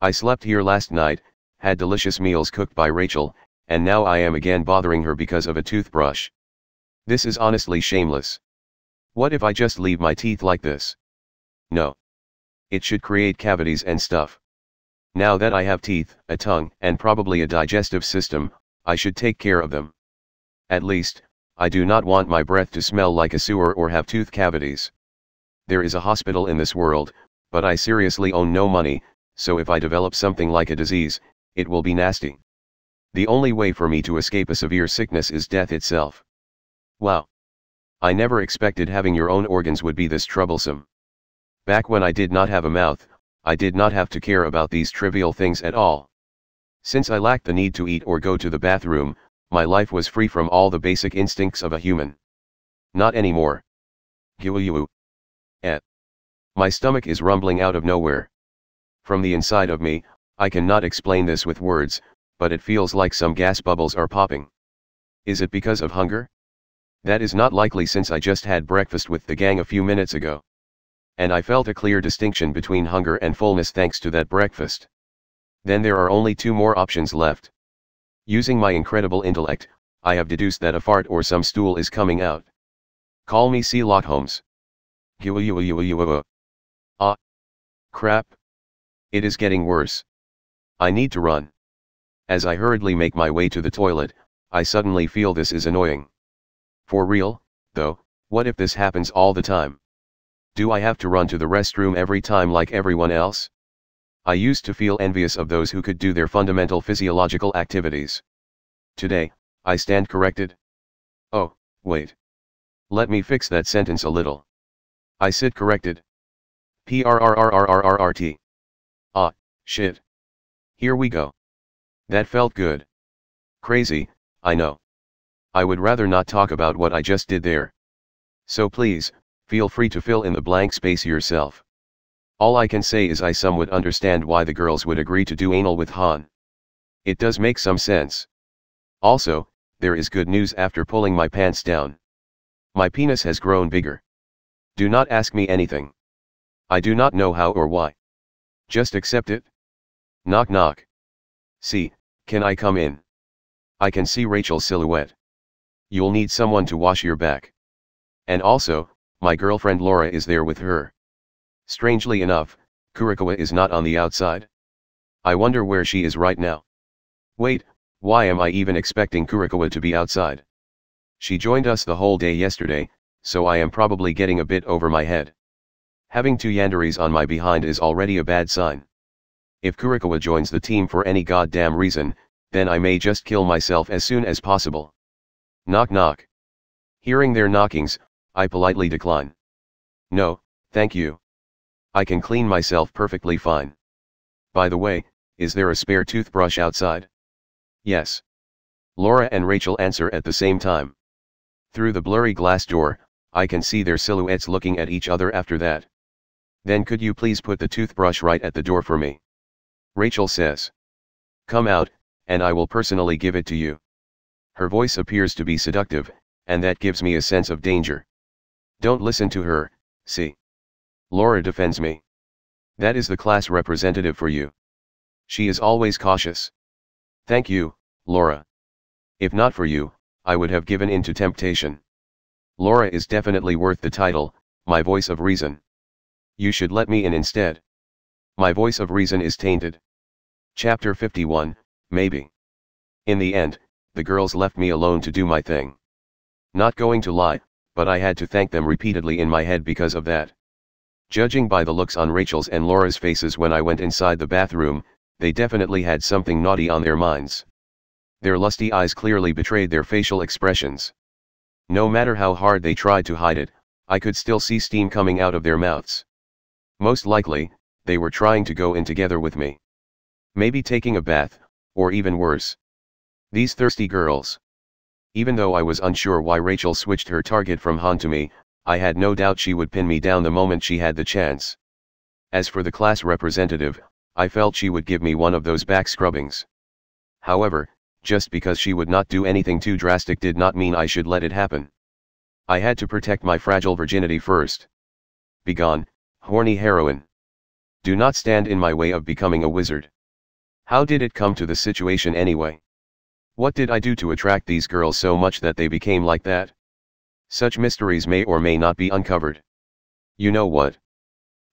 I slept here last night, had delicious meals cooked by Rachel, and now I am again bothering her because of a toothbrush. This is honestly shameless. What if I just leave my teeth like this? No. It should create cavities and stuff. Now that I have teeth, a tongue, and probably a digestive system, I should take care of them. At least, I do not want my breath to smell like a sewer or have tooth cavities. There is a hospital in this world, but I seriously own no money, so if I develop something like a disease, it will be nasty. The only way for me to escape a severe sickness is death itself. Wow. I never expected having your own organs would be this troublesome. Back when I did not have a mouth, I did not have to care about these trivial things at all. Since I lacked the need to eat or go to the bathroom, my life was free from all the basic instincts of a human. Not anymore. Guyuu. Eh. My stomach is rumbling out of nowhere. From the inside of me, I cannot explain this with words, but it feels like some gas bubbles are popping. Is it because of hunger? That is not likely since I just had breakfast with the gang a few minutes ago. And I felt a clear distinction between hunger and fullness thanks to that breakfast. Then there are only two more options left. Using my incredible intellect, I have deduced that a fart or some stool is coming out. Call me C. Lock Holmes. Ah. Crap. It is getting worse. I need to run. As I hurriedly make my way to the toilet, I suddenly feel this is annoying. For real, though, what if this happens all the time? Do I have to run to the restroom every time like everyone else? I used to feel envious of those who could do their fundamental physiological activities. Today, I stand corrected. Oh, wait. Let me fix that sentence a little. I sit corrected. P R R R R R R R T. Ah, shit. Here we go. That felt good. Crazy, I know. I would rather not talk about what I just did there. So please, feel free to fill in the blank space yourself. All I can say is I somewhat understand why the girls would agree to do anal with Han. It does make some sense. Also, there is good news after pulling my pants down. My penis has grown bigger. Do not ask me anything. I do not know how or why. Just accept it. Knock knock. See, can I come in? I can see Rachel's silhouette. You'll need someone to wash your back. And also, my girlfriend Laura is there with her. Strangely enough, Kurikawa is not on the outside. I wonder where she is right now. Wait, why am I even expecting Kurikawa to be outside? She joined us the whole day yesterday, so I am probably getting a bit over my head. Having two yanderies on my behind is already a bad sign. If Kurikawa joins the team for any goddamn reason, then I may just kill myself as soon as possible. Knock knock. Hearing their knockings, I politely decline. No, thank you. I can clean myself perfectly fine. By the way, is there a spare toothbrush outside? Yes. Laura and Rachel answer at the same time. Through the blurry glass door, I can see their silhouettes looking at each other after that. Then could you please put the toothbrush right at the door for me? Rachel says. Come out, and I will personally give it to you. Her voice appears to be seductive, and that gives me a sense of danger. Don't listen to her, see. Laura defends me. That is the class representative for you. She is always cautious. Thank you, Laura. If not for you, I would have given in to temptation. Laura is definitely worth the title, my voice of reason. You should let me in instead. My voice of reason is tainted. Chapter fifty-one, maybe. In the end, the girls left me alone to do my thing. Not going to lie, but I had to thank them repeatedly in my head because of that. Judging by the looks on Rachel's and Laura's faces when I went inside the bathroom, they definitely had something naughty on their minds. Their lusty eyes clearly betrayed their facial expressions. No matter how hard they tried to hide it, I could still see steam coming out of their mouths. Most likely, they were trying to go in together with me. Maybe taking a bath, or even worse. These thirsty girls. Even though I was unsure why Rachel switched her target from Han to me, I had no doubt she would pin me down the moment she had the chance. As for the class representative, I felt she would give me one of those back scrubbings. However, just because she would not do anything too drastic did not mean I should let it happen. I had to protect my fragile virginity first. Begone, horny heroine. Do not stand in my way of becoming a wizard. How did it come to the situation anyway? What did I do to attract these girls so much that they became like that? Such mysteries may or may not be uncovered. You know what?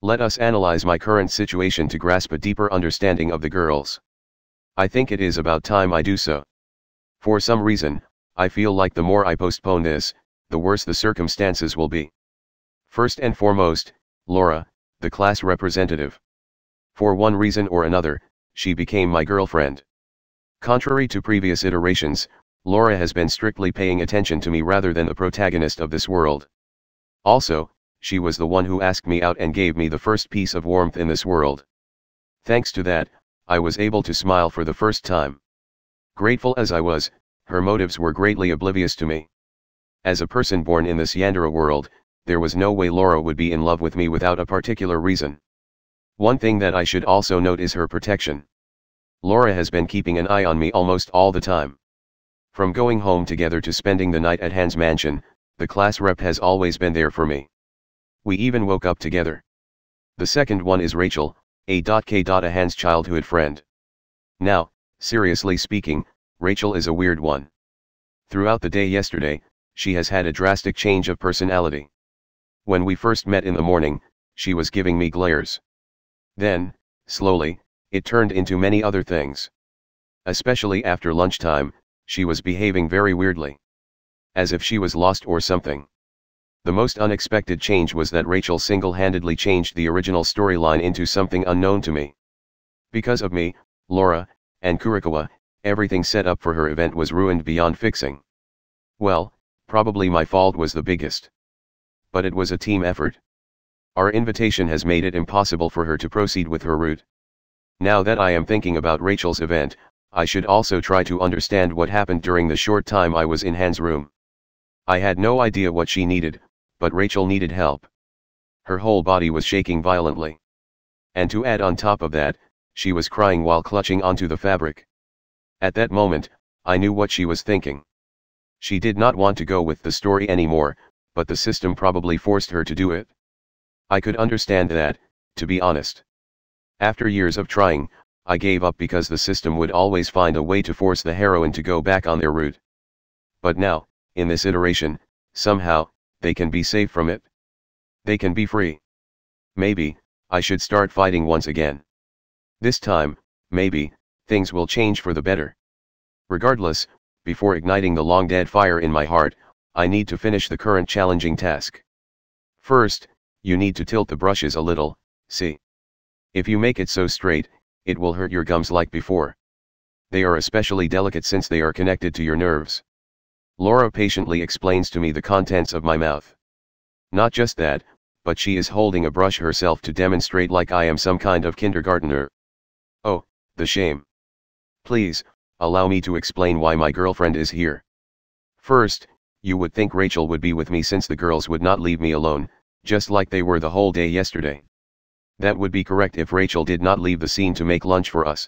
Let us analyze my current situation to grasp a deeper understanding of the girls. I think it is about time I do so. For some reason, I feel like the more I postpone this, the worse the circumstances will be. First and foremost, Laura, the class representative. For one reason or another, she became my girlfriend. Contrary to previous iterations, Laura has been strictly paying attention to me rather than the protagonist of this world. Also, she was the one who asked me out and gave me the first piece of warmth in this world. Thanks to that, I was able to smile for the first time. Grateful as I was, her motives were greatly oblivious to me. As a person born in this Yandere world, there was no way Laura would be in love with me without a particular reason. One thing that I should also note is her protection. Laura has been keeping an eye on me almost all the time. From going home together to spending the night at Han's mansion, the class rep has always been there for me. We even woke up together. The second one is Rachel, A K A Han's childhood friend. Now, seriously speaking, Rachel is a weird one. Throughout the day yesterday, she has had a drastic change of personality. When we first met in the morning, she was giving me glares. Then, slowly, it turned into many other things. Especially after lunchtime, she was behaving very weirdly. As if she was lost or something. The most unexpected change was that Rachel single-handedly changed the original storyline into something unknown to me. Because of me, Laura, and Kurikawa, everything set up for her event was ruined beyond fixing. Well, probably my fault was the biggest. But it was a team effort. Our invitation has made it impossible for her to proceed with her route. Now that I am thinking about Rachel's event, I should also try to understand what happened during the short time I was in Han's room. I had no idea what she needed. But Rachel needed help. Her whole body was shaking violently. And to add on top of that, she was crying while clutching onto the fabric. At that moment, I knew what she was thinking. She did not want to go with the story anymore, but the system probably forced her to do it. I could understand that, to be honest. After years of trying, I gave up because the system would always find a way to force the heroine to go back on their route. But now, in this iteration, somehow, they can be safe from it. They can be free. Maybe, I should start fighting once again. This time, maybe, things will change for the better. Regardless, before igniting the long-dead fire in my heart, I need to finish the current challenging task. First, you need to tilt the brushes a little, see? If you make it so straight, it will hurt your gums like before. They are especially delicate since they are connected to your nerves. Laura patiently explains to me the contents of my mouth. Not just that, but she is holding a brush herself to demonstrate like I am some kind of kindergartner. Oh, the shame. Please, allow me to explain why my girlfriend is here. First, you would think Rachel would be with me since the girls would not leave me alone, just like they were the whole day yesterday. That would be correct if Rachel did not leave the scene to make lunch for us.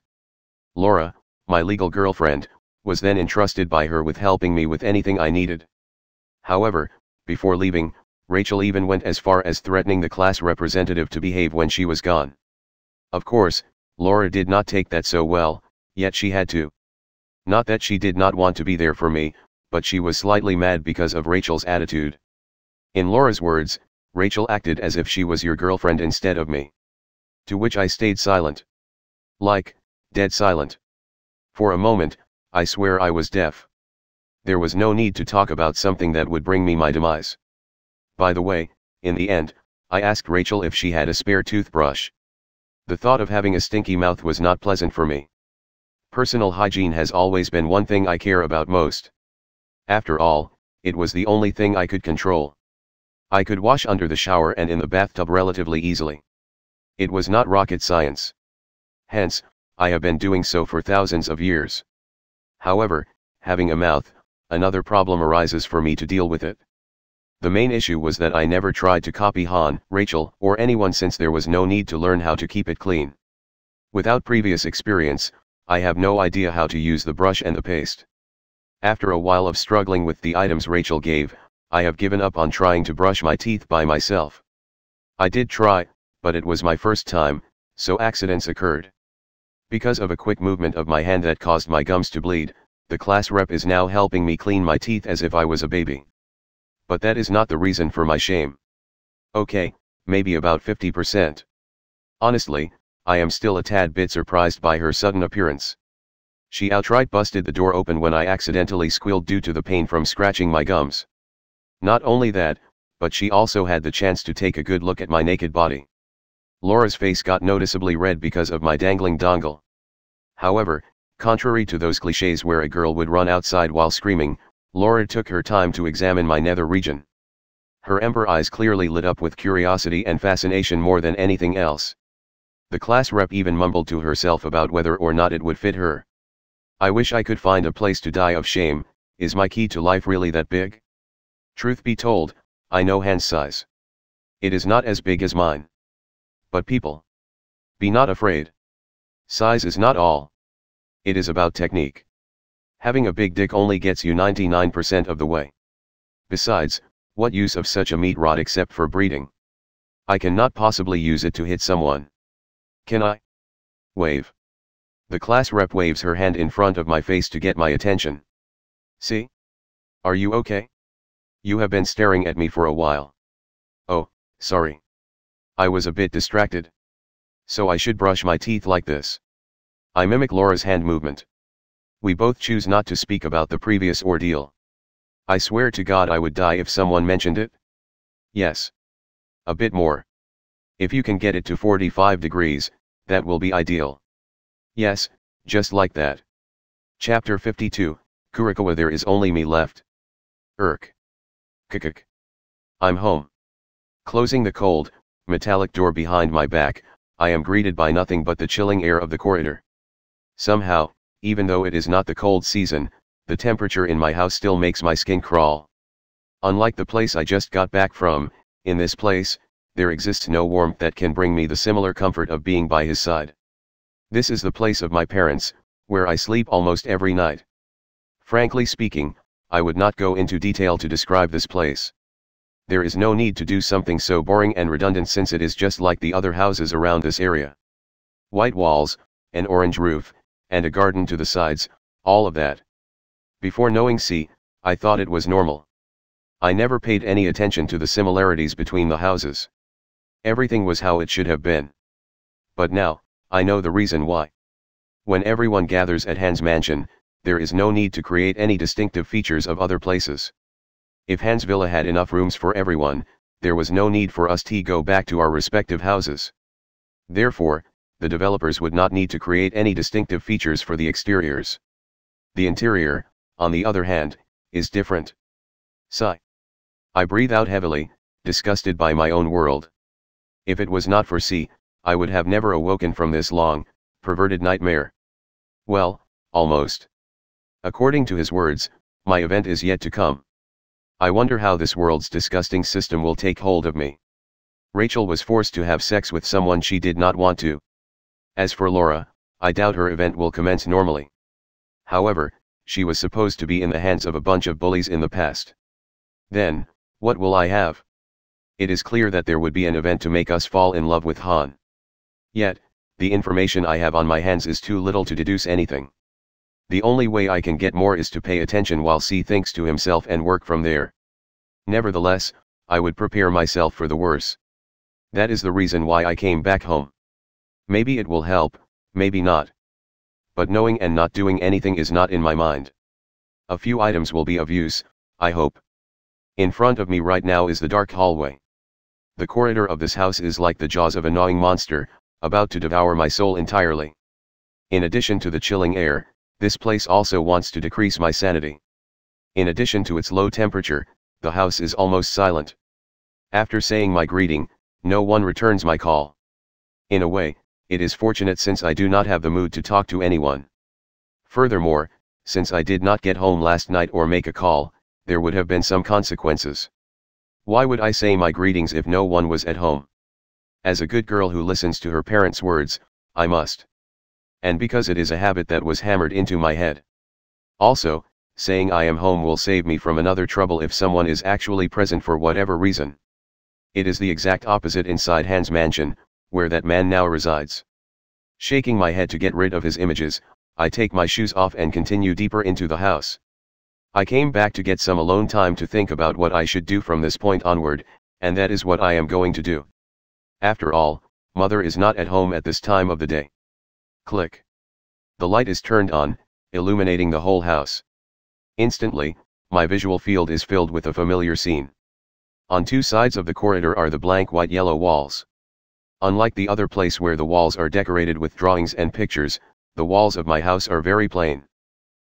Laura, my legal girlfriend, was then entrusted by her with helping me with anything I needed. However, before leaving, Rachel even went as far as threatening the class representative to behave when she was gone. Of course, Laura did not take that so well, yet she had to. Not that she did not want to be there for me, but she was slightly mad because of Rachel's attitude. In Laura's words, Rachel acted as if she was your girlfriend instead of me. To which I stayed silent. Like, dead silent. For a moment, I swear I was deaf. There was no need to talk about something that would bring me my demise. By the way, in the end, I asked Rachel if she had a spare toothbrush. The thought of having a stinky mouth was not pleasant for me. Personal hygiene has always been one thing I care about most. After all, it was the only thing I could control. I could wash under the shower and in the bathtub relatively easily. It was not rocket science. Hence, I have been doing so for thousands of years. However, having a mouth, another problem arises for me to deal with it. The main issue was that I never tried to copy Han, Rachel, or anyone since there was no need to learn how to keep it clean. Without previous experience, I have no idea how to use the brush and the paste. After a while of struggling with the items Rachel gave, I have given up on trying to brush my teeth by myself. I did try, but it was my first time, so accidents occurred. Because of a quick movement of my hand that caused my gums to bleed, the class rep is now helping me clean my teeth as if I was a baby. But that is not the reason for my shame. Okay, maybe about fifty percent. Honestly, I am still a tad bit surprised by her sudden appearance. She outright busted the door open when I accidentally squealed due to the pain from scratching my gums. Not only that, but she also had the chance to take a good look at my naked body. Laura's face got noticeably red because of my dangling dongle. However, contrary to those cliches where a girl would run outside while screaming, Laura took her time to examine my nether region. Her ember eyes clearly lit up with curiosity and fascination more than anything else. The class rep even mumbled to herself about whether or not it would fit her. I wish I could find a place to die of shame. Is my key to life really that big? Truth be told, I know Han's size. It is not as big as mine. But people, be not afraid. Size is not all. It is about technique. Having a big dick only gets you ninety-nine percent of the way. Besides, what use of such a meat rod except for breeding? I cannot possibly use it to hit someone. Can I? Wave. The class rep waves her hand in front of my face to get my attention. See? Are you okay? You have been staring at me for a while. Oh, sorry. I was a bit distracted. So I should brush my teeth like this. I mimic Laura's hand movement. We both choose not to speak about the previous ordeal. I swear to God I would die if someone mentioned it. Yes. A bit more. If you can get it to forty-five degrees, that will be ideal. Yes, just like that. Chapter fifty-two, Kurikawa. There is only me left. Irk. Kukuk. I'm home. Closing the cold, metallic door behind my back, I am greeted by nothing but the chilling air of the corridor. Somehow, even though it is not the cold season, the temperature in my house still makes my skin crawl. Unlike the place I just got back from, in this place, there exists no warmth that can bring me the similar comfort of being by his side. This is the place of my parents, where I sleep almost every night. Frankly speaking, I would not go into detail to describe this place. There is no need to do something so boring and redundant since it is just like the other houses around this area. White walls, an orange roof, and a garden to the sides, all of that. Before knowing C, I thought it was normal. I never paid any attention to the similarities between the houses. Everything was how it should have been. But now, I know the reason why. When everyone gathers at Han's mansion, there is no need to create any distinctive features of other places. If Han's villa had enough rooms for everyone, there was no need for us to go back to our respective houses. Therefore, the developers would not need to create any distinctive features for the exteriors. The interior, on the other hand, is different. Sigh. I breathe out heavily, disgusted by my own world. If it was not for C, I would have never awoken from this long, perverted nightmare. Well, almost. According to his words, my event is yet to come. I wonder how this world's disgusting system will take hold of me. Rachel was forced to have sex with someone she did not want to. As for Laura, I doubt her event will commence normally. However, she was supposed to be in the hands of a bunch of bullies in the past. Then, what will I have? It is clear that there would be an event to make us fall in love with Han. Yet, the information I have on my hands is too little to deduce anything. The only way I can get more is to pay attention while C thinks to himself and work from there. Nevertheless, I would prepare myself for the worse. That is the reason why I came back home. Maybe it will help, maybe not. But knowing and not doing anything is not in my mind. A few items will be of use, I hope. In front of me right now is the dark hallway. The corridor of this house is like the jaws of a gnawing monster, about to devour my soul entirely. In addition to the chilling air, this place also wants to decrease my sanity. In addition to its low temperature, the house is almost silent. After saying my greeting, no one returns my call. In a way, it is fortunate since I do not have the mood to talk to anyone. Furthermore, since I did not get home last night or make a call, there would have been some consequences. Why would I say my greetings if no one was at home? As a good girl who listens to her parents' words, I must. And because it is a habit that was hammered into my head. Also, saying I am home will save me from another trouble if someone is actually present for whatever reason. It is the exact opposite inside Han's mansion, where that man now resides. Shaking my head to get rid of his images, I take my shoes off and continue deeper into the house. I came back to get some alone time to think about what I should do from this point onward, and that is what I am going to do. After all, mother is not at home at this time of the day. Click. The light is turned on, illuminating the whole house. Instantly, my visual field is filled with a familiar scene. On two sides of the corridor are the blank white-yellow walls. Unlike the other place where the walls are decorated with drawings and pictures, the walls of my house are very plain.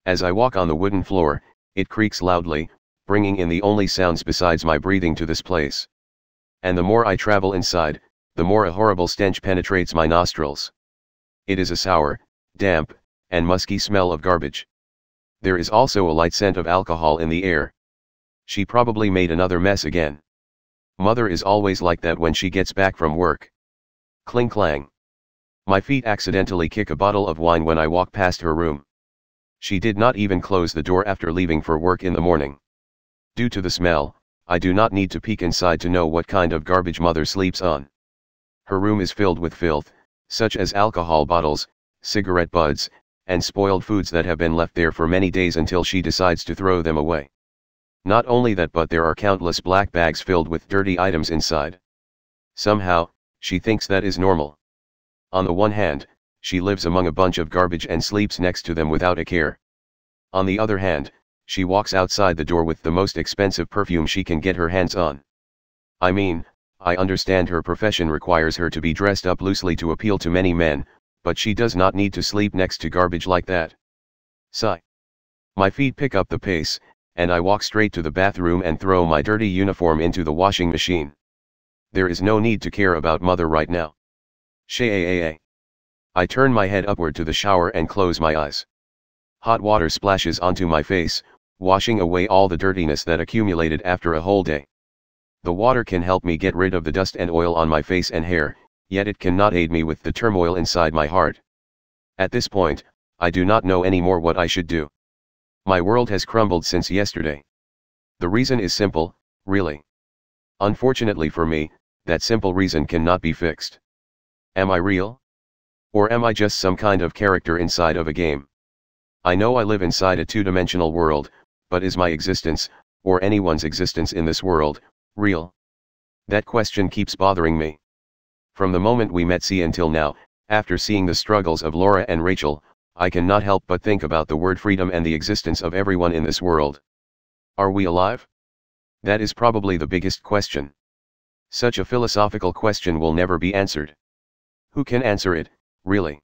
As I walk on the wooden floor, it creaks loudly, bringing in the only sounds besides my breathing to this place. And the more I travel inside, the more a horrible stench penetrates my nostrils. It is a sour, damp, and musky smell of garbage. There is also a light scent of alcohol in the air. She probably made another mess again. Mother is always like that when she gets back from work. Cling clang. My feet accidentally kick a bottle of wine when I walk past her room. She did not even close the door after leaving for work in the morning. Due to the smell, I do not need to peek inside to know what kind of garbage mother sleeps on. Her room is filled with filth, such as alcohol bottles, cigarette butts, and spoiled foods that have been left there for many days until she decides to throw them away. Not only that, but there are countless black bags filled with dirty items inside. Somehow, she thinks that is normal. On the one hand, she lives among a bunch of garbage and sleeps next to them without a care. On the other hand, she walks outside the door with the most expensive perfume she can get her hands on. I mean, I understand her profession requires her to be dressed up loosely to appeal to many men, but she does not need to sleep next to garbage like that. Sigh. My feet pick up the pace, and I walk straight to the bathroom and throw my dirty uniform into the washing machine. There is no need to care about mother right now. Shay. I turn my head upward to the shower and close my eyes. Hot water splashes onto my face, washing away all the dirtiness that accumulated after a whole day. The water can help me get rid of the dust and oil on my face and hair, yet it cannot aid me with the turmoil inside my heart. At this point, I do not know anymore what I should do. My world has crumbled since yesterday. The reason is simple, really. Unfortunately for me, that simple reason cannot be fixed. Am I real? Or am I just some kind of character inside of a game? I know I live inside a two-dimensional world, but is my existence, or anyone's existence in this world, real? That question keeps bothering me. From the moment we met C until now, after seeing the struggles of Laura and Rachel, I cannot help but think about the word freedom and the existence of everyone in this world. Are we alive? That is probably the biggest question. Such a philosophical question will never be answered. Who can answer it, really?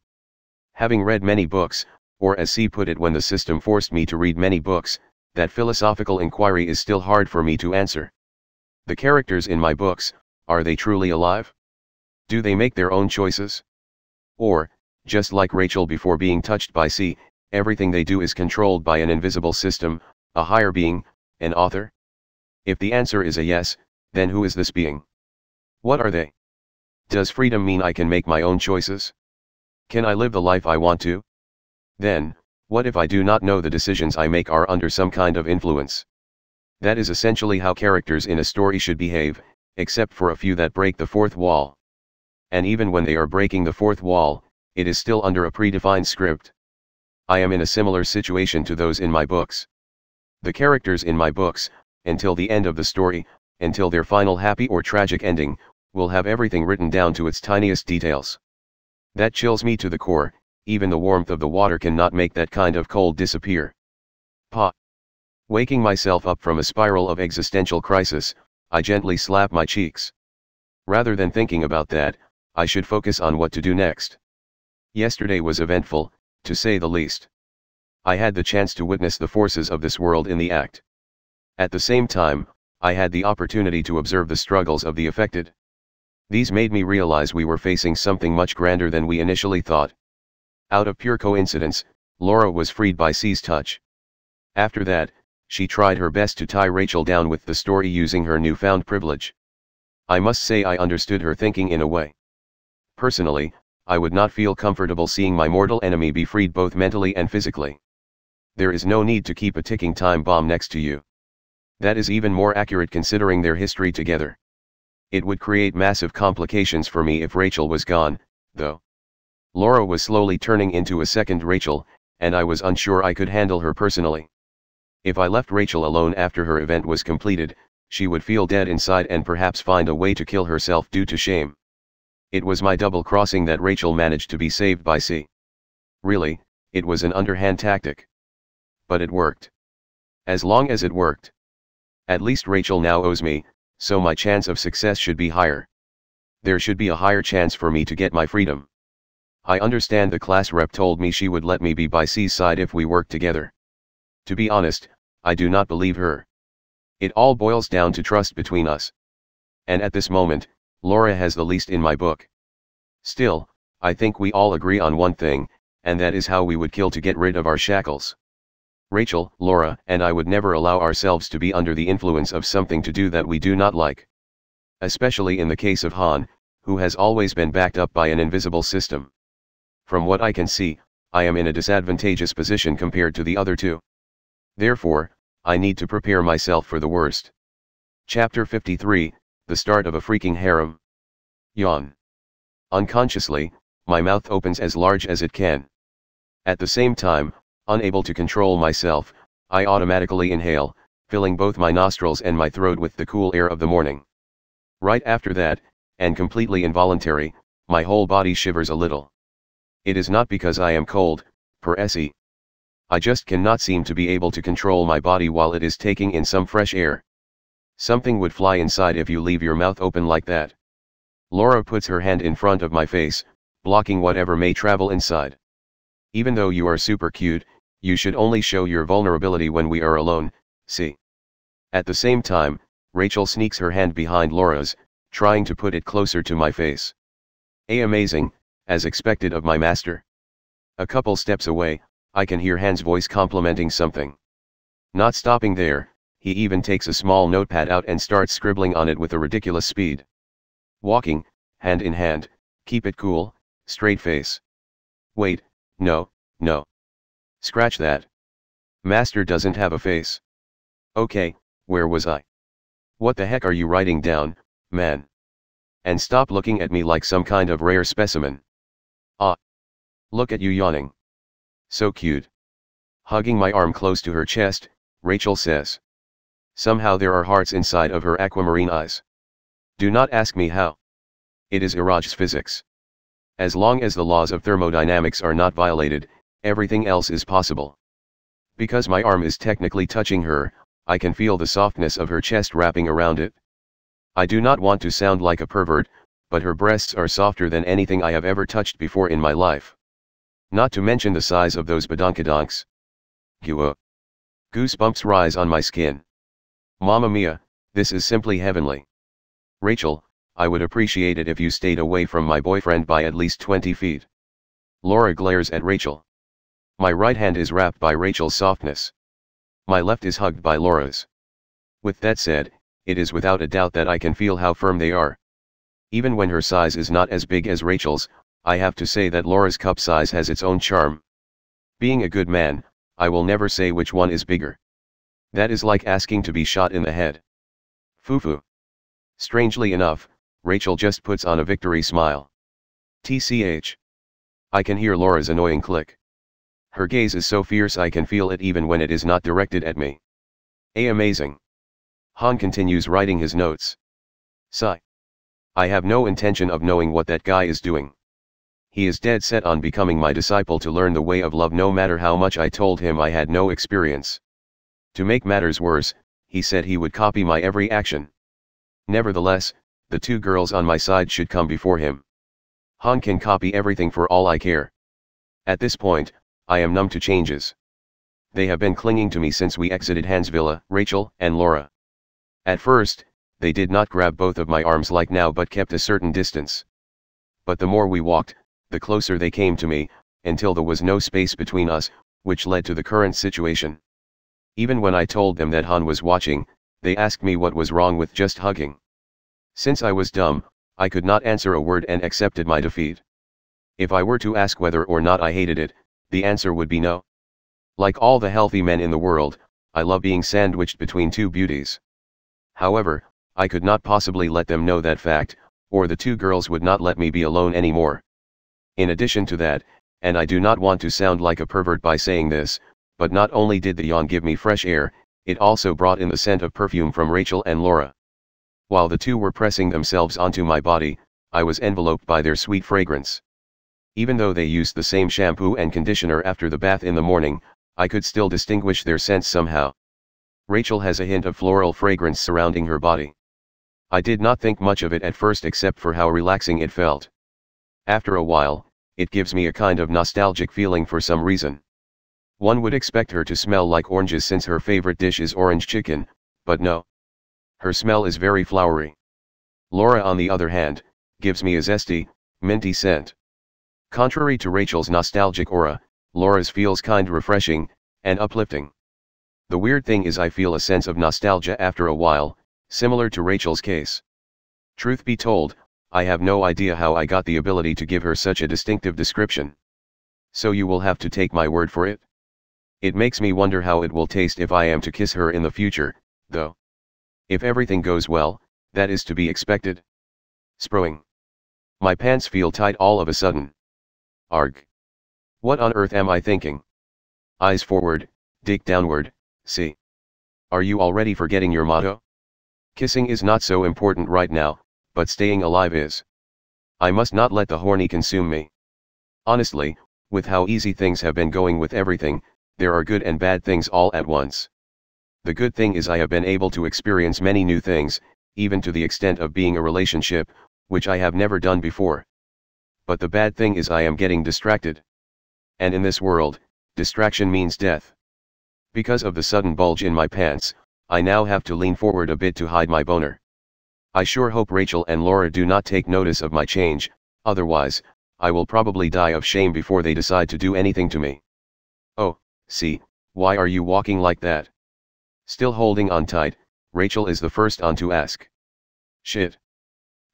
Having read many books, or as C put it when the system forced me to read many books, that philosophical inquiry is still hard for me to answer. The characters in my books, are they truly alive? Do they make their own choices? Or, just like Rachel before being touched by C, everything they do is controlled by an invisible system, a higher being, an author? If the answer is a yes, then who is this being? What are they? Does freedom mean I can make my own choices? Can I live the life I want to? Then, what if I do not know the decisions I make are under some kind of influence? That is essentially how characters in a story should behave, except for a few that break the fourth wall. And even when they are breaking the fourth wall, it is still under a predefined script. I am in a similar situation to those in my books. The characters in my books, until the end of the story, until their final happy or tragic ending, will have everything written down to its tiniest details. That chills me to the core. Even the warmth of the water cannot make that kind of cold disappear. Pa. Waking myself up from a spiral of existential crisis, I gently slap my cheeks. Rather than thinking about that, I should focus on what to do next. Yesterday was eventful, to say the least. I had the chance to witness the forces of this world in the act. At the same time, I had the opportunity to observe the struggles of the affected. These made me realize we were facing something much grander than we initially thought. Out of pure coincidence, Laura was freed by C's touch. After that, she tried her best to tie Rachel down with the story using her newfound privilege. I must say I understood her thinking in a way. Personally, I would not feel comfortable seeing my mortal enemy be freed both mentally and physically. There is no need to keep a ticking time bomb next to you. That is even more accurate considering their history together. It would create massive complications for me if Rachel was gone, though. Laura was slowly turning into a second Rachel, and I was unsure I could handle her personally. If I left Rachel alone after her event was completed, she would feel dead inside and perhaps find a way to kill herself due to shame. It was my double-crossing that Rachel managed to be saved by C. Really, it was an underhand tactic. But it worked. As long as it worked. At least Rachel now owes me, so my chance of success should be higher. There should be a higher chance for me to get my freedom. I understand the class rep told me she would let me be by C's side if we worked together. To be honest, I do not believe her. It all boils down to trust between us. And at this moment, Laura has the least in my book. Still, I think we all agree on one thing, and that is how we would kill to get rid of our shackles. Rachel, Laura, and I would never allow ourselves to be under the influence of something to do that we do not like. Especially in the case of Han, who has always been backed up by an invisible system. From what I can see, I am in a disadvantageous position compared to the other two. Therefore, I need to prepare myself for the worst. Chapter fifty-three, The Start of a Freaking Harem. Yawn. Unconsciously, my mouth opens as large as it can. At the same time, unable to control myself, I automatically inhale, filling both my nostrils and my throat with the cool air of the morning. Right after that, and completely involuntary, my whole body shivers a little. It is not because I am cold, per se. I just cannot seem to be able to control my body while it is taking in some fresh air. Something would fly inside if you leave your mouth open like that. Laura puts her hand in front of my face, blocking whatever may travel inside. Even though you are super cute, you should only show your vulnerability when we are alone, see. At the same time, Rachel sneaks her hand behind Laura's, trying to put it closer to my face. A amazing. As expected of my master. A couple steps away, I can hear Han's voice complimenting something. Not stopping there, he even takes a small notepad out and starts scribbling on it with a ridiculous speed. Walking, hand in hand, keep it cool, straight face. Wait, no, no. Scratch that. Master doesn't have a face. Okay, where was I? What the heck are you writing down, man? And stop looking at me like some kind of rare specimen. Ah. Look at you yawning. So cute. Hugging my arm close to her chest, Rachel says. Somehow there are hearts inside of her aquamarine eyes. Do not ask me how. It is Iraj's physics. As long as the laws of thermodynamics are not violated, everything else is possible. Because my arm is technically touching her, I can feel the softness of her chest wrapping around it. I do not want to sound like a pervert, but her breasts are softer than anything I have ever touched before in my life. Not to mention the size of those badonkadonks. Goosebumps rise on my skin. Mamma mia, this is simply heavenly. Rachel, I would appreciate it if you stayed away from my boyfriend by at least twenty feet. Laura glares at Rachel. My right hand is wrapped by Rachel's softness. My left is hugged by Laura's. With that said, it is without a doubt that I can feel how firm they are. Even when her size is not as big as Rachel's, I have to say that Laura's cup size has its own charm. Being a good man, I will never say which one is bigger. That is like asking to be shot in the head. Fufu. Strangely enough, Rachel just puts on a victory smile. T C H. I can hear Laura's annoying click. Her gaze is so fierce I can feel it even when it is not directed at me. A amazing. Han continues writing his notes. Sigh. I have no intention of knowing what that guy is doing. He is dead set on becoming my disciple to learn the way of love no matter how much I told him I had no experience. To make matters worse, he said he would copy my every action. Nevertheless, the two girls on my side should come before him. Han can copy everything for all I care. At this point, I am numb to changes. They have been clinging to me since we exited Han's villa, Rachel and Laura. At first, they did not grab both of my arms like now but kept a certain distance. But the more we walked, the closer they came to me, until there was no space between us, which led to the current situation. Even when I told them that Han was watching, they asked me what was wrong with just hugging. Since I was dumb, I could not answer a word and accepted my defeat. If I were to ask whether or not I hated it, the answer would be no. Like all the healthy men in the world, I love being sandwiched between two beauties. However, I could not possibly let them know that fact, or the two girls would not let me be alone anymore. In addition to that, and I do not want to sound like a pervert by saying this, but not only did the yawn give me fresh air, it also brought in the scent of perfume from Rachel and Laura. While the two were pressing themselves onto my body, I was enveloped by their sweet fragrance. Even though they used the same shampoo and conditioner after the bath in the morning, I could still distinguish their scents somehow. Rachel has a hint of floral fragrance surrounding her body. I did not think much of it at first except for how relaxing it felt. After a while, it gives me a kind of nostalgic feeling for some reason. One would expect her to smell like oranges since her favorite dish is orange chicken, but no. Her smell is very flowery. Laura, on the other hand, gives me a zesty, minty scent. Contrary to Rachel's nostalgic aura, Laura's feels kind, refreshing, and uplifting. The weird thing is I feel a sense of nostalgia after a while, similar to Rachel's case. Truth be told, I have no idea how I got the ability to give her such a distinctive description. So you will have to take my word for it. It makes me wonder how it will taste if I am to kiss her in the future, though. If everything goes well, that is to be expected. Sproing. My pants feel tight all of a sudden. Arg. What on earth am I thinking? Eyes forward, dick downward, see. Are you already forgetting your motto? Kissing is not so important right now, but staying alive is. I must not let the horny consume me. Honestly, with how easy things have been going with everything, there are good and bad things all at once. The good thing is I have been able to experience many new things, even to the extent of being a relationship, which I have never done before. But the bad thing is I am getting distracted. And in this world, distraction means death. Because of the sudden bulge in my pants, I now have to lean forward a bit to hide my boner. I sure hope Rachel and Laura do not take notice of my change, otherwise, I will probably die of shame before they decide to do anything to me. Oh. See, why are you walking like that? Still holding on tight, Rachel is the first on to ask. Shit.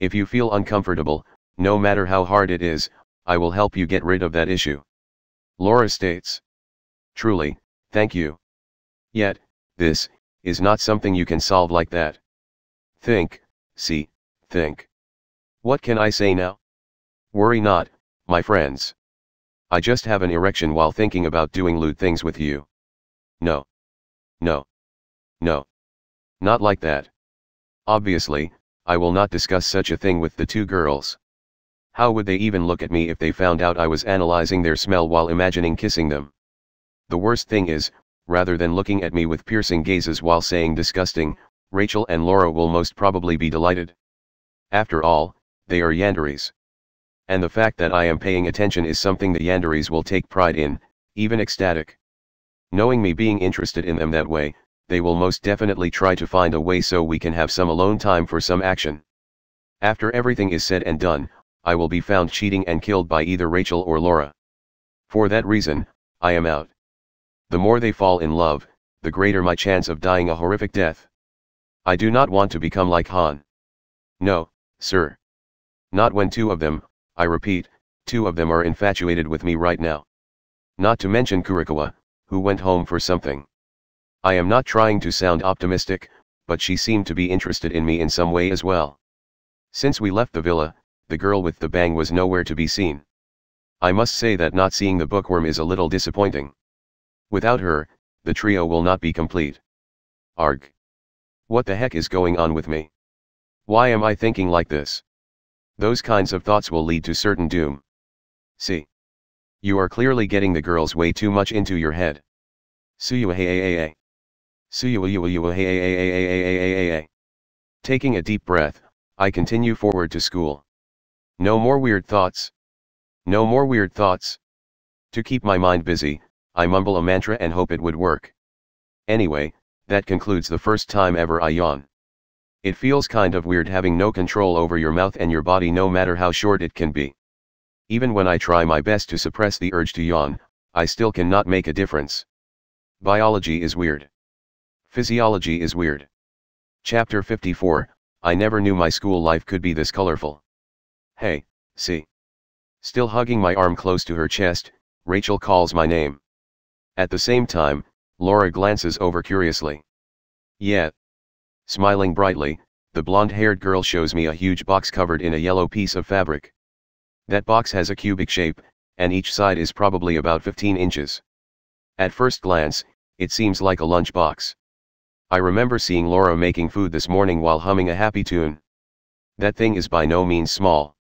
If you feel uncomfortable, no matter how hard it is, I will help you get rid of that issue. Laura states. Truly, thank you. Yet, this is not something you can solve like that. Think, see, think. What can I say now? Worry not, my friends. I just have an erection while thinking about doing lewd things with you. No. No. No. Not like that. Obviously, I will not discuss such a thing with the two girls. How would they even look at me if they found out I was analyzing their smell while imagining kissing them? The worst thing is, rather than looking at me with piercing gazes while saying disgusting, Rachel and Laura will most probably be delighted. After all, they are yanderies. And the fact that I am paying attention is something the yanderies will take pride in, even ecstatic. Knowing me being interested in them that way, they will most definitely try to find a way so we can have some alone time for some action. After everything is said and done, I will be found cheating and killed by either Rachel or Laura. For that reason, I am out. The more they fall in love, the greater my chance of dying a horrific death. I do not want to become like Han. No, sir. Not when two of them, I repeat, two of them are infatuated with me right now. Not to mention Kurikawa, who went home for something. I am not trying to sound optimistic, but she seemed to be interested in me in some way as well. Since we left the villa, the girl with the bang was nowhere to be seen. I must say that not seeing the bookworm is a little disappointing. Without her, the trio will not be complete. Arg. What the heck is going on with me? Why am I thinking like this? Those kinds of thoughts will lead to certain doom. C. You are clearly getting the girls way too much into your head. Taking a deep breath, I continue forward to school. No more weird thoughts. No more weird thoughts. To keep my mind busy, I mumble a mantra and hope it would work. Anyway, that concludes the first time ever I yawn. It feels kind of weird having no control over your mouth and your body no matter how short it can be. Even when I try my best to suppress the urge to yawn, I still cannot make a difference. Biology is weird. Physiology is weird. Chapter fifty-four, I never knew my school life could be this colorful. Hey, C. Still hugging my arm close to her chest, Rachel calls my name. At the same time, Laura glances over curiously. Yeah. Smiling brightly, the blonde-haired girl shows me a huge box covered in a yellow piece of fabric. That box has a cubic shape, and each side is probably about fifteen inches. At first glance, it seems like a lunchbox. I remember seeing Laura making food this morning while humming a happy tune. That thing is by no means small.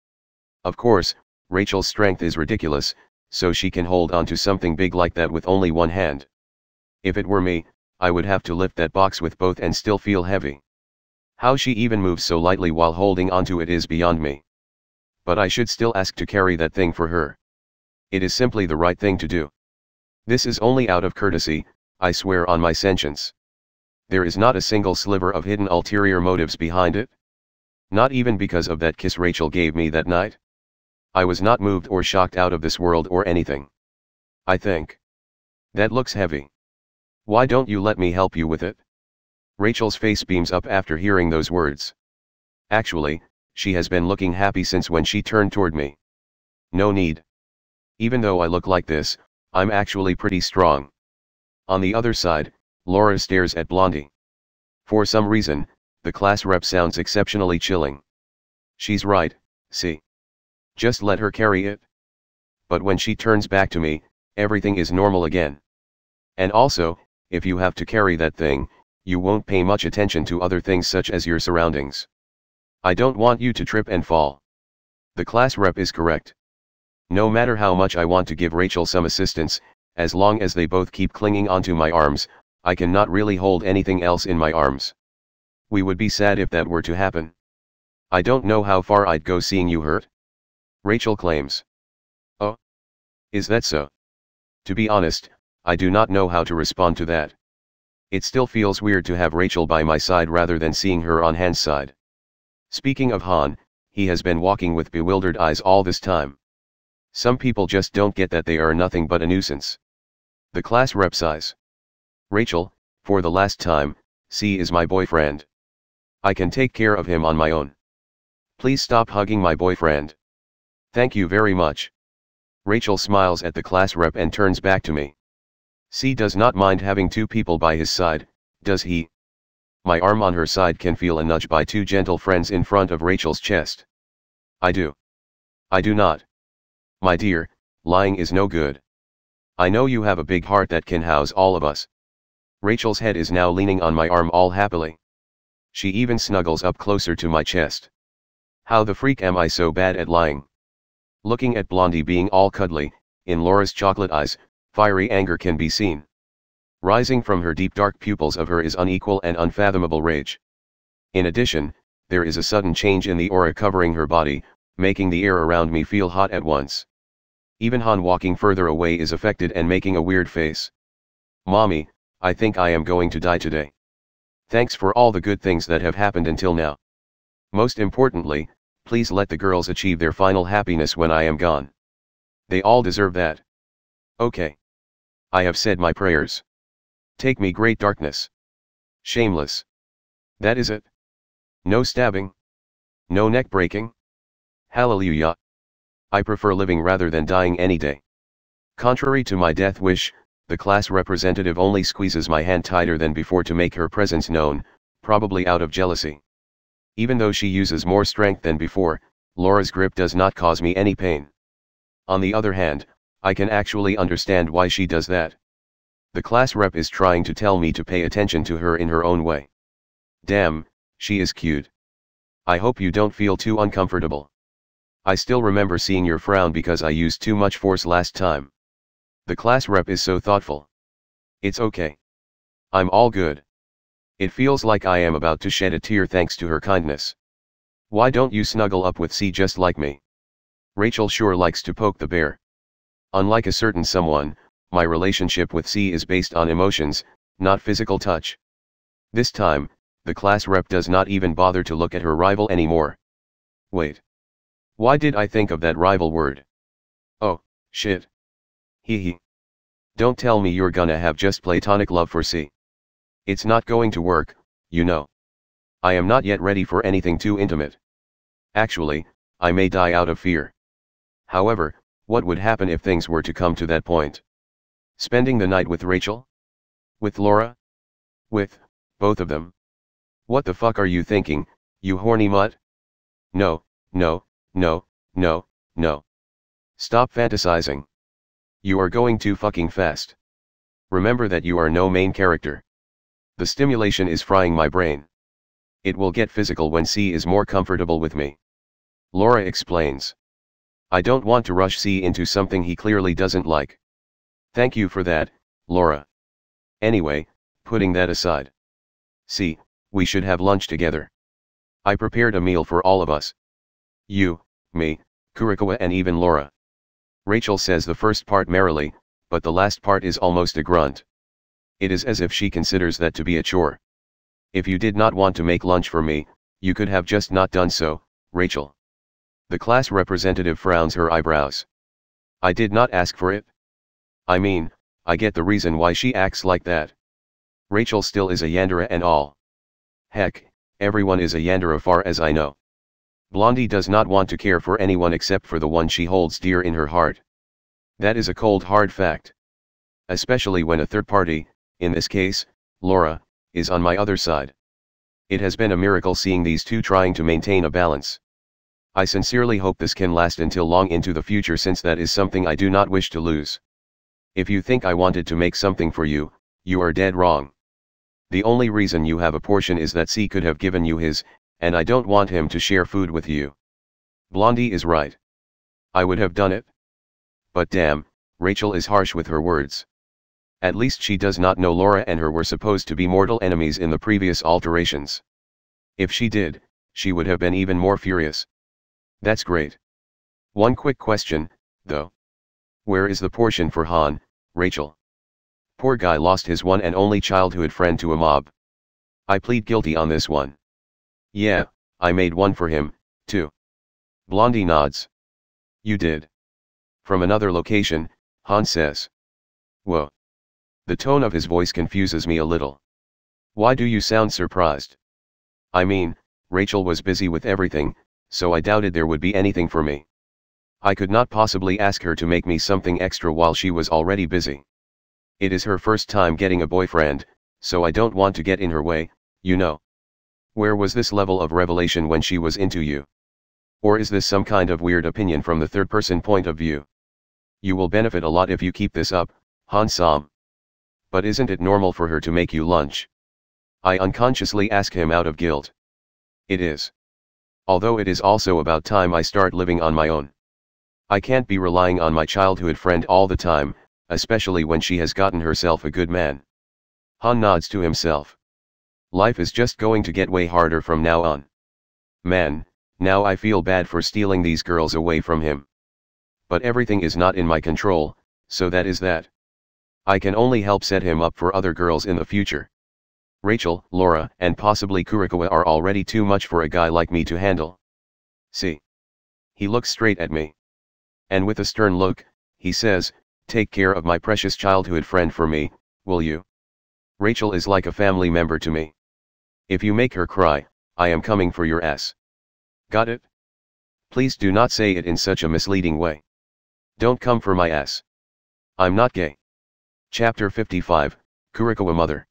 Of course, Rachel's strength is ridiculous, so she can hold onto something big like that with only one hand. If it were me, I would have to lift that box with both and still feel heavy. How she even moves so lightly while holding onto it is beyond me. But I should still ask to carry that thing for her. It is simply the right thing to do. This is only out of courtesy, I swear on my sentience. There is not a single sliver of hidden ulterior motives behind it. Not even because of that kiss Rachel gave me that night. I was not moved or shocked out of this world or anything. I think. That looks heavy. Why don't you let me help you with it? Rachel's face beams up after hearing those words. Actually, she has been looking happy since when she turned toward me. No need. Even though I look like this, I'm actually pretty strong. On the other side, Laura stares at Blondie. For some reason, the class rep sounds exceptionally chilling. She's right, see. Just let her carry it. But when she turns back to me, everything is normal again. And also, if you have to carry that thing, you won't pay much attention to other things such as your surroundings. I don't want you to trip and fall. The class rep is correct. No matter how much I want to give Rachel some assistance, as long as they both keep clinging onto my arms, I cannot really hold anything else in my arms. We would be sad if that were to happen. I don't know how far I'd go seeing you hurt. Rachel claims. Oh. Is that so? To be honest, I do not know how to respond to that. It still feels weird to have Rachel by my side rather than seeing her on Han's side. Speaking of Han, he has been walking with bewildered eyes all this time. Some people just don't get that they are nothing but a nuisance. The class rep sighs. Rachel, for the last time, C is my boyfriend. I can take care of him on my own. Please stop hugging my boyfriend. Thank you very much. Rachel smiles at the class rep and turns back to me. C does not mind having two people by his side, does he? My arm on her side can feel a nudge by two gentle friends in front of Rachel's chest. I do. I do not. My dear, lying is no good. I know you have a big heart that can house all of us. Rachel's head is now leaning on my arm all happily. She even snuggles up closer to my chest. How the freak am I so bad at lying? Looking at Blondie being all cuddly, in Laura's chocolate eyes, fiery anger can be seen. Rising from her deep dark pupils of her is unequal and unfathomable rage. In addition, there is a sudden change in the aura covering her body, making the air around me feel hot at once. Even Han walking further away is affected and making a weird face. Mommy, I think I am going to die today. Thanks for all the good things that have happened until now. Most importantly, please let the girls achieve their final happiness when I am gone. They all deserve that. Okay. I have said my prayers. Take me, great darkness. Shameless. That is it. No stabbing. No neck breaking. Hallelujah. I prefer living rather than dying any day. Contrary to my death wish, the class representative only squeezes my hand tighter than before to make her presence known, probably out of jealousy. Even though she uses more strength than before, Laura's grip does not cause me any pain. On the other hand, I can actually understand why she does that. The class rep is trying to tell me to pay attention to her in her own way. Damn, she is cute. I hope you don't feel too uncomfortable. I still remember seeing your frown because I used too much force last time. The class rep is so thoughtful. It's okay. I'm all good. It feels like I am about to shed a tear thanks to her kindness. Why don't you snuggle up with C just like me? Rachel sure likes to poke the bear. Unlike a certain someone, my relationship with C is based on emotions, not physical touch. This time, the class rep does not even bother to look at her rival anymore. Wait. Why did I think of that rival word? Oh, shit. Hee hee. Don't tell me you're gonna have just platonic love for C. It's not going to work, you know. I am not yet ready for anything too intimate. Actually, I may die out of fear. However, what would happen if things were to come to that point? Spending the night with Rachel? With Laura? With both of them? What the fuck are you thinking, you horny mutt? No, no, no, no, no. Stop fantasizing. You are going too fucking fast. Remember that you are no main character. The stimulation is frying my brain. It will get physical when C is more comfortable with me. Laura explains. I don't want to rush C into something he clearly doesn't like. Thank you for that, Laura. Anyway, putting that aside. C, we should have lunch together. I prepared a meal for all of us. You, me, Kurikawa and even Laura. Rachel says the first part merrily, but the last part is almost a grunt. It is as if she considers that to be a chore. If you did not want to make lunch for me, you could have just not done so, Rachel. The class representative frowns her eyebrows. I did not ask for it. I mean, I get the reason why she acts like that. Rachel still is a yandere and all. Heck, everyone is a yandere far as I know. Blondie does not want to care for anyone except for the one she holds dear in her heart. That is a cold hard fact. Especially when a third party, in this case, Laura, is on my other side. It has been a miracle seeing these two trying to maintain a balance. I sincerely hope this can last until long into the future, since that is something I do not wish to lose. If you think I wanted to make something for you, you are dead wrong. The only reason you have a portion is that C could have given you his, and I don't want him to share food with you. Blondie is right. I would have done it. But damn, Rachel is harsh with her words. At least she does not know Laura and her were supposed to be mortal enemies in the previous alterations. If she did, she would have been even more furious. That's great. One quick question, though. Where is the portion for Han, Rachel? Poor guy lost his one and only childhood friend to a mob. I plead guilty on this one. Yeah, I made one for him, too. Blondie nods. You did. From another location, Han says. Whoa. The tone of his voice confuses me a little. Why do you sound surprised? I mean, Rachel was busy with everything, so I doubted there would be anything for me. I could not possibly ask her to make me something extra while she was already busy. It is her first time getting a boyfriend, so I don't want to get in her way, you know. Where was this level of revelation when she was into you? Or is this some kind of weird opinion from the third-person point of view? You will benefit a lot if you keep this up, Han-san. But isn't it normal for her to make you lunch? I unconsciously ask him out of guilt. It is. Although it is also about time I start living on my own. I can't be relying on my childhood friend all the time, especially when she has gotten herself a good man. Han nods to himself. Life is just going to get way harder from now on. Man, now I feel bad for stealing these girls away from him. But everything is not in my control, so that is that. I can only help set him up for other girls in the future. Rachel, Laura, and possibly Kurikawa are already too much for a guy like me to handle. See? He looks straight at me. And with a stern look, he says, "Take care of my precious childhood friend for me, will you?" Rachel is like a family member to me. If you make her cry, I am coming for your ass. Got it? Please do not say it in such a misleading way. Don't come for my ass. I'm not gay. Chapter fifty-five, Kurikawa Mother.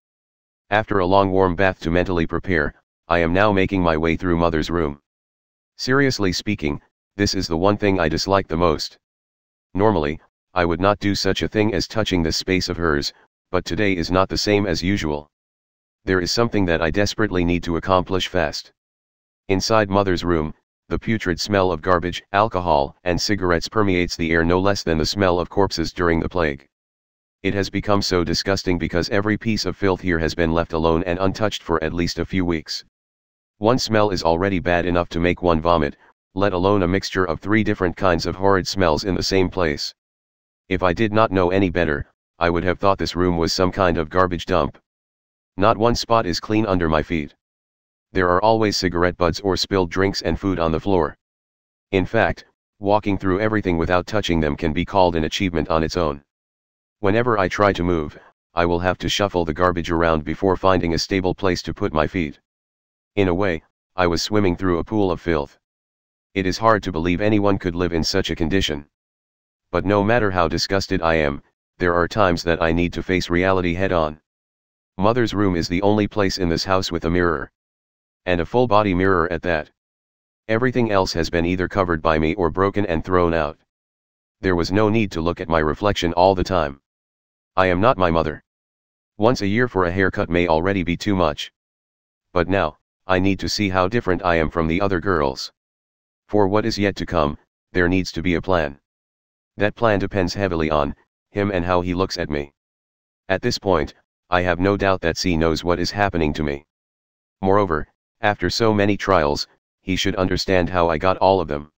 After a long warm bath to mentally prepare, I am now making my way through Mother's room. Seriously speaking, this is the one thing I dislike the most. Normally, I would not do such a thing as touching this space of hers, but today is not the same as usual. there is something that I desperately need to accomplish fast. Inside mother's room, the putrid smell of garbage, alcohol, and cigarettes permeates the air no less than the smell of corpses during the plague. It has become so disgusting because every piece of filth here has been left alone and untouched for at least a few weeks. One smell is already bad enough to make one vomit, let alone a mixture of three different kinds of horrid smells in the same place. If I did not know any better, I would have thought this room was some kind of garbage dump. Not one spot is clean under my feet. There are always cigarette butts or spilled drinks and food on the floor. In fact, walking through everything without touching them can be called an achievement on its own. Whenever I try to move, I will have to shuffle the garbage around before finding a stable place to put my feet. In a way, I was swimming through a pool of filth. It is hard to believe anyone could live in such a condition. But no matter how disgusted I am, there are times that I need to face reality head-on. Mother's room is the only place in this house with a mirror. And a full-body mirror at that. Everything else has been either covered by me or broken and thrown out. There was no need to look at my reflection all the time. I am not my mother. Once a year for a haircut may already be too much. But now, I need to see how different I am from the other girls. For what is yet to come, there needs to be a plan. That plan depends heavily on him and how he looks at me. At this point, I have no doubt that C knows what is happening to me. Moreover, after so many trials, he should understand how I got all of them.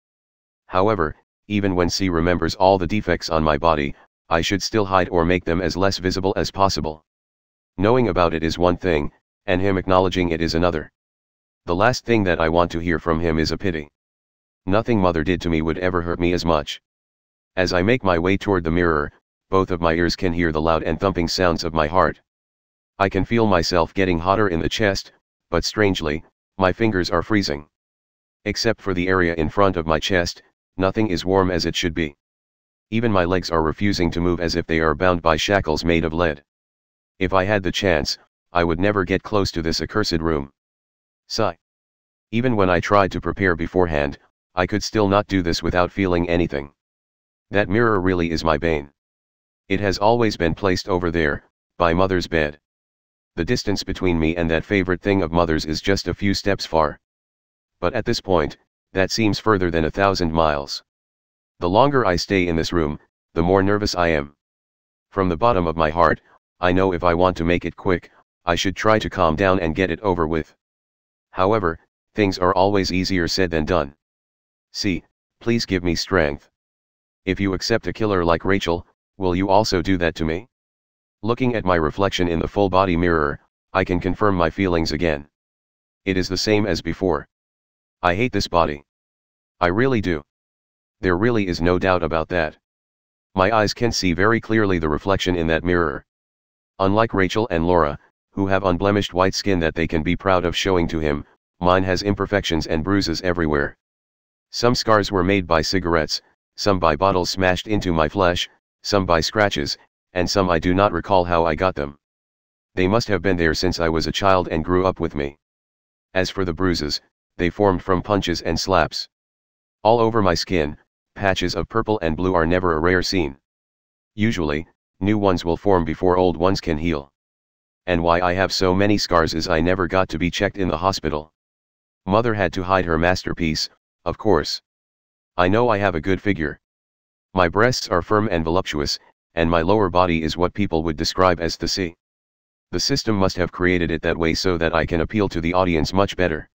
However, even when C remembers all the defects on my body, I should still hide or make them as less visible as possible. Knowing about it is one thing, and him acknowledging it is another. The last thing that I want to hear from him is a pity. Nothing mother did to me would ever hurt me as much. As I make my way toward the mirror, both of my ears can hear the loud and thumping sounds of my heart. I can feel myself getting hotter in the chest, but strangely, my fingers are freezing. Except for the area in front of my chest, nothing is warm as it should be. Even my legs are refusing to move as if they are bound by shackles made of lead. If I had the chance, I would never get close to this accursed room. Sigh. Even when I tried to prepare beforehand, I could still not do this without feeling anything. That mirror really is my bane. It has always been placed over there, by mother's bed. The distance between me and that favorite thing of mother's is just a few steps far. But at this point, that seems further than a thousand miles. The longer I stay in this room, the more nervous I am. From the bottom of my heart, I know if I want to make it quick, I should try to calm down and get it over with. However, things are always easier said than done. C, please give me strength. If you accept a killer like Rachel, will you also do that to me? Looking at my reflection in the full-body mirror, I can confirm my feelings again. It is the same as before. I hate this body. I really do. There really is no doubt about that. My eyes can see very clearly the reflection in that mirror. Unlike Rachel and Laura, who have unblemished white skin that they can be proud of showing to him, mine has imperfections and bruises everywhere. Some scars were made by cigarettes, some by bottles smashed into my flesh, some by scratches, and some I do not recall how I got them. They must have been there since I was a child and grew up with me. As for the bruises, they formed from punches and slaps. All over my skin, patches of purple and blue are never a rare scene. Usually, new ones will form before old ones can heal. And why I have so many scars is I never got to be checked in the hospital. Mother had to hide her masterpiece, of course. I know I have a good figure. My breasts are firm and voluptuous, and my lower body is what people would describe as the C. The system must have created it that way so that I can appeal to the audience much better.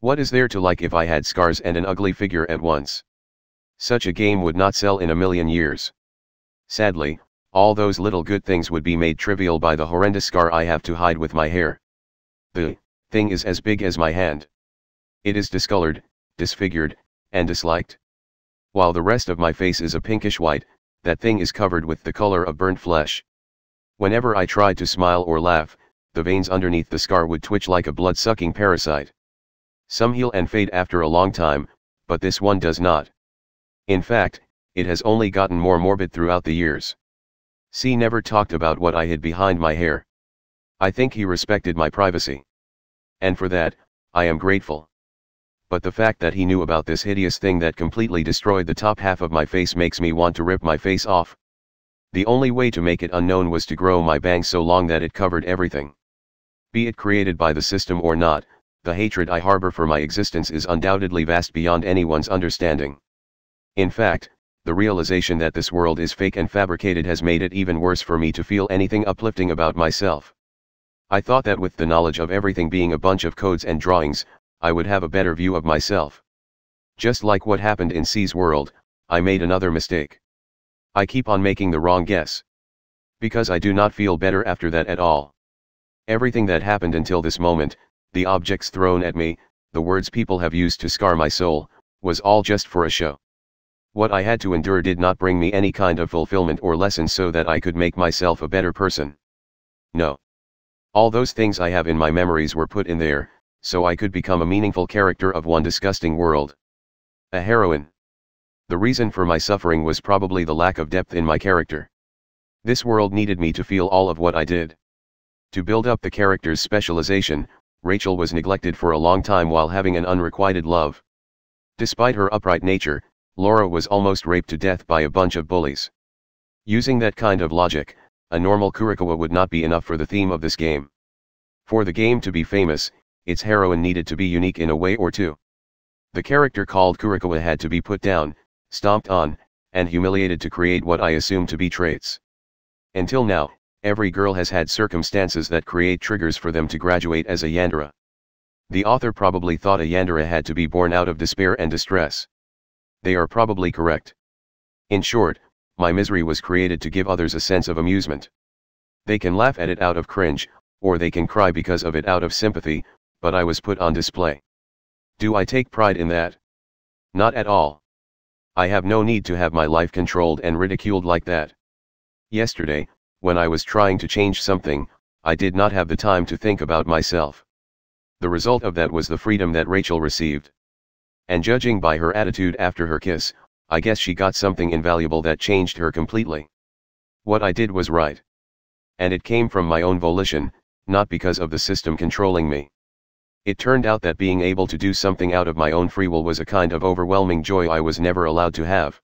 What is there to like if I had scars and an ugly figure at once? Such a game would not sell in a million years. Sadly, all those little good things would be made trivial by the horrendous scar I have to hide with my hair. The thing is as big as my hand. It is discolored, disfigured, and disliked. While the rest of my face is a pinkish white, that thing is covered with the color of burnt flesh. Whenever I tried to smile or laugh, the veins underneath the scar would twitch like a blood-sucking parasite. Some heal and fade after a long time, but this one does not. In fact, it has only gotten more morbid throughout the years. C never talked about what I hid behind my hair. I think he respected my privacy. And for that, I am grateful. But the fact that he knew about this hideous thing that completely destroyed the top half of my face makes me want to rip my face off. The only way to make it unknown was to grow my bangs so long that it covered everything. Be it created by the system or not, the hatred I harbor for my existence is undoubtedly vast beyond anyone's understanding. In fact, the realization that this world is fake and fabricated has made it even worse for me to feel anything uplifting about myself. I thought that with the knowledge of everything being a bunch of codes and drawings, I would have a better view of myself. Just like what happened in C's world, I made another mistake. I keep on making the wrong guess. Because I do not feel better after that at all. Everything that happened until this moment, the objects thrown at me, the words people have used to scar my soul, was all just for a show. What I had to endure did not bring me any kind of fulfillment or lesson so that I could make myself a better person. No. All those things I have in my memories were put in there, so I could become a meaningful character of one disgusting world. A heroine. The reason for my suffering was probably the lack of depth in my character. This world needed me to feel all of what I did. To build up the character's specialization, Rachel was neglected for a long time while having an unrequited love. Despite her upright nature, Laura was almost raped to death by a bunch of bullies. Using that kind of logic, a normal Kurikawa would not be enough for the theme of this game. For the game to be famous, its heroine needed to be unique in a way or two. The character called Kurikawa had to be put down, stomped on, and humiliated to create what I assume to be traits. Until now, every girl has had circumstances that create triggers for them to graduate as a yandere. The author probably thought a yandere had to be born out of despair and distress. They are probably correct. In short, my misery was created to give others a sense of amusement. They can laugh at it out of cringe, or they can cry because of it out of sympathy, but I was put on display. Do I take pride in that? Not at all. I have no need to have my life controlled and ridiculed like that. Yesterday, when I was trying to change something, I did not have the time to think about myself. The result of that was the freedom that Rachel received. And judging by her attitude after her kiss, I guess she got something invaluable that changed her completely. What I did was right. And it came from my own volition, not because of the system controlling me. It turned out that being able to do something out of my own free will was a kind of overwhelming joy I was never allowed to have.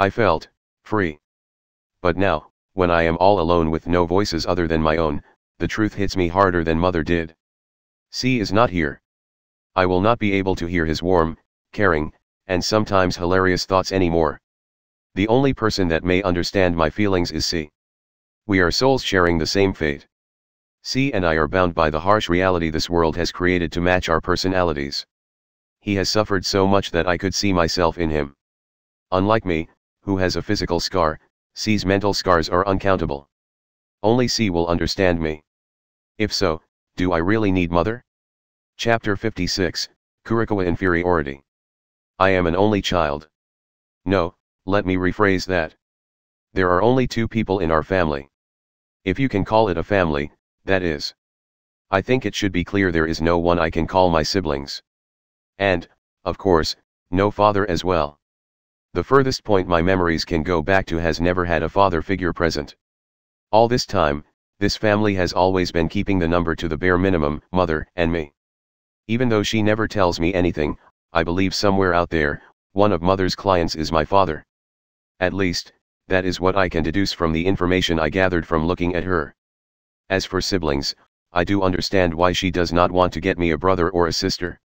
I felt free. But now, when I am all alone with no voices other than my own, the truth hits me harder than Mother did. C is not here. I will not be able to hear his warm, caring, and sometimes hilarious thoughts anymore. The only person that may understand my feelings is C. We are souls sharing the same fate. C and I are bound by the harsh reality this world has created to match our personalities. He has suffered so much that I could see myself in him. Unlike me, who has a physical scar, C's mental scars are uncountable. Only C will understand me. If so, do I really need Mother? Chapter fifty-six, Kurikawa Inferiority. I am an only child. No, let me rephrase that. There are only two people in our family. If you can call it a family, that is. I think it should be clear there is no one I can call my siblings. And, of course, no father as well. The furthest point my memories can go back to has never had a father figure present. All this time, this family has always been keeping the number to the bare minimum, Mother and me. Even though she never tells me anything, I believe somewhere out there, one of Mother's clients is my father. At least, that is what I can deduce from the information I gathered from looking at her. As for siblings, I do understand why she does not want to get me a brother or a sister.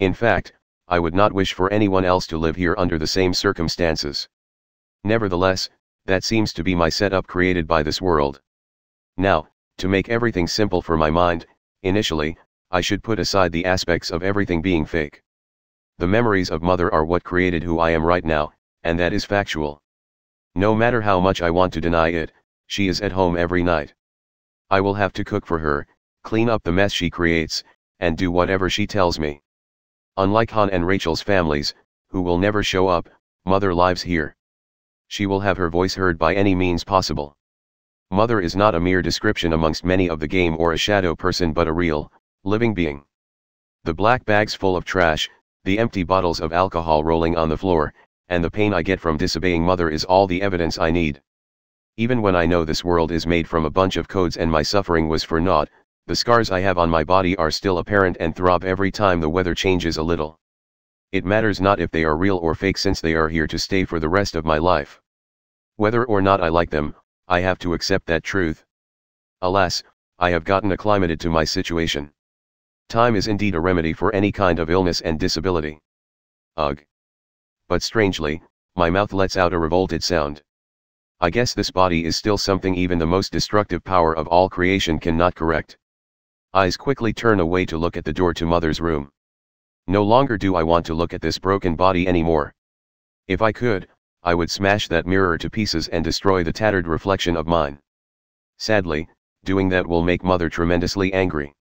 In fact, I would not wish for anyone else to live here under the same circumstances. Nevertheless, that seems to be my setup created by this world. Now, to make everything simple for my mind, initially, I should put aside the aspects of everything being fake. The memories of Mother are what created who I am right now, and that is factual. No matter how much I want to deny it, she is at home every night. I will have to cook for her, clean up the mess she creates, and do whatever she tells me. Unlike Han and Rachel's families, who will never show up, Mother lives here. She will have her voice heard by any means possible. Mother is not a mere description amongst many of the game or a shadow person but a real, living being. The black bags full of trash, the empty bottles of alcohol rolling on the floor, and the pain I get from disobeying Mother is all the evidence I need. Even when I know this world is made from a bunch of codes and my suffering was for naught, the scars I have on my body are still apparent and throb every time the weather changes a little. It matters not if they are real or fake since they are here to stay for the rest of my life. Whether or not I like them, I have to accept that truth. Alas, I have gotten acclimated to my situation. Time is indeed a remedy for any kind of illness and disability. Ugh. But strangely, my mouth lets out a revolted sound. I guess this body is still something even the most destructive power of all creation cannot correct. Eyes quickly turn away to look at the door to mother's room. No longer do I want to look at this broken body anymore. If I could, I would smash that mirror to pieces and destroy the tattered reflection of mine. Sadly, doing that will make mother tremendously angry.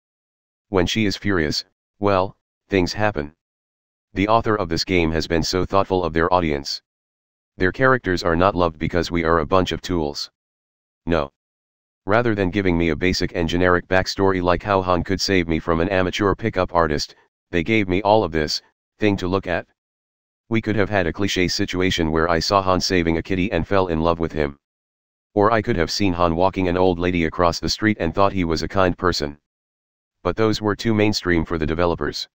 When she is furious, well, things happen. The author of this game has been so thoughtful of their audience. Their characters are not loved because we are a bunch of tools. No. Rather than giving me a basic and generic backstory like how Han could save me from an amateur pickup artist, they gave me all of this thing to look at. We could have had a cliché situation where I saw Han saving a kitty and fell in love with him. Or I could have seen Han walking an old lady across the street and thought he was a kind person. But those were too mainstream for the developers.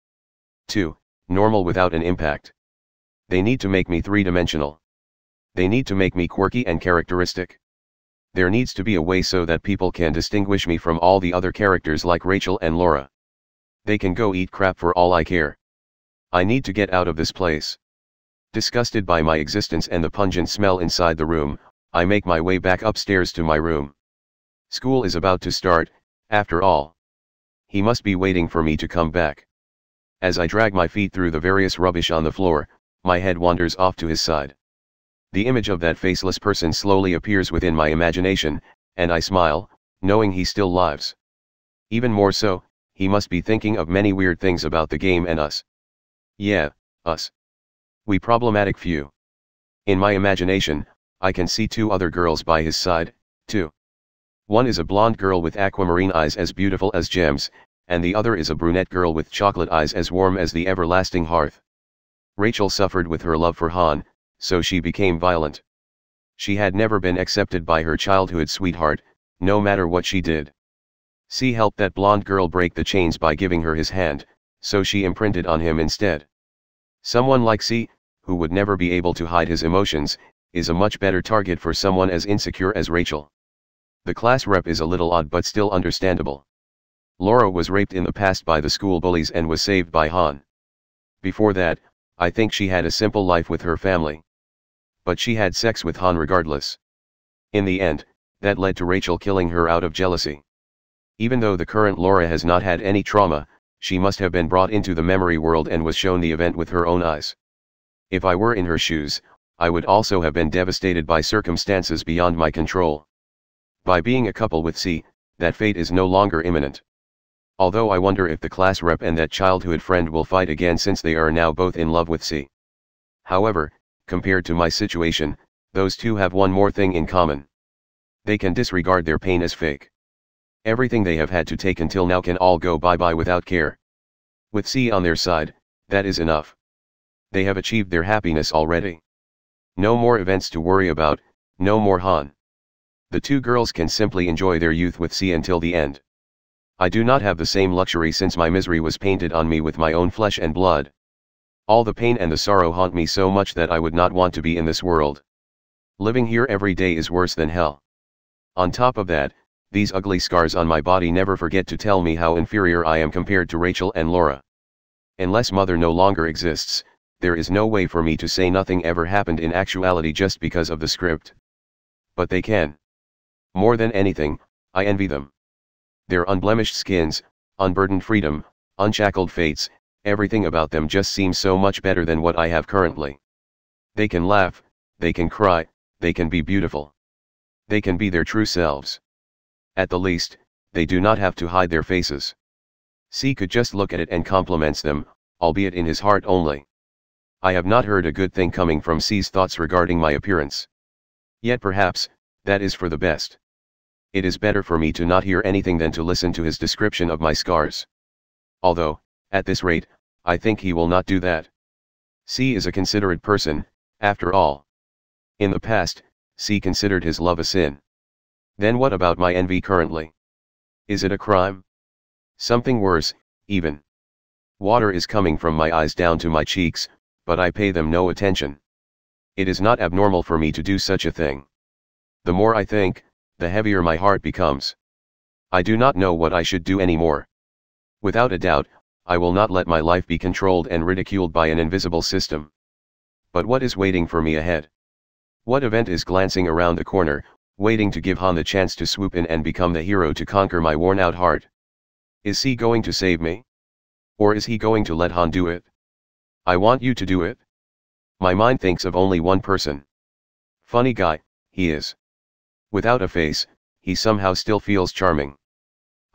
Too normal without an impact. They need to make me three-dimensional. They need to make me quirky and characteristic. There needs to be a way so that people can distinguish me from all the other characters like Rachel and Laura. They can go eat crap for all I care. I need to get out of this place. Disgusted by my existence and the pungent smell inside the room, I make my way back upstairs to my room. School is about to start, after all. He must be waiting for me to come back. As I drag my feet through the various rubbish on the floor, my head wanders off to his side. The image of that faceless person slowly appears within my imagination, and I smile, knowing he still lives. Even more so, he must be thinking of many weird things about the game and us. Yeah, us. We problematic few. In my imagination, I can see two other girls by his side, too. One is a blonde girl with aquamarine eyes as beautiful as gems, and the other is a brunette girl with chocolate eyes as warm as the everlasting hearth. Rachel suffered with her love for Han, so she became violent. She had never been accepted by her childhood sweetheart, no matter what she did. C helped that blonde girl break the chains by giving her his hand, so she imprinted on him instead. Someone like C, who would never be able to hide his emotions, is a much better target for someone as insecure as Rachel. The class rep is a little odd but still understandable. Laura was raped in the past by the school bullies and was saved by Han. Before that, I think she had a simple life with her family. But she had sex with Han regardless. In the end, that led to Rachel killing her out of jealousy. Even though the current Laura has not had any trauma, she must have been brought into the memory world and was shown the event with her own eyes. If I were in her shoes, I would also have been devastated by circumstances beyond my control. By being a couple with C, that fate is no longer imminent. Although I wonder if the class rep and that childhood friend will fight again since they are now both in love with C. However, compared to my situation, those two have one more thing in common. They can disregard their pain as fake. Everything they have had to take until now can all go bye-bye without care. With C on their side, that is enough. They have achieved their happiness already. No more events to worry about, no more Han. The two girls can simply enjoy their youth with C until the end. I do not have the same luxury since my misery was painted on me with my own flesh and blood. All the pain and the sorrow haunt me so much that I would not want to be in this world. Living here every day is worse than hell. On top of that, these ugly scars on my body never forget to tell me how inferior I am compared to Rachel and Laura. Unless mother no longer exists, there is no way for me to say nothing ever happened in actuality just because of the script. But they can. More than anything, I envy them. Their unblemished skins, unburdened freedom, unshackled fates, everything about them just seems so much better than what I have currently. They can laugh, they can cry, they can be beautiful. They can be their true selves. At the least, they do not have to hide their faces. C could just look at it and compliments them, albeit in his heart only. I have not heard a good thing coming from C's thoughts regarding my appearance. Yet perhaps, that is for the best. It is better for me to not hear anything than to listen to his description of my scars. Although, at this rate, I think he will not do that. C is a considerate person, after all. In the past, C considered his love a sin. Then what about my envy currently? Is it a crime? Something worse, even. Water is coming from my eyes down to my cheeks, but I pay them no attention. It is not abnormal for me to do such a thing. The more I think, the heavier my heart becomes. I do not know what I should do anymore. Without a doubt, I will not let my life be controlled and ridiculed by an invisible system. But what is waiting for me ahead? What event is glancing around the corner, waiting to give Han the chance to swoop in and become the hero to conquer my worn-out heart? Is C going to save me? Or is he going to let Han do it? I want you to do it. My mind thinks of only one person. Funny guy, he is. Without a face, he somehow still feels charming.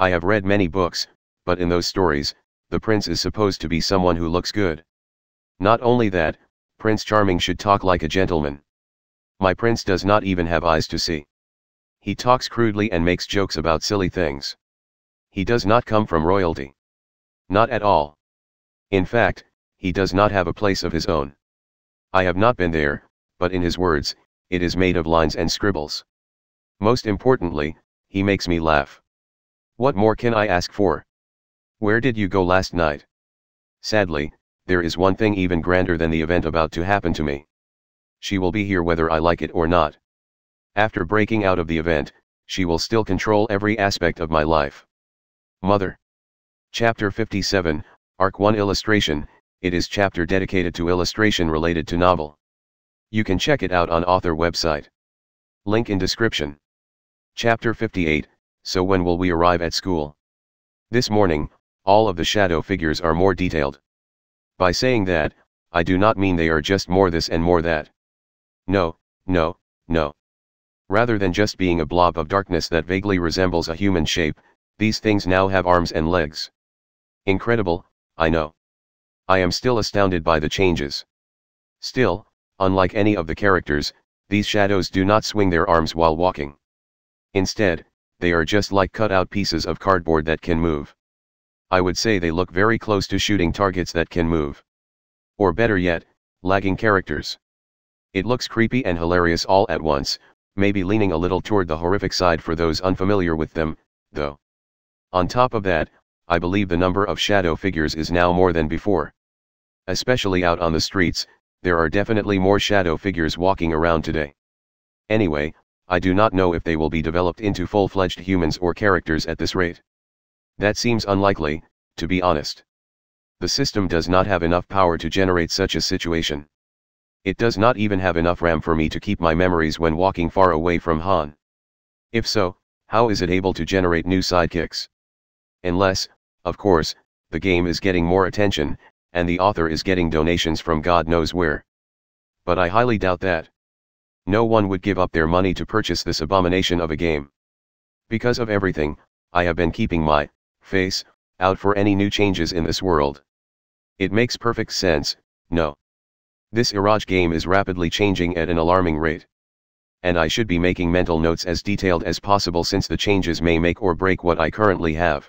I have read many books, but in those stories, the prince is supposed to be someone who looks good. Not only that, Prince Charming should talk like a gentleman. My prince does not even have eyes to see. He talks crudely and makes jokes about silly things. He does not come from royalty. Not at all. In fact, he does not have a place of his own. I have not been there, but in his words, it is made of lines and scribbles. Most importantly, he makes me laugh. What more can I ask for? Where did you go last night? Sadly, there is one thing even grander than the event about to happen to me. She will be here whether I like it or not. After breaking out of the event, she will still control every aspect of my life. Mother. Chapter fifty-seven, Arc one Illustration. It is chapter dedicated to illustration related to novel. You can check it out on author website. Link in description. Chapter fifty-eight, So when will we arrive at school? This morning, all of the shadow figures are more detailed. By saying that, I do not mean they are just more this and more that. No, no, no. Rather than just being a blob of darkness that vaguely resembles a human shape, these things now have arms and legs. Incredible, I know. I am still astounded by the changes. Still, unlike any of the characters, these shadows do not swing their arms while walking. Instead, they are just like cut-out pieces of cardboard that can move. I would say they look very close to shooting targets that can move. Or better yet, lagging characters. It looks creepy and hilarious all at once, maybe leaning a little toward the horrific side for those unfamiliar with them, though. On top of that, I believe the number of shadow figures is now more than before. Especially out on the streets, there are definitely more shadow figures walking around today. Anyway, I do not know if they will be developed into full-fledged humans or characters at this rate. That seems unlikely, to be honest. The system does not have enough power to generate such a situation. It does not even have enough RAM for me to keep my memories when walking far away from Han. If so, how is it able to generate new sidekicks? Unless, of course, the game is getting more attention, and the author is getting donations from God knows where. But I highly doubt that. No one would give up their money to purchase this abomination of a game. Because of everything, I have been keeping my face out for any new changes in this world. It makes perfect sense, no. This Iraj game is rapidly changing at an alarming rate. And I should be making mental notes as detailed as possible since the changes may make or break what I currently have.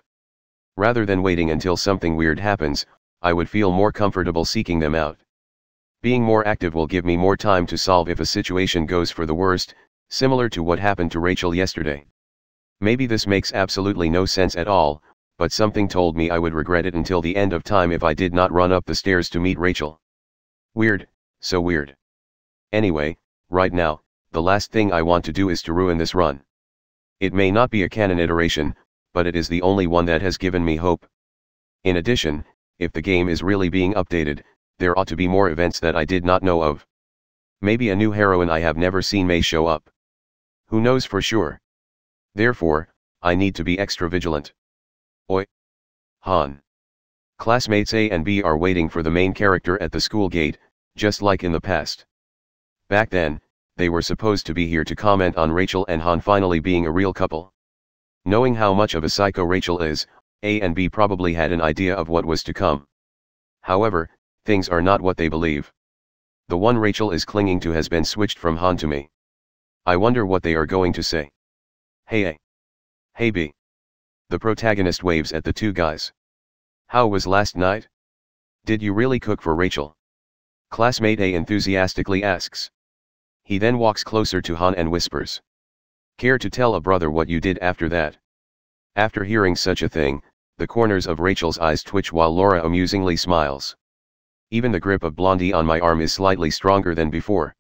Rather than waiting until something weird happens, I would feel more comfortable seeking them out. Being more active will give me more time to solve if a situation goes for the worst, similar to what happened to Rachel yesterday. Maybe this makes absolutely no sense at all, but something told me I would regret it until the end of time if I did not run up the stairs to meet Rachel. Weird, so weird. Anyway, right now, the last thing I want to do is to ruin this run. It may not be a canon iteration, but it is the only one that has given me hope. In addition, if the game is really being updated, there ought to be more events that I did not know of. Maybe a new heroine I have never seen may show up. Who knows for sure? Therefore, I need to be extra vigilant. Oi! Han. Classmates A and B are waiting for the main character at the school gate, just like in the past. Back then, they were supposed to be here to comment on Rachel and Han finally being a real couple. Knowing how much of a psycho Rachel is, A and B probably had an idea of what was to come. However, things are not what they believe. The one Rachel is clinging to has been switched from Han to me. I wonder what they are going to say. Hey A. Hey B. The protagonist waves at the two guys. How was last night? Did you really cook for Rachel? Classmate A enthusiastically asks. He then walks closer to Han and whispers. Care to tell a brother what you did after that? After hearing such a thing, the corners of Rachel's eyes twitch while Laura amusingly smiles. Even the grip of Blondie on my arm is slightly stronger than before.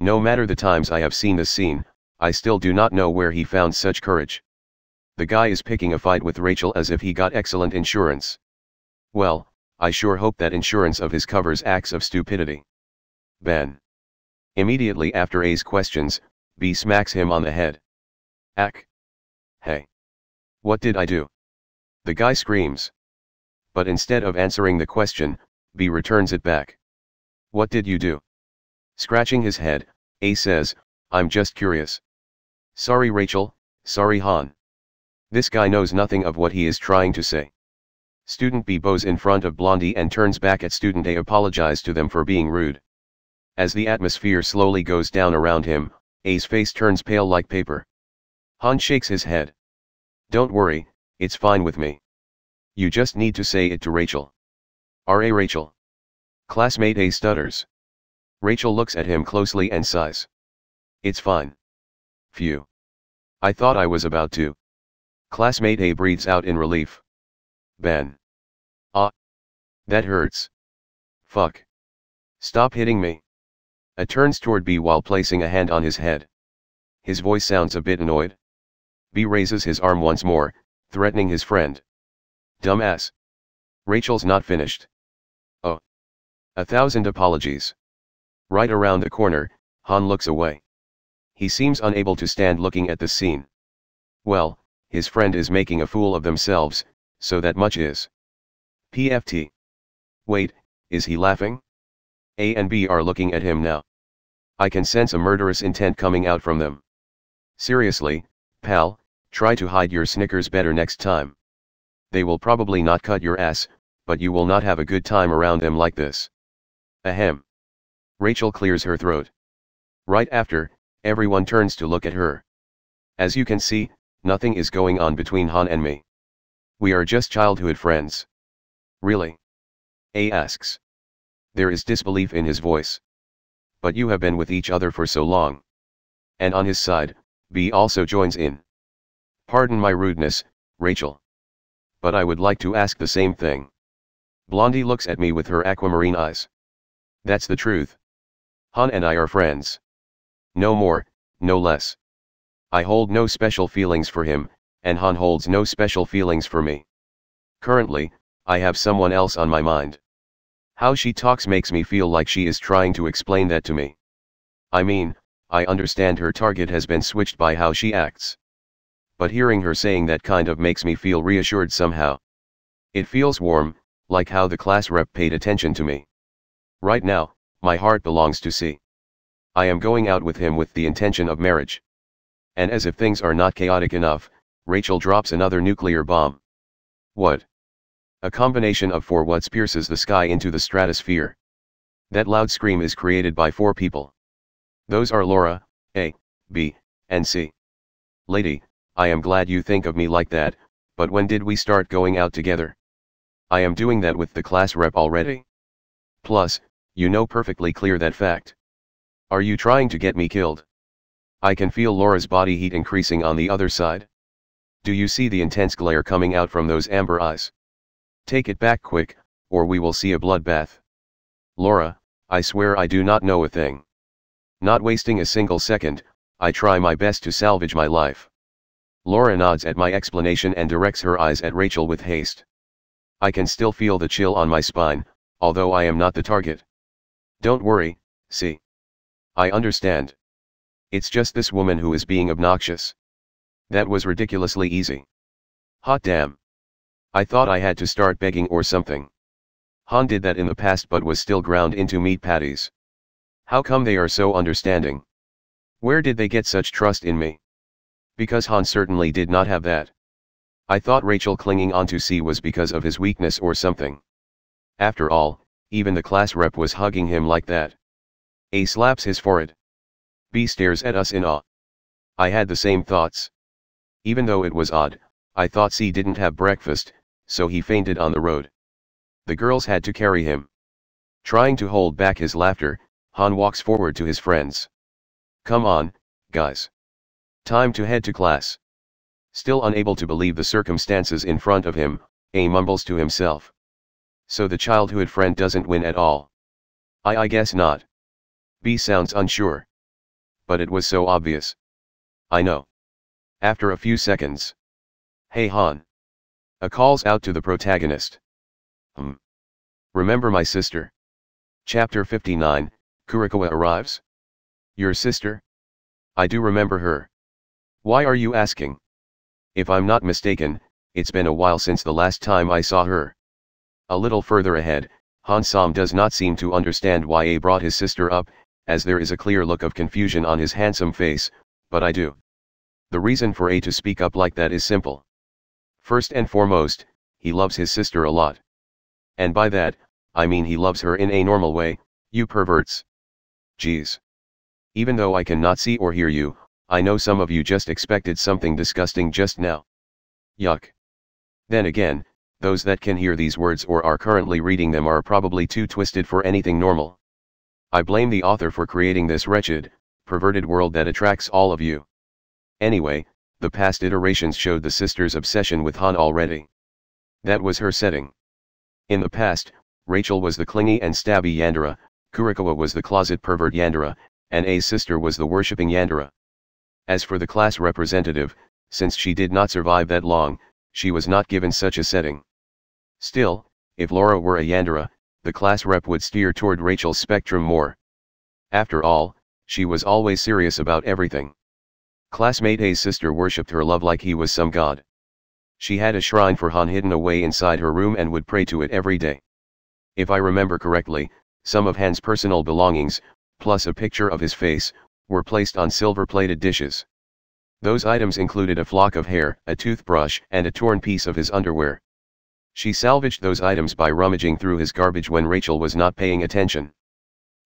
No matter the times I have seen this scene, I still do not know where he found such courage. the guy is picking a fight with Rachel as if he got excellent insurance. Well, I sure hope that insurance of his covers acts of stupidity. Ben. Immediately after A's questions, B smacks him on the head. Ack. Hey. What did I do? The guy screams. But instead of answering the question, B returns it back. What did you do? Scratching his head, A says, I'm just curious. Sorry Rachel, sorry Han. This guy knows nothing of what he is trying to say. Student B bows in front of Blondie and turns back at student A, apologize to them for being rude. As the atmosphere slowly goes down around him, A's face turns pale like paper. Han shakes his head. Don't worry, it's fine with me. You just need to say it to Rachel. R A Rachel. Classmate A stutters. Rachel looks at him closely and sighs. It's fine. Phew. I thought I was about to. Classmate A breathes out in relief. Ben. Ah. That hurts. Fuck. Stop hitting me. A turns toward B while placing a hand on his head. His voice sounds a bit annoyed. B raises his arm once more, threatening his friend. Dumbass. Rachel's not finished. Oh. A thousand apologies. Right around the corner, Han looks away. He seems unable to stand looking at the scene. Well, his friend is making a fool of themselves, so that much is. P F T. Wait, is he laughing? A and B are looking at him now. I can sense a murderous intent coming out from them. Seriously, pal, try to hide your snickers better next time. They will probably not cut your ass, but you will not have a good time around them like this. Ahem. Rachel clears her throat. Right after, everyone turns to look at her. As you can see, nothing is going on between Han and me. We are just childhood friends. Really? A asks. There is disbelief in his voice. But you have been with each other for so long. And on his side, B also joins in. Pardon my rudeness, Rachel. But I would like to ask the same thing. Blondie looks at me with her aquamarine eyes. That's the truth. Han and I are friends. No more, no less. I hold no special feelings for him, and Han holds no special feelings for me. Currently, I have someone else on my mind. How she talks makes me feel like she is trying to explain that to me. I mean, I understand her target has been switched by how she acts. But hearing her saying that kind of makes me feel reassured somehow. It feels warm, like how the class rep paid attention to me. Right now, my heart belongs to C. I am going out with him with the intention of marriage. And as if things are not chaotic enough, Rachel drops another nuclear bomb. What? A combination of four whats pierces the sky into the stratosphere. That loud scream is created by four people. Those are Laura, A, B, and C. Lady, I am glad you think of me like that, but when did we start going out together? I am doing that with the class rep already. Plus, you know perfectly clear that fact. Are you trying to get me killed? I can feel Laura's body heat increasing on the other side. Do you see the intense glare coming out from those amber eyes? Take it back quick, or we will see a bloodbath. Laura, I swear I do not know a thing. Not wasting a single second, I try my best to salvage my life. Laura nods at my explanation and directs her eyes at Rachel with haste. I can still feel the chill on my spine, although I am not the target. Don't worry, see. I understand. It's just this woman who is being obnoxious. That was ridiculously easy. Hot damn. I thought I had to start begging or something. Han did that in the past but was still ground into meat patties. How come they are so understanding? Where did they get such trust in me? Because Han certainly did not have that. I thought Rachel clinging onto C was because of his weakness or something. After all, even the class rep was hugging him like that. A slaps his forehead. B stares at us in awe. I had the same thoughts. Even though it was odd, I thought C didn't have breakfast. So he fainted on the road. The girls had to carry him. Trying to hold back his laughter, Han walks forward to his friends. Come on, guys. Time to head to class. Still unable to believe the circumstances in front of him, A mumbles to himself. So the childhood friend doesn't win at all. I I guess not. B sounds unsure. But it was so obvious. I know. After a few seconds. Hey Han. A calls out to the protagonist. Hmm. Remember my sister. Chapter fifty-nine, Kurikawa arrives? Your sister? I do remember her. Why are you asking? If I'm not mistaken, it's been a while since the last time I saw her. A little further ahead, Han-san does not seem to understand why A brought his sister up, as there is a clear look of confusion on his handsome face, but I do. The reason for A to speak up like that is simple. First and foremost, he loves his sister a lot. And by that, I mean he loves her in a normal way, you perverts. Geez. Even though I cannot see or hear you, I know some of you just expected something disgusting just now. Yuck. Then again, those that can hear these words or are currently reading them are probably too twisted for anything normal. I blame the author for creating this wretched, perverted world that attracts all of you. Anyway, the past iterations showed the sister's obsession with Han already. That was her setting. In the past, Rachel was the clingy and stabby Yandere, Kurikawa was the closet pervert Yandere, and A's sister was the worshipping Yandere. As for the class representative, since she did not survive that long, she was not given such a setting. Still, if Laura were a Yandere, the class rep would steer toward Rachel's spectrum more. After all, she was always serious about everything. Classmate A's sister worshipped her love like he was some god. She had a shrine for Han hidden away inside her room and would pray to it every day. If I remember correctly, some of Han's personal belongings, plus a picture of his face, were placed on silver-plated dishes. Those items included a flock of hair, a toothbrush, and a torn piece of his underwear. She salvaged those items by rummaging through his garbage when Rachel was not paying attention.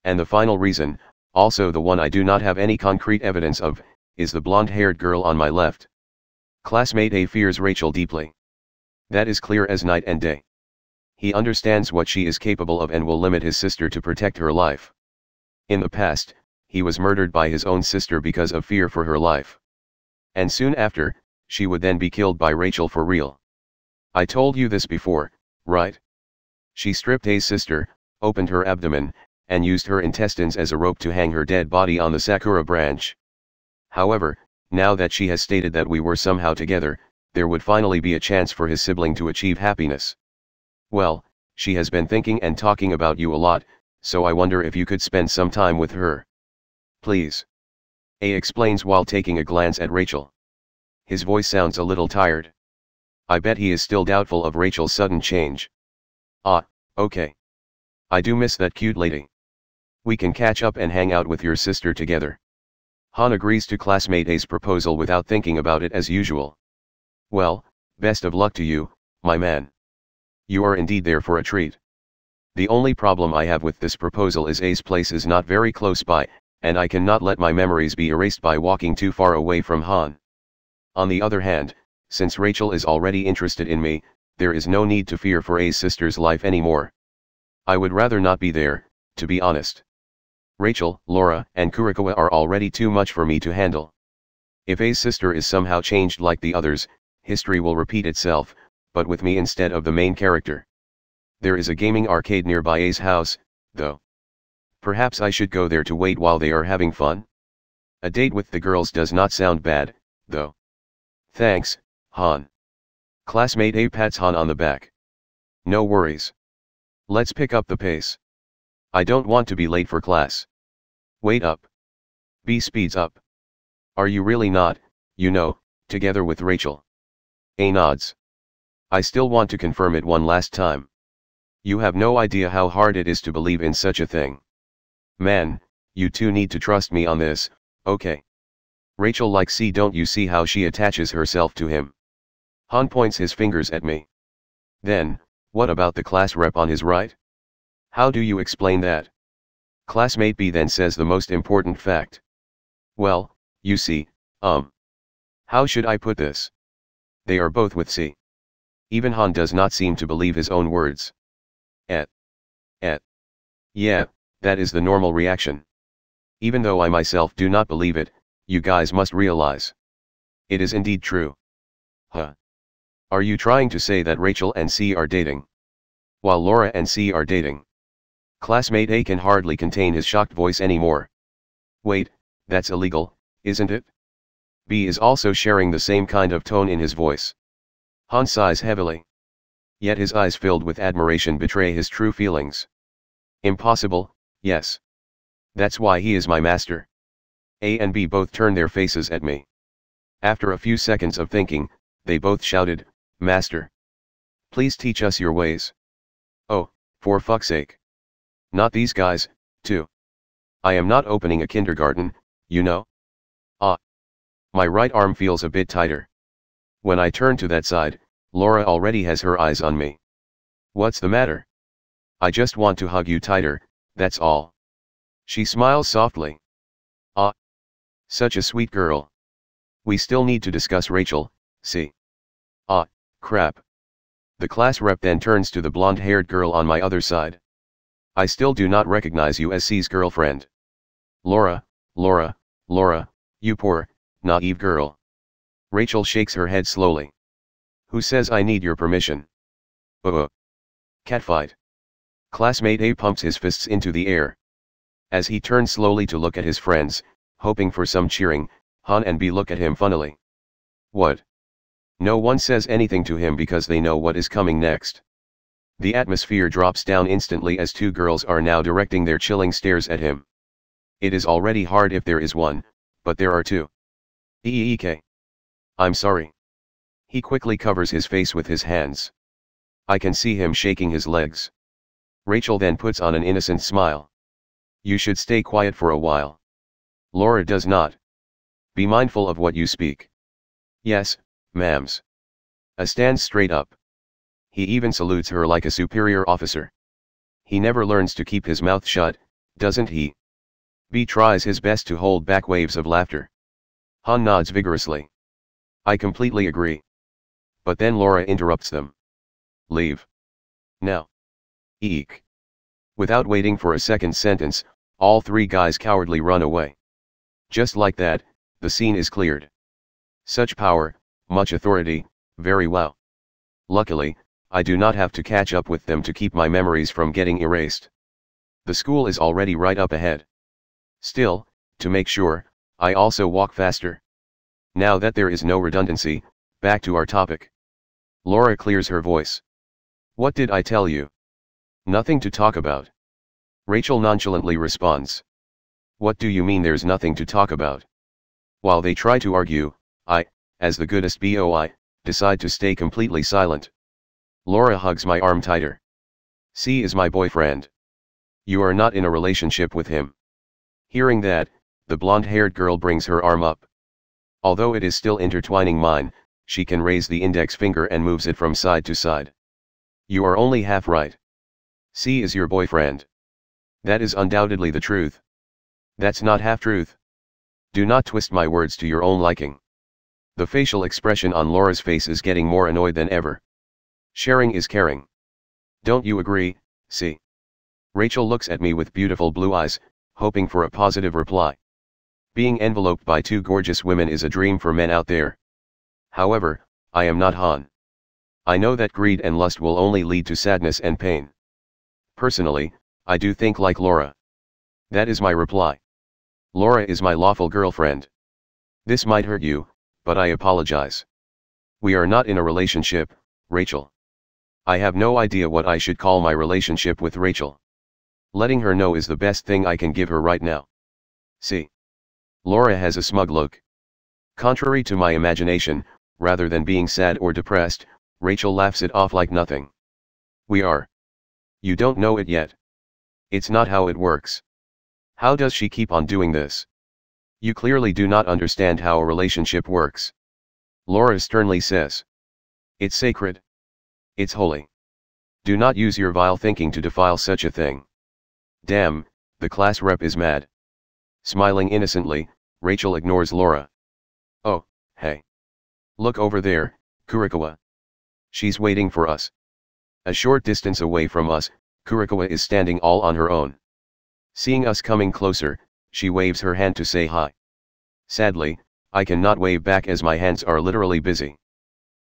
And the final reason, also the one I do not have any concrete evidence of, is the blonde-haired girl on my left. Classmate A fears Rachel deeply. That is clear as night and day. He understands what she is capable of and will limit his sister to protect her life. In the past, he was murdered by his own sister because of fear for her life. And soon after, she would then be killed by Rachel for real. I told you this before, right? She stripped A's sister, opened her abdomen, and used her intestines as a rope to hang her dead body on the sakura branch. However, now that she has stated that we were somehow together, there would finally be a chance for his sibling to achieve happiness. Well, she has been thinking and talking about you a lot, so I wonder if you could spend some time with her. Please. A explains while taking a glance at Rachel. His voice sounds a little tired. I bet he is still doubtful of Rachel's sudden change. Ah, okay. I do miss that cute lady. We can catch up and hang out with your sister together. Han agrees to classmate A's proposal without thinking about it as usual. Well, best of luck to you, my man. You are indeed there for a treat. The only problem I have with this proposal is A's place is not very close by, and I cannot let my memories be erased by walking too far away from Han. On the other hand, since Rachel is already interested in me, there is no need to fear for A's sister's life anymore. I would rather not be there, to be honest. Rachel, Laura, and Kurikawa are already too much for me to handle. If A's sister is somehow changed like the others, history will repeat itself, but with me instead of the main character. There is a gaming arcade nearby A's house, though. Perhaps I should go there to wait while they are having fun? A date with the girls does not sound bad, though. Thanks, Han. Classmate A pats Han on the back. No worries. Let's pick up the pace. I don't want to be late for class. Wait up. B speeds up. Are you really not, you know, together with Rachel? A nods. I still want to confirm it one last time. You have no idea how hard it is to believe in such a thing. Man, you two need to trust me on this, okay? Rachel like C, don't you see how she attaches herself to him? Han points his fingers at me. Then, what about the class rep on his right? How do you explain that? Classmate B then says the most important fact. Well, you see, um. How should I put this? They are both with C. Even Han does not seem to believe his own words. Eh. Eh. Yeah. That is the normal reaction. Even though I myself do not believe it, you guys must realize. It is indeed true. Huh. Are you trying to say that Rachel and C are dating? While Laura and C are dating. Classmate A can hardly contain his shocked voice anymore. Wait, that's illegal, isn't it? B is also sharing the same kind of tone in his voice. Han sighs heavily. Yet his eyes filled with admiration betray his true feelings. Impossible, yes. That's why he is my master. A and B both turn their faces at me. After a few seconds of thinking, they both shouted, "Master! Please teach us your ways." Oh, for fuck's sake. Not these guys, too. I am not opening a kindergarten, you know. Ah. My right arm feels a bit tighter. When I turn to that side, Laura already has her eyes on me. What's the matter? I just want to hug you tighter, that's all. She smiles softly. Ah. Such a sweet girl. We still need to discuss Rachel, see. Ah, crap. The class rep then turns to the blonde-haired girl on my other side. I still do not recognize you as C's girlfriend. Laura, Laura, Laura, you poor, naive girl. Rachel shakes her head slowly. Who says I need your permission? Uh-uh. Catfight. Classmate A pumps his fists into the air. As he turns slowly to look at his friends, hoping for some cheering, Han and B look at him funnily. What? No one says anything to him because they know what is coming next. The atmosphere drops down instantly as two girls are now directing their chilling stares at him. It is already hard if there is one, but there are two. Eek. I'm sorry. He quickly covers his face with his hands. I can see him shaking his legs. Rachel then puts on an innocent smile. You should stay quiet for a while. Laura does not. Be mindful of what you speak. Yes, ma'ams. A stands straight up. He even salutes her like a superior officer. He never learns to keep his mouth shut, doesn't he? B tries his best to hold back waves of laughter. Han nods vigorously. I completely agree. But then Laura interrupts them. Leave. Now. Eek. Without waiting for a second sentence, all three guys cowardly run away. Just like that, the scene is cleared. Such power, much authority, very wow. Luckily, I do not have to catch up with them to keep my memories from getting erased. The school is already right up ahead. Still, to make sure, I also walk faster. Now that there is no redundancy, back to our topic. Laura clears her voice. What did I tell you? Nothing to talk about. Rachel nonchalantly responds. What do you mean there's nothing to talk about? While they try to argue, I, as the goodest boy, decide to stay completely silent. Laura hugs my arm tighter. C is my boyfriend. You are not in a relationship with him. Hearing that, the blonde-haired girl brings her arm up. Although it is still intertwining mine, she can raise the index finger and moves it from side to side. You are only half right. C is your boyfriend. That is undoubtedly the truth. That's not half-truth. Do not twist my words to your own liking. The facial expression on Laura's face is getting more annoyed than ever. Sharing is caring. Don't you agree, C? Rachel looks at me with beautiful blue eyes, hoping for a positive reply. Being enveloped by two gorgeous women is a dream for men out there. However, I am not Han. I know that greed and lust will only lead to sadness and pain. Personally, I do think like Laura. That is my reply. Laura is my lawful girlfriend. This might hurt you, but I apologize. We are not in a relationship, Rachel. I have no idea what I should call my relationship with Rachel. Letting her know is the best thing I can give her right now. See. Laura has a smug look. Contrary to my imagination, rather than being sad or depressed, Rachel laughs it off like nothing. We are. You don't know it yet. It's not how it works. How does she keep on doing this? You clearly do not understand how a relationship works. Laura sternly says. It's sacred. It's holy. Do not use your vile thinking to defile such a thing. Damn, the class rep is mad. Smiling innocently, Rachel ignores Laura. Oh, hey. Look over there, Kurikawa. She's waiting for us. A short distance away from us, Kurikawa is standing all on her own. Seeing us coming closer, she waves her hand to say hi. Sadly, I cannot wave back as my hands are literally busy.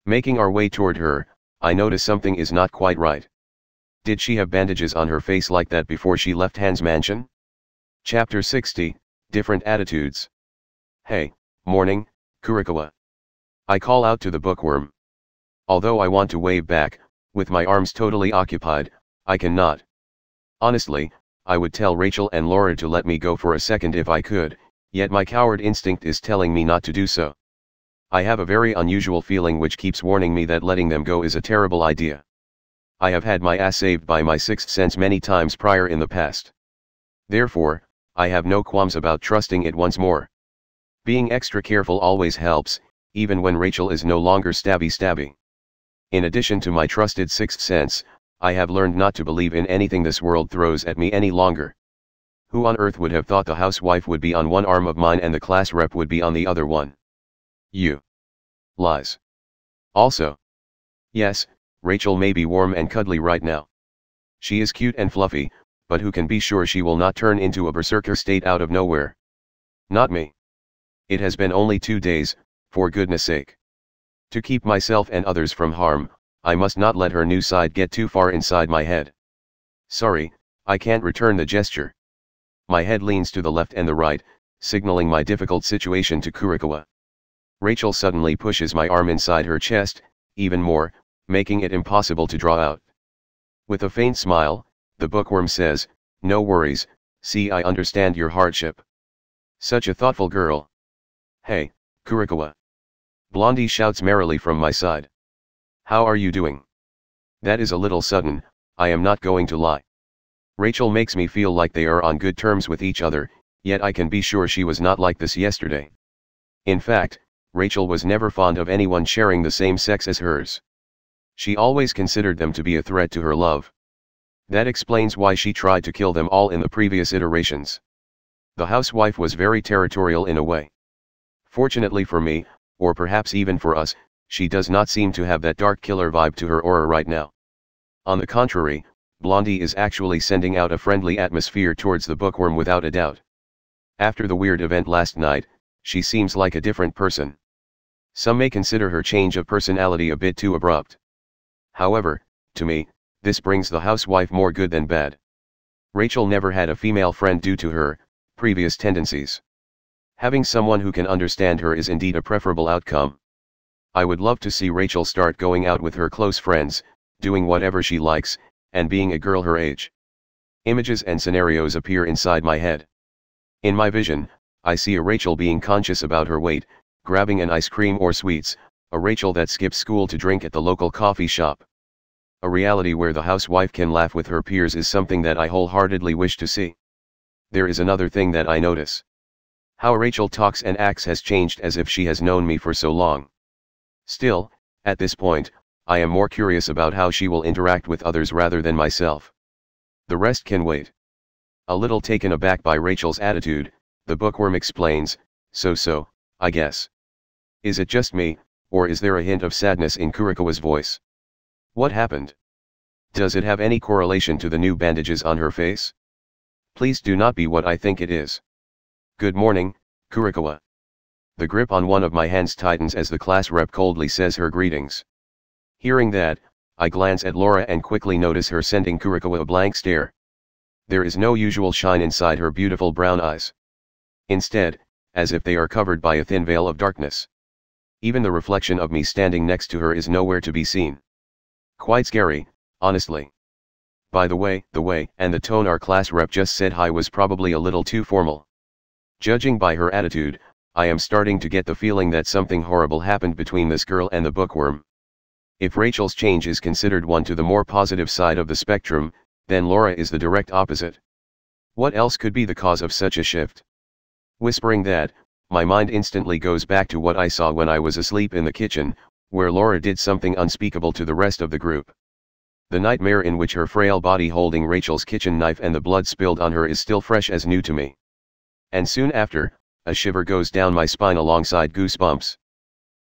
Making our way toward her, I notice something is not quite right. Did she have bandages on her face like that before she left Han's mansion? Chapter sixty, Different Attitudes. Hey, morning, Kurikawa. I call out to the bookworm. Although I want to wave back, with my arms totally occupied, I cannot. Honestly, I would tell Rachel and Laura to let me go for a second if I could, yet my coward instinct is telling me not to do so. I have a very unusual feeling which keeps warning me that letting them go is a terrible idea. I have had my ass saved by my sixth sense many times prior in the past. Therefore, I have no qualms about trusting it once more. Being extra careful always helps, even when Rachel is no longer stabby-stabby. In addition to my trusted sixth sense, I have learned not to believe in anything this world throws at me any longer. Who on earth would have thought the housewife would be on one arm of mine and the class rep would be on the other one? You. Lies. Also. Yes, Rachel may be warm and cuddly right now. She is cute and fluffy, but who can be sure she will not turn into a berserker state out of nowhere? Not me. It has been only two days, for goodness sake. To keep myself and others from harm, I must not let her new side get too far inside my head. Sorry, I can't return the gesture. My head leans to the left and the right, signaling my difficult situation to Kurikawa. Rachel suddenly pushes my arm inside her chest, even more, making it impossible to draw out. With a faint smile, the bookworm says, "No worries, C, I understand your hardship." Such a thoughtful girl. "Hey, Kurikawa." Blondie shouts merrily from my side. "How are you doing?" That is a little sudden, I am not going to lie. Rachel makes me feel like they are on good terms with each other, yet I can be sure she was not like this yesterday. In fact, Rachel was never fond of anyone sharing the same sex as hers. She always considered them to be a threat to her love. That explains why she tried to kill them all in the previous iterations. The housewife was very territorial in a way. Fortunately for me, or perhaps even for us, she does not seem to have that dark killer vibe to her aura right now. On the contrary, Blondie is actually sending out a friendly atmosphere towards the bookworm without a doubt. After the weird event last night, she seems like a different person. Some may consider her change of personality a bit too abrupt. However, to me, this brings the housewife more good than bad. Rachel never had a female friend due to her previous tendencies. Having someone who can understand her is indeed a preferable outcome. I would love to see Rachel start going out with her close friends, doing whatever she likes, and being a girl her age. Images and scenarios appear inside my head. In my vision, I see a Rachel being conscious about her weight, grabbing an ice cream or sweets, a Rachel that skips school to drink at the local coffee shop. A reality where the housewife can laugh with her peers is something that I wholeheartedly wish to see. There is another thing that I notice. How Rachel talks and acts has changed as if she has known me for so long. Still, at this point, I am more curious about how she will interact with others rather than myself. The rest can wait. A little taken aback by Rachel's attitude, the bookworm explains, "So-so, I guess." Is it just me, or is there a hint of sadness in Kurikawa's voice? What happened? Does it have any correlation to the new bandages on her face? Please do not be what I think it is. Good morning, Kurikawa. The grip on one of my hands tightens as the class rep coldly says her greetings. Hearing that, I glance at Laura and quickly notice her sending Kurikawa a blank stare. There is no usual shine inside her beautiful brown eyes. Instead, as if they are covered by a thin veil of darkness. Even the reflection of me standing next to her is nowhere to be seen. Quite scary, honestly. By the way, the way and the tone our class rep just said hi was probably a little too formal. Judging by her attitude, I am starting to get the feeling that something horrible happened between this girl and the bookworm. If Rachel's change is considered one to the more positive side of the spectrum, then Laura is the direct opposite. What else could be the cause of such a shift? Whispering that, my mind instantly goes back to what I saw when I was asleep in the kitchen, where Laura did something unspeakable to the rest of the group. The nightmare in which her frail body holding Rachel's kitchen knife and the blood spilled on her is still fresh as new to me. And soon after, a shiver goes down my spine alongside goosebumps.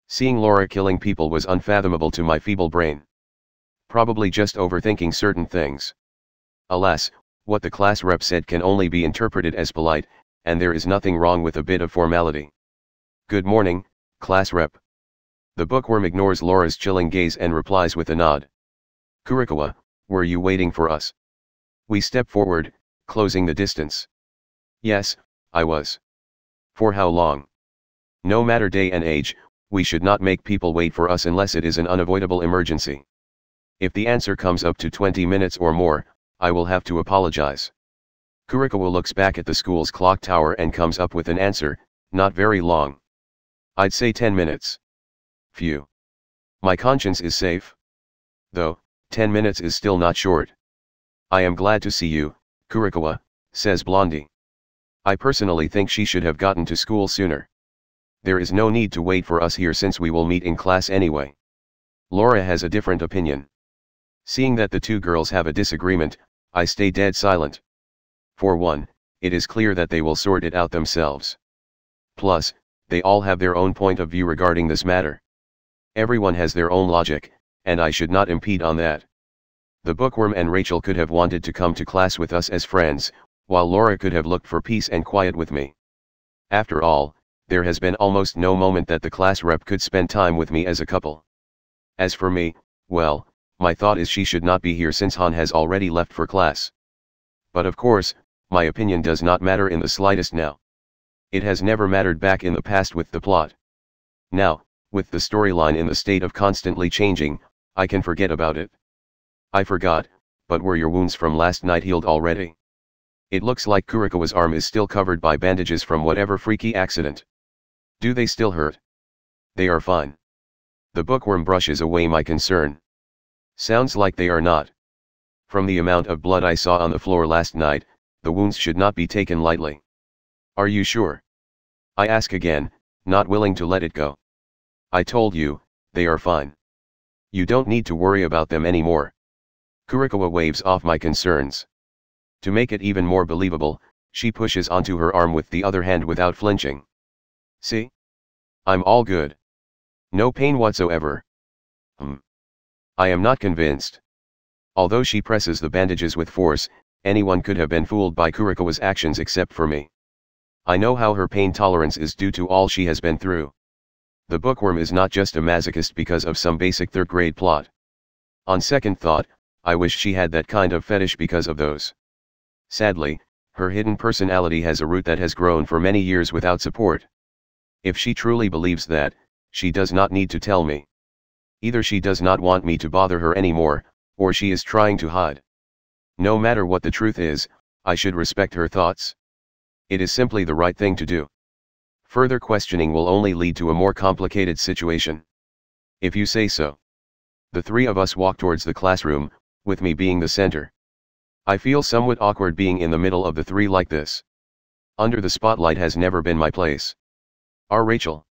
Seeing Laura killing people was unfathomable to my feeble brain. Probably just overthinking certain things. Alas, what the class rep said can only be interpreted as polite, and there is nothing wrong with a bit of formality. Good morning, class rep. The bookworm ignores Laura's chilling gaze and replies with a nod. Kurikawa, were you waiting for us? We step forward, closing the distance. Yes, I was. For how long? No matter day and age, we should not make people wait for us unless it is an unavoidable emergency. If the answer comes up to twenty minutes or more, I will have to apologize. Kurikawa looks back at the school's clock tower and comes up with an answer, not very long. I'd say ten minutes. Phew. My conscience is safe. Though, ten minutes is still not short. I am glad to see you, Kurikawa, says Blondie. I personally think she should have gotten to school sooner. There is no need to wait for us here since we will meet in class anyway. Laura has a different opinion. Seeing that the two girls have a disagreement, I stay dead silent. For one, it is clear that they will sort it out themselves. Plus, they all have their own point of view regarding this matter. Everyone has their own logic, and I should not impede on that. The bookworm and Rachel could have wanted to come to class with us as friends, while Laura could have looked for peace and quiet with me. After all, there has been almost no moment that the class rep could spend time with me as a couple. As for me, well, my thought is she should not be here since Han has already left for class. But of course, my opinion does not matter in the slightest now. It has never mattered back in the past with the plot. Now, with the storyline in the state of constantly changing, I can forget about it. I forgot, but were your wounds from last night healed already? It looks like Kurikawa's arm is still covered by bandages from whatever freaky accident. Do they still hurt? They are fine. The bookworm brushes away my concern. Sounds like they are not. From the amount of blood I saw on the floor last night, the wounds should not be taken lightly. Are you sure? I ask again, not willing to let it go. I told you, they are fine. You don't need to worry about them anymore. Kurikawa waves off my concerns. To make it even more believable, she pushes onto her arm with the other hand without flinching. See? I'm all good. No pain whatsoever. Hmm. I am not convinced. Although she presses the bandages with force, anyone could have been fooled by Kurikawa's actions except for me. I know how her pain tolerance is due to all she has been through. The bookworm is not just a masochist because of some basic third grade plot. On second thought, I wish she had that kind of fetish because of those. Sadly, her hidden personality has a root that has grown for many years without support. If she truly believes that, she does not need to tell me. Either she does not want me to bother her anymore, or she is trying to hide. No matter what the truth is, I should respect her thoughts. It is simply the right thing to do. Further questioning will only lead to a more complicated situation. If you say so. The three of us walk towards the classroom, with me being the center. I feel somewhat awkward being in the middle of the three like this. Under the spotlight has never been my place. Are Rachel?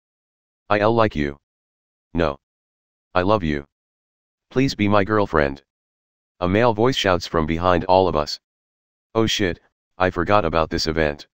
I'll like you. No. I love you. Please be my girlfriend. A male voice shouts from behind all of us. Oh shit, I forgot about this event.